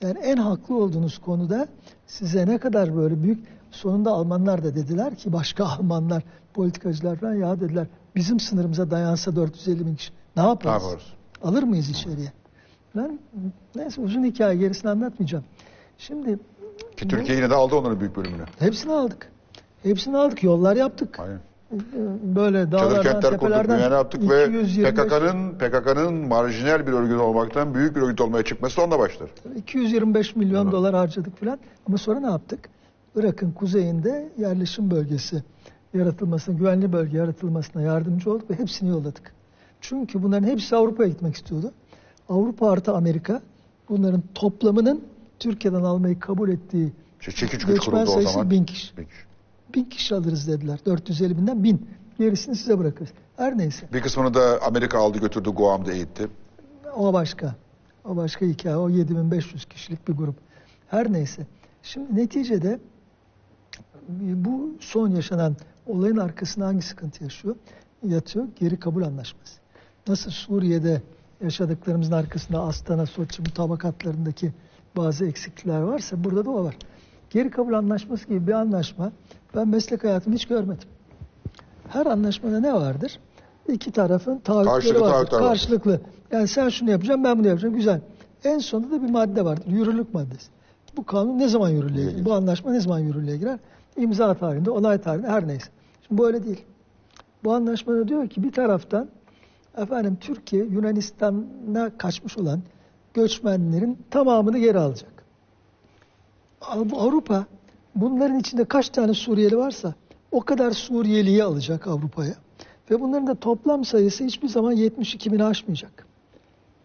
Yani en haklı olduğunuz konuda size ne kadar böyle büyük... Sonunda Almanlar da dediler ki, başka Almanlar, politikacılar falan, ya dediler bizim sınırımıza dayansa 450 bin kişi ne yaparız? Alır mıyız içeriye? Ben, neyse uzun hikaye, gerisini anlatmayacağım. Şimdi... Ki Türkiye yine de aldı onların büyük bölümünü. Hepsini aldık. Hepsini aldık, yollar yaptık. Aynen. Böyle dağlardan, tepelerden yaptık ve PKK'nın marjinal bir örgüt olmaktan büyük bir örgüt olmaya çıkması onunla başlar. 225 milyon dolar harcadık filan ama sonra ne yaptık? Irak'ın kuzeyinde yerleşim bölgesi yaratılmasına, güvenli bölge yaratılmasına yardımcı olduk ve hepsini yolladık. Çünkü bunların hepsi Avrupa'ya gitmek istiyordu. Avrupa artı Amerika bunların toplamının Türkiye'den almayı kabul ettiği göçmen sayısı 1000 kişi. 1000 kişi alırız dediler. 450 binden 1000. Gerisini size bırakırız. Her neyse. Bir kısmını da Amerika aldı götürdü, Guam'da eğitti. O başka. O başka hikaye. O 7500 kişilik bir grup. Her neyse. Şimdi neticede bu son yaşanan olayın arkasında hangi sıkıntı yatıyor? Geri kabul anlaşması. Nasıl Suriye'de yaşadıklarımızın arkasında Astana, Soçi mutabakatlarındaki bazı eksiklikler varsa burada da o var. Geri kabul anlaşması gibi bir anlaşma ben meslek hayatımda hiç görmedim. Her anlaşmada ne vardır? 2 tarafın taahhütleri vardır. Karşılıklı. Yani sen şunu yapacaksın, ben bunu yapacağım. Güzel. En sonunda da bir madde vardır. Yürürlük maddesi. Bu kanun ne zaman yürürlüğe girer? Bu anlaşma ne zaman yürürlüğe girer? İmza tarihinde, onay tarihinde, her neyse. Şimdi bu öyle değil. Bu anlaşmada diyor ki bir taraftan efendim Türkiye Yunanistan'a kaçmış olan göçmenlerin tamamını geri alacak. Avrupa bunların içinde kaç tane Suriyeli varsa o kadar Suriyeli'yi alacak Avrupa'ya. Ve bunların da toplam sayısı hiçbir zaman 72 bini aşmayacak.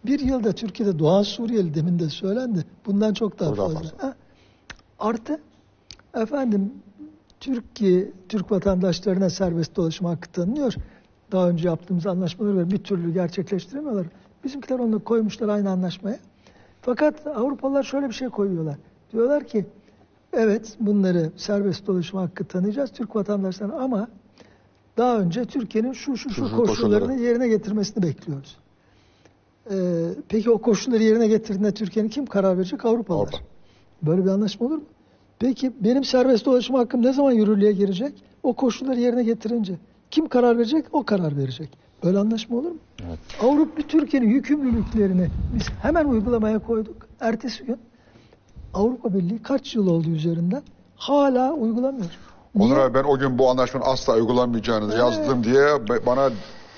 Bir yılda Türkiye'de doğan Suriyeli demin de söylendi. Bundan çok daha fazla. Artı efendim Türk vatandaşlarına serbest dolaşım hakkı tanınıyor. Daha önce yaptığımız anlaşmaları bir türlü gerçekleştiremiyorlar. Bizimkiler onu koymuşlar aynı anlaşmaya. Fakat Avrupalılar şöyle bir şey koyuyorlar. Diyorlar ki evet bunları serbest dolaşım hakkı tanıyacağız Türk vatandaşlarına ama daha önce Türkiye'nin şu koşullarını yerine getirmesini bekliyoruz. Peki o koşulları yerine getirdiğinde Türkiye'nin kim karar verecek? Avrupalılar. Avrupa. Böyle bir anlaşma olur mu? Peki benim serbest dolaşım hakkım ne zaman yürürlüğe girecek? O koşulları yerine getirince. Kim karar verecek? O karar verecek. Öyle anlaşma olur mu? Evet. Avrupa Türkiye'nin yükümlülüklerini biz hemen uygulamaya koyduk. Ertesi gün Avrupa Birliği kaç yıl oldu üzerinden hala uygulamıyor. Onur abi, ben o gün bu anlaşmanın asla uygulanmayacağını yazdım diye bana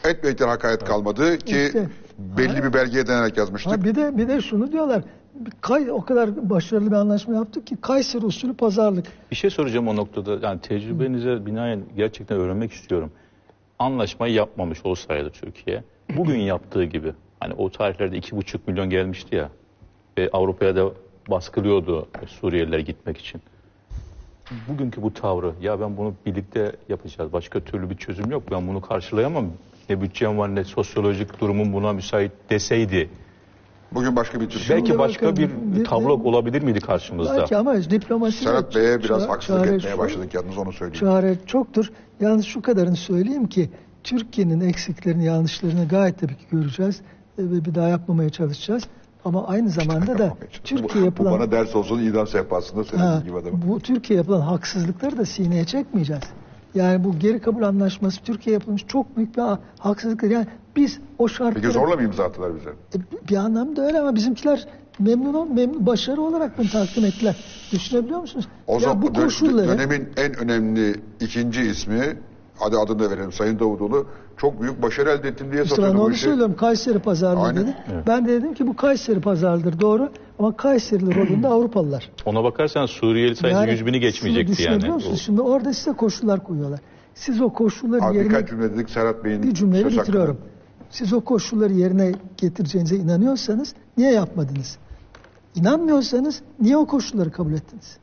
etmekten hakaret kalmadı ki işte, belli bir belgeye denerek yazmıştık. Bir de şunu diyorlar. O kadar başarılı bir anlaşma yaptık ki Kayseri usulü pazarlık. Bir şey soracağım o noktada. Yani tecrübenize binaen gerçekten öğrenmek istiyorum. Anlaşmayı yapmamış olsaydı Türkiye bugün yaptığı gibi, hani o tarihlerde 2,5 milyon gelmişti ya ve Avrupa'ya da baskılıyordu Suriyeliler gitmek için. Bugünkü bu tavrı, ya ben bunu birlikte yapacağız, başka türlü bir çözüm yok, ben bunu karşılayamam, ne bütçem var ne sosyolojik durumum buna müsait deseydi bugün başka bir Türkiye, belki başka bir tablo olabilir miydi karşımızda? Belki, ama diplomasi. Serhat Bey'e biraz haksızlık etmeye başladık yalnız, onu söyleyeyim. Çare çoktur. Yalnız şu kadarını söyleyeyim ki Türkiye'nin eksiklerini, yanlışlarını gayet tabii ki göreceğiz ve bir daha yapmamaya çalışacağız. Ama aynı zamanda da Türkiye yapılan... Bu bana ders olsun, idam sehpasında söylediğim gibi adamım. Bu Türkiye yapılan haksızlıkları da sineye çekmeyeceğiz. Yani bu geri kabul anlaşması Türkiye yapılmış çok büyük bir haksızlıktır. Yani biz o şartları... Peki zorla mı imza attılar bize? Bir anlamda öyle, ama bizimkiler memnun başarı olarak bunu takdim ettiler. Düşünebiliyor musunuz? O zaman bu koşulları... Dönemin en önemli ikinci ismi, hadi adını da verelim, Sayın Davutoğlu, çok büyük başarı elde ettim diye satıyordu bu işi. Söylüyorum, Kayseri pazarlığı dedi. Evet. Ben de dedim ki bu Kayseri pazarlıdır, doğru, ama Kayserili rolünde Avrupalılar. Ona bakarsan Suriyeli sayısı yani, 100.000'i geçmeyecekti yani. Şimdi orada size koşullar koyuyorlar. Siz o koşulları yerine... Birkaç cümle dedik, Serhat Bey'in... Bir cümleyi bitiriyorum. Siz o koşulları yerine getireceğinize inanıyorsanız niye yapmadınız? İnanmıyorsanız niye o koşulları kabul ettiniz?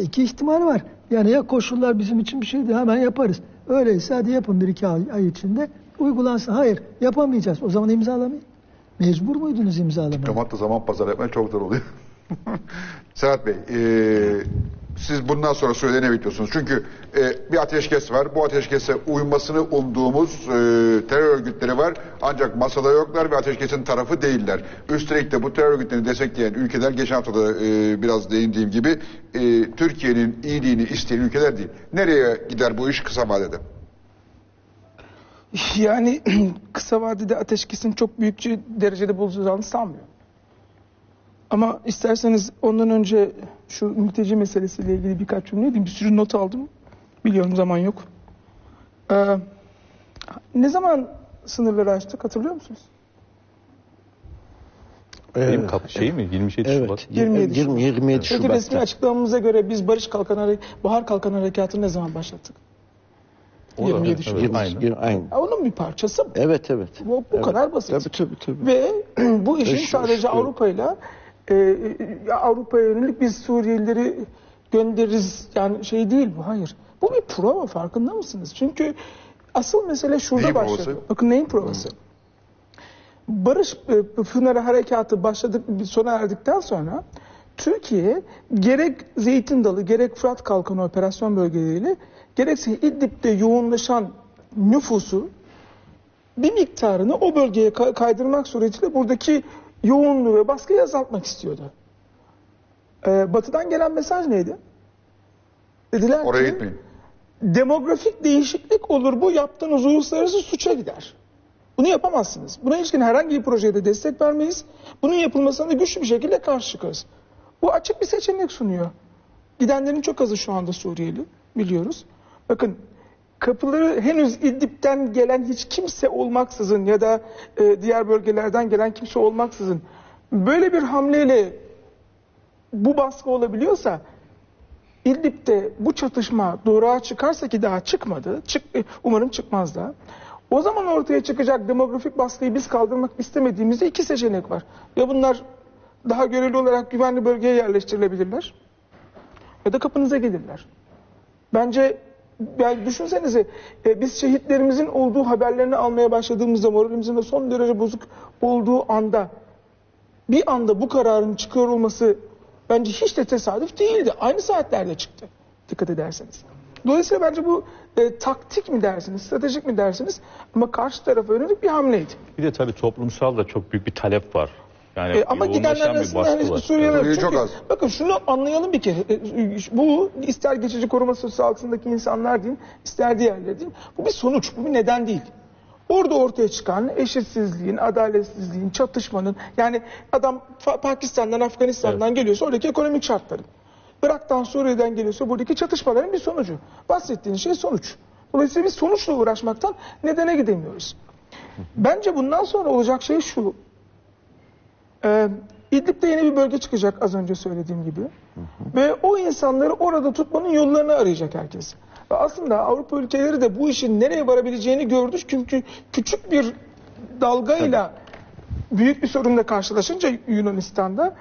İki ihtimal var. Yani ya koşullar bizim için bir şeydi, hemen yaparız. Öyleyse hadi yapın 1-2 ay içinde uygulansın. Hayır, yapamayacağız. O zaman imzalamayın. Mecbur muydunuz imzalamaya? Diplomatla zaman pazar yapmaya çok zor oluyor. Serhat Bey, siz bundan sonra söyleyene bekliyorsunuz. Çünkü bir ateşkes var. Bu ateşkese uymasını umduğumuz terör örgütleri var. Ancak masada yoklar ve ateşkesin tarafı değiller. Üstelik de bu terör örgütlerini destekleyen ülkeler, geçen hafta da biraz değindiğim gibi, Türkiye'nin iyiliğini isteyen ülkeler değil. Nereye gider bu iş kısa vadede? Yani kısa vadede ateşkesin çok büyük derecede bozulacağını sanmıyorum. Ama isterseniz ondan önce şu mülteci meselesiyle ilgili birkaç cümle edeyim. Bir sürü not aldım. Biliyorum zaman yok. Ne zaman sınırları açtık, hatırlıyor musunuz? Evet. Şey mi? 27 Şubat. 27 Şubat. Çünkü resmi açıklamamıza göre biz Bahar Kalkan Harekatı'nı ne zaman başlattık? 27 Şubat. Aynı. Onun bir parçası mı? Evet. Bu kadar basit. Tabii. Ve bu işin sadece Avrupa'yla... Avrupa'ya yönelik biz Suriyelileri göndeririz yani şey değil bu, hayır. Bu bir prova, farkında mısınız? Çünkü asıl mesele şurada neyin başladı. Provası? Bakın neyin provası? Barış Pınarı Harekatı sona erdikten sonra Türkiye gerek Zeytin Dalı, gerek Fırat Kalkanı operasyon bölgeleriyle, gerekse İdlib'de yoğunlaşan nüfusu bir miktarını o bölgeye kaydırmak suretiyle buradaki yoğunluğu ve baskıyı azaltmak istiyordu. Batı'dan gelen mesaj neydi? Dediler ki, oraya gitmeyin. Demografik değişiklik olur, bu yaptığınız uluslararası suça gider. Bunu yapamazsınız. Buna ilişkin herhangi bir projeye de destek vermeyiz. Bunun yapılmasına da güçlü bir şekilde karşı çıkarız. Bu açık bir seçenek sunuyor. Gidenlerin çok azı şu anda Suriyeli, biliyoruz. Bakın, kapıları henüz İdlib'den gelen hiç kimse olmaksızın ya da diğer bölgelerden gelen kimse olmaksızın böyle bir hamleyle bu baskı olabiliyorsa, İdlib'de bu çatışma doğruğa çıkarsa, ki daha çıkmadı, umarım çıkmaz da, o zaman ortaya çıkacak demografik baskıyı biz kaldırmak istemediğimizde iki seçenek var. Ya bunlar daha göreli olarak güvenli bölgeye yerleştirilebilirler ya da kapınıza gelirler. Bence... Yani düşünsenize, biz şehitlerimizin olduğu haberlerini almaya başladığımızda, moralimizin de son derece bozuk olduğu anda, bir anda bu kararın çıkıyor olması bence hiç de tesadüf değildi. Aynı saatlerde çıktı, dikkat ederseniz. Dolayısıyla bence bu taktik mi dersiniz, stratejik mi dersiniz, ama karşı tarafa yönelik bir hamleydi. Bir de tabii toplumsal da çok büyük bir talep var. Yani ama gidenler arasında hani Suriyeliler çok az. Bakın şunu anlayalım bir kere. Bu ister geçici koruma statüsü altındaki insanlar diyeyim, ister diğerleri diyeyim. Bu bir sonuç, bu bir neden değil. Orada ortaya çıkan eşitsizliğin, adaletsizliğin, çatışmanın, yani adam Pakistan'dan, Afganistan'dan geliyorsa oradaki ekonomik şartların, Irak'tan, Suriye'den geliyorsa buradaki çatışmaların bir sonucu. Bahsettiğin şey sonuç. Dolayısıyla biz sonuçla uğraşmaktan nedene gidemiyoruz. Bence bundan sonra olacak şey şu. İdlib'de yeni bir bölge çıkacak az önce söylediğim gibi. Ve o insanları orada tutmanın yollarını arayacak herkes. Ve aslında Avrupa ülkeleri de bu işin nereye varabileceğini gördük. Çünkü küçük bir dalgayla büyük bir sorunla karşılaşınca Yunanistan'da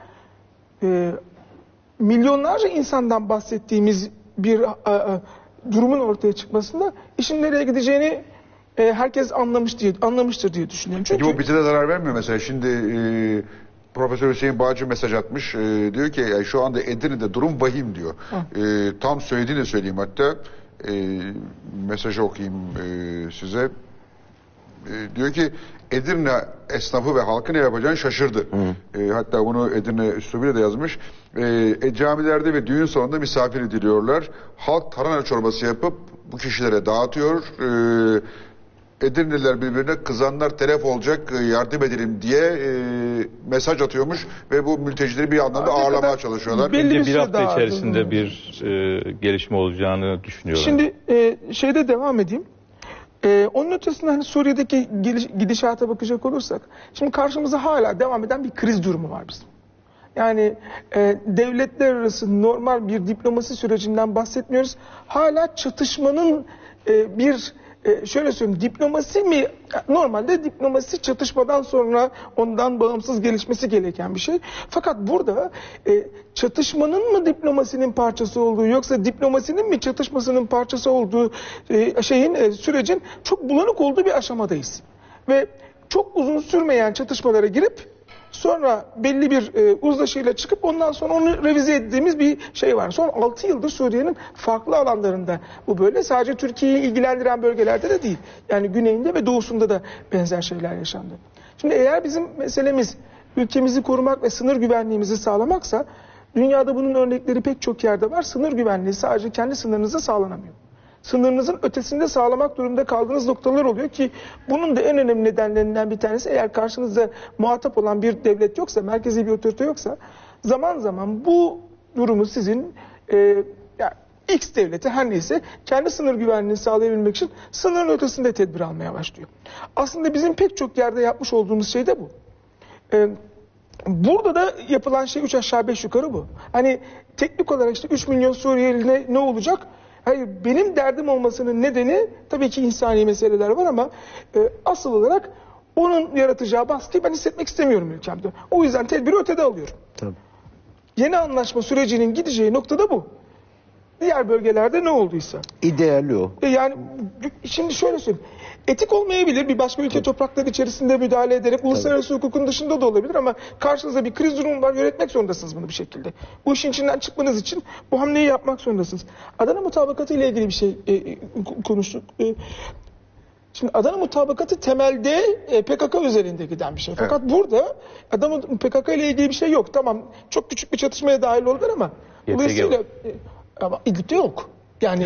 milyonlarca insandan bahsettiğimiz bir durumun ortaya çıkmasında işin nereye gideceğini herkes anlamıştır diye düşünüyorum. Çünkü bu bize de zarar vermiyor mesela. Şimdi Profesör Hüseyin Bağcı mesaj atmış. Diyor ki şu anda Edirne'de durum vahim diyor. Tam söylediğini söyleyeyim hatta. Mesajı okuyayım size. Diyor ki Edirne esnafı ve halkı ne yapacağını şaşırdı. Hatta bunu Edirne üslubuyla da yazmış. Camilerde ve düğün salonunda misafir ediliyorlar. Halk tarhana çorbası yapıp bu kişilere dağıtıyor. Edirne'liler birbirine kızanlar telef olacak, yardım edelim diye mesaj atıyormuş ve bu mültecileri bir anlamda ağırlamaya çalışıyorlar. Belli bir hafta içerisinde bir gelişme olacağını düşünüyorum. Şimdi şeyde devam edeyim. Onun ötesinde hani Suriye'deki gidişata bakacak olursak, şimdi karşımıza hala devam eden bir kriz durumu var bizim. Yani devletler arası normal bir diplomasi sürecinden bahsetmiyoruz. Hala çatışmanın bir şöyle söyleyeyim, diplomasi mi? Normalde diplomasi çatışmadan sonra ondan bağımsız gelişmesi gereken bir şey. Fakat burada çatışmanın mı diplomasinin parçası olduğu, yoksa diplomasinin mi çatışmasının parçası olduğu sürecin çok bulanık olduğu bir aşamadayız. Ve çok uzun sürmeyen çatışmalara girip sonra belli bir uzlaşıyla çıkıp ondan sonra onu revize ettiğimiz bir şey var. Son 6 yıldır Suriye'nin farklı alanlarında bu böyle. Sadece Türkiye'yi ilgilendiren bölgelerde de değil. Yani güneyinde ve doğusunda da benzer şeyler yaşandı. Şimdi eğer bizim meselemiz ülkemizi korumak ve sınır güvenliğimizi sağlamaksa, dünyada bunun örnekleri pek çok yerde var. Sınır güvenliği sadece kendi sınırınızda sağlanamıyor. Sınırınızın ötesinde sağlamak durumunda kaldığınız noktalar oluyor ki bunun da en önemli nedenlerinden bir tanesi, eğer karşınızda muhatap olan bir devlet yoksa, merkezi bir otorite yoksa, zaman zaman bu durumu sizin yani X devleti her neyse kendi sınır güvenliğini sağlayabilmek için sınırın ötesinde tedbir almaya başlıyor. Aslında bizim pek çok yerde yapmış olduğumuz şey de bu. Burada da yapılan şey 3 aşağı 5 yukarı bu. Hani teknik olarak işte 3 milyon Suriyeli'ne ne olacak? Hayır, benim derdim olmasının nedeni tabii ki insani meseleler var ama asıl olarak onun yaratacağı baskıyı ben hissetmek istemiyorum ülkemde. O yüzden tedbiri ötede alıyorum. Tabii. Yeni anlaşma sürecinin gideceği nokta da bu. Diğer bölgelerde ne olduysa. İdeali o. Yani şimdi şöyle söyleyeyim. Etik olmayabilir, bir başka ülke toprakları içerisinde müdahale ederek, uluslararası hukukun dışında da olabilir ama karşınızda bir kriz durumu var, yönetmek zorundasınız bunu bir şekilde. Bu işin içinden çıkmanız için bu hamleyi yapmak zorundasınız. Adana Mutabakatı ile ilgili bir şey konuştuk. Şimdi Adana Mutabakatı temelde PKK üzerinde giden bir şey. Fakat burada PKK ile ilgili bir şey yok. Tamam, çok küçük bir çatışmaya dahil oldular ama dolayısıyla ama İdlib'de yok. Yani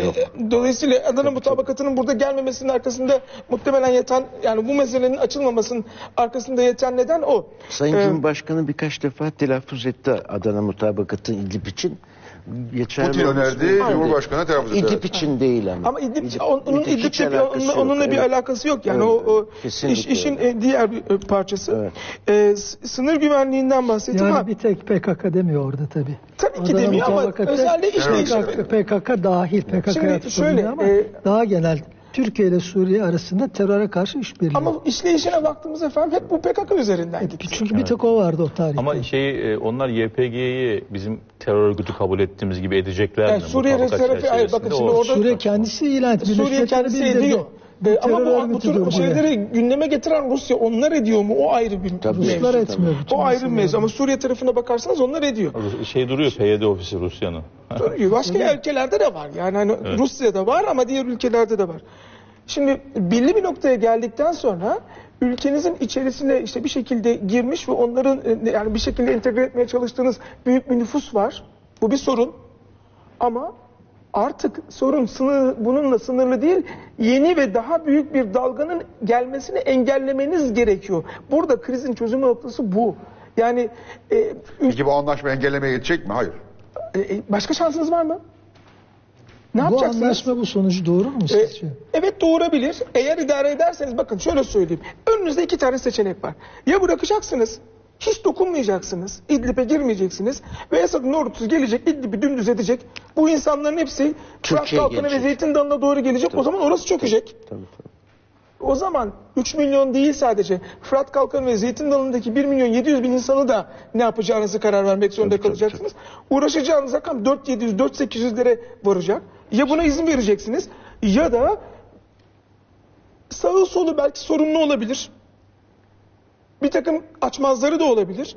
dolayısıyla Adana Mutabakatı'nın burada gelmemesinin arkasında muhtemelen yatan, yani bu meselenin açılmamasının arkasında yatan neden o. Sayın Cumhurbaşkanı birkaç defa telaffuz etti Adana Mutabakatı'nı İdlib için. Putin önerdi, Cumhurbaşkanı telaffuz etti. İdlib için değil ama. Ama İdlib'le bir alakası yok. Yani işin diğer bir parçası. Sınır güvenliğinden bahsediyorum. Yani bir tek PKK demiyor orada tabii. Tabii ki demiyor ama özellikle PKK dahil. Şimdi şöyle, daha genel Türkiye ile Suriye arasında teröre karşı işbirliği. Ama işleyişine baktığımız efendim hep bu PKK üzerinden gitti. Çünkü bir tek o vardı o tarihte. Ama onlar YPG'yi bizim terör örgütü kabul ettiğimiz gibi edecekler mi? Suriye kendisi ilan etti. Suriye kendisi ediyor. Ama bu tür şeyleri gündeme getiren Rusya, onlar ediyor mu? O ayrı bir mevzu. Ruslar etmiyor. O ayrı bir mevzu ama Suriye tarafına bakarsanız onlar ediyor. Duruyor PYD ofisi Rusya'nın. Başka ülkelerde de var. Yani hani Rusya'da var ama diğer ülkelerde de var. Şimdi belli bir noktaya geldikten sonra ülkenizin içerisine işte bir şekilde girmiş ve onların yani bir şekilde entegre etmeye çalıştığınız büyük bir nüfus var. Bu bir sorun. Ama Artık sorun bununla sınırlı değil, yeni ve daha büyük bir dalganın gelmesini engellemeniz gerekiyor. Burada krizin çözüm noktası bu. Yani peki bu anlaşma engellemeye yetecek mi? Hayır. Başka şansınız var mı? Ne yapacaksınız? Bu anlaşma bu sonucu doğurur mu sizce? Evet, doğurabilir. Eğer idare ederseniz, bakın şöyle söyleyeyim. Önünüzde iki tane seçenek var. Ya bırakacaksınız, hiç dokunmayacaksınız, İdlib'e girmeyeceksiniz ve Esad'ın ordusu gelecek, İdlib'i dümdüz edecek. Bu insanların hepsi Fırat Kalkanı ve Zeytin Dalı'na doğru gelecek. Tabii. O zaman orası çökecek. Tabii, tabii. O zaman 3 milyon değil sadece, Fırat Kalkanı ve Zeytin Dalı'ndaki 1.700.000 insanı da ne yapacağınızı karar vermek zorunda kalacaksınız. Tabii. Uğraşacağınız rakam 4.700-4.800'lere varacak. Ya buna izin vereceksiniz ya da sağı solu belki sorunlu olabilir. Bir takım açmazları da olabilir.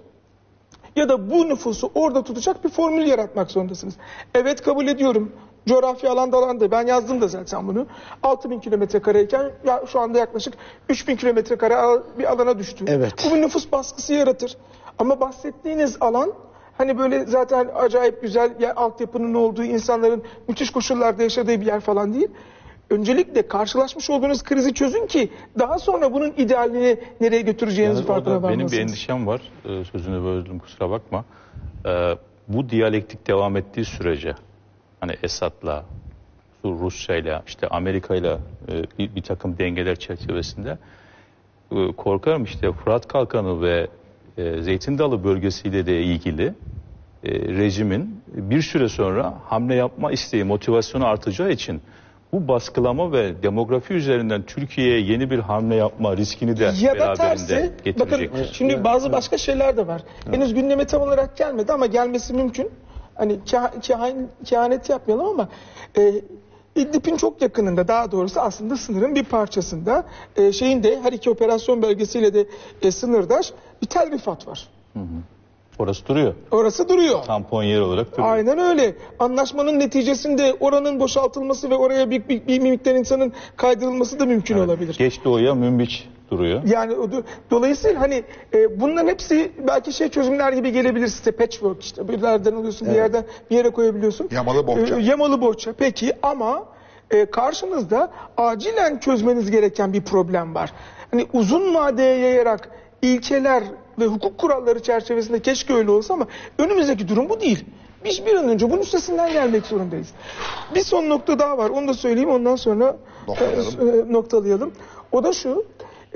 Ya da bu nüfusu orada tutacak bir formül yaratmak zorundasınız. Evet, kabul ediyorum. Coğrafya alan dalandı. Ben yazdım da zaten bunu. 6.000 kilometre kareyken şu anda yaklaşık 3.000 kilometre kare bir alana düştü. Evet. Bu bir nüfus baskısı yaratır. Ama bahsettiğiniz alan, hani böyle zaten acayip güzel yer, altyapının olduğu, insanların müthiş koşullarda yaşadığı bir yer falan değil. Öncelikle karşılaşmış olduğunuz krizi çözün ki daha sonra bunun idealini nereye götüreceğinizi farkına varmalısınız. Benim bir endişem var. Sözünü böldüm, kusura bakma. Bu diyalektik devam ettiği sürece, hani Esad'la, Rusya'yla, işte Amerika'yla bir takım dengeler çerçevesinde korkarım işte Fırat Kalkanı ve Zeytin Dalı bölgesiyle de ilgili rejimin bir süre sonra hamle yapma isteği, motivasyonu artacağı için bu baskılama ve demografi üzerinden Türkiye'ye yeni bir hamle yapma riskini de ya beraberinde tersi, getirecektir. Bakın, şimdi bazı başka şeyler de var. Henüz gündeme tam olarak gelmedi ama gelmesi mümkün. Hani kehanet yapmayalım ama İdlib'in çok yakınında, daha doğrusu aslında sınırın bir parçasında şeyin de her iki operasyon bölgesiyle de sınırdaş bir Tel Rifat var. Hı hı. Orası duruyor. Orası duruyor. Tampon yer olarak duruyor. Aynen öyle. Anlaşmanın neticesinde oranın boşaltılması ve oraya bir miktar insanın kaydırılması da mümkün olabilir. Geç doğuya Münbiç duruyor. Yani dolayısıyla hani bunların hepsi belki çözümler gibi gelebilir size, patchwork işte. Bir yerden alıyorsun, bir yerden bir yere koyabiliyorsun. Yamalı bohça. Yamalı bohça peki, ama karşınızda acilen çözmeniz gereken bir problem var. Hani uzun vadeye yayarak ilkeler ve hukuk kuralları çerçevesinde keşke öyle olsa ama önümüzdeki durum bu değil. Biz bir an önce bunun üstesinden gelmek zorundayız. Bir son nokta daha var, onu da söyleyeyim, ondan sonra noktalayalım. O da şu,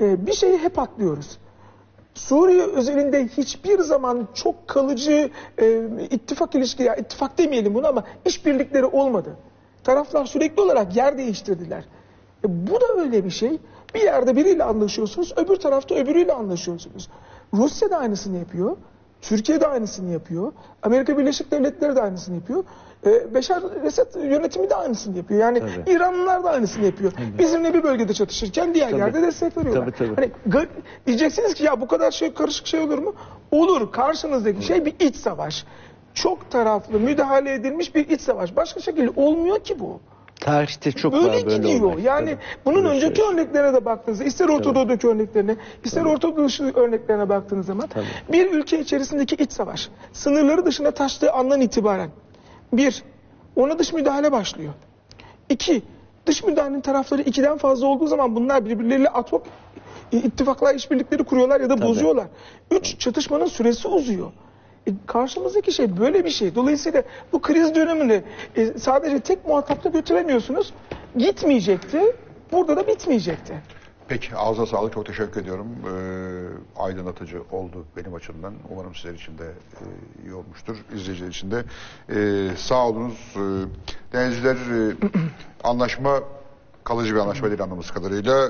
bir şeyi hep atlıyoruz. Suriye özelinde hiçbir zaman çok kalıcı ittifak ilişkileri, ittifak demeyelim bunu ama işbirlikleri olmadı. Taraflar sürekli olarak yer değiştirdiler. Bu da öyle bir şey. Bir yerde biriyle anlaşıyorsunuz, öbür tarafta öbürüyle anlaşıyorsunuz. Rusya da aynısını yapıyor, Türkiye de aynısını yapıyor, Amerika Birleşik Devletleri de aynısını yapıyor, Beşar Esad yönetimi de aynısını yapıyor. Yani tabii. İranlılar da aynısını yapıyor. Tabii. Bizimle bir bölgede çatışırken diğer yerde destek veriyorlar. Tabii, tabii. Hani diyeceksiniz ki ya bu kadar şey, karışık şey olur mu? Olur. Karşınızdaki şey bir iç savaş. Çok taraflı müdahale edilmiş bir iç savaş. Başka şekilde olmuyor ki bu. Tarihte çok böyle var, böyle gidiyor. Olmak. Yani evet. Bunun böyle önceki örneklerine de baktığınızda, ister Ortadoğu'daki örneklerine, ister Ortadoğu örneklerine baktığınız zaman bir ülke içerisindeki iç savaş sınırları dışına taştığı andan itibaren bir, ona dış müdahale başlıyor. İki, dış müdahalenin tarafları ikiden fazla olduğu zaman bunlar birbirleriyle ad hoc ittifaklar, işbirlikleri kuruyorlar ya da bozuyorlar. Üç, çatışmanın süresi uzuyor. Karşımızdaki şey böyle bir şey. Dolayısıyla bu kriz dönemini sadece tek muhatapla götüremiyorsunuz. Gitmeyecekti. Burada da bitmeyecekti. Peki, ağza sağlık. Çok teşekkür ediyorum. Aydınlatıcı oldu benim açımdan. Umarım sizler için de iyi olmuştur. İzleyiciler için de. Sağ olunuz. Denizciler, anlaşma kalıcı bir anlaşma değil anladığımız kadarıyla.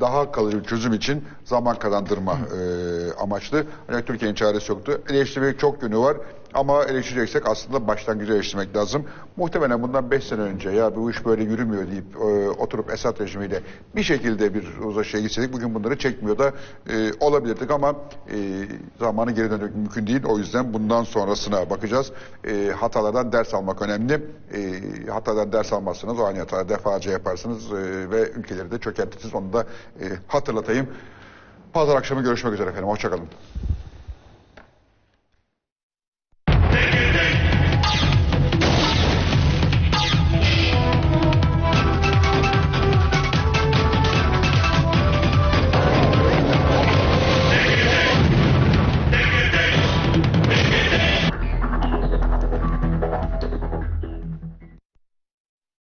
Daha kalıcı bir çözüm için zaman kazandırma amaçlı. Yani Türkiye'nin çaresi yoktu. Eleştirmek çok yönü var ama eleştireceksek aslında başlangıcı eleştirmek lazım. Muhtemelen bundan 5 sene önce ya bu iş böyle yürümüyor deyip oturup Esad rejimiyle bir şekilde bir uzlaşıya gitseydik bugün bunları çekmiyor da olabilirdik ama zamanı geri dönmek mümkün değil. O yüzden bundan sonrasına bakacağız. Hatalardan ders almak önemli. Hatalardan ders almazsınız. O aynı hataları defalarca yaparsınız ve ülkeleri de çökertirsiniz. Onu da hatırlatayım. Pazar akşamı görüşmek üzere efendim. Hoşça kalın.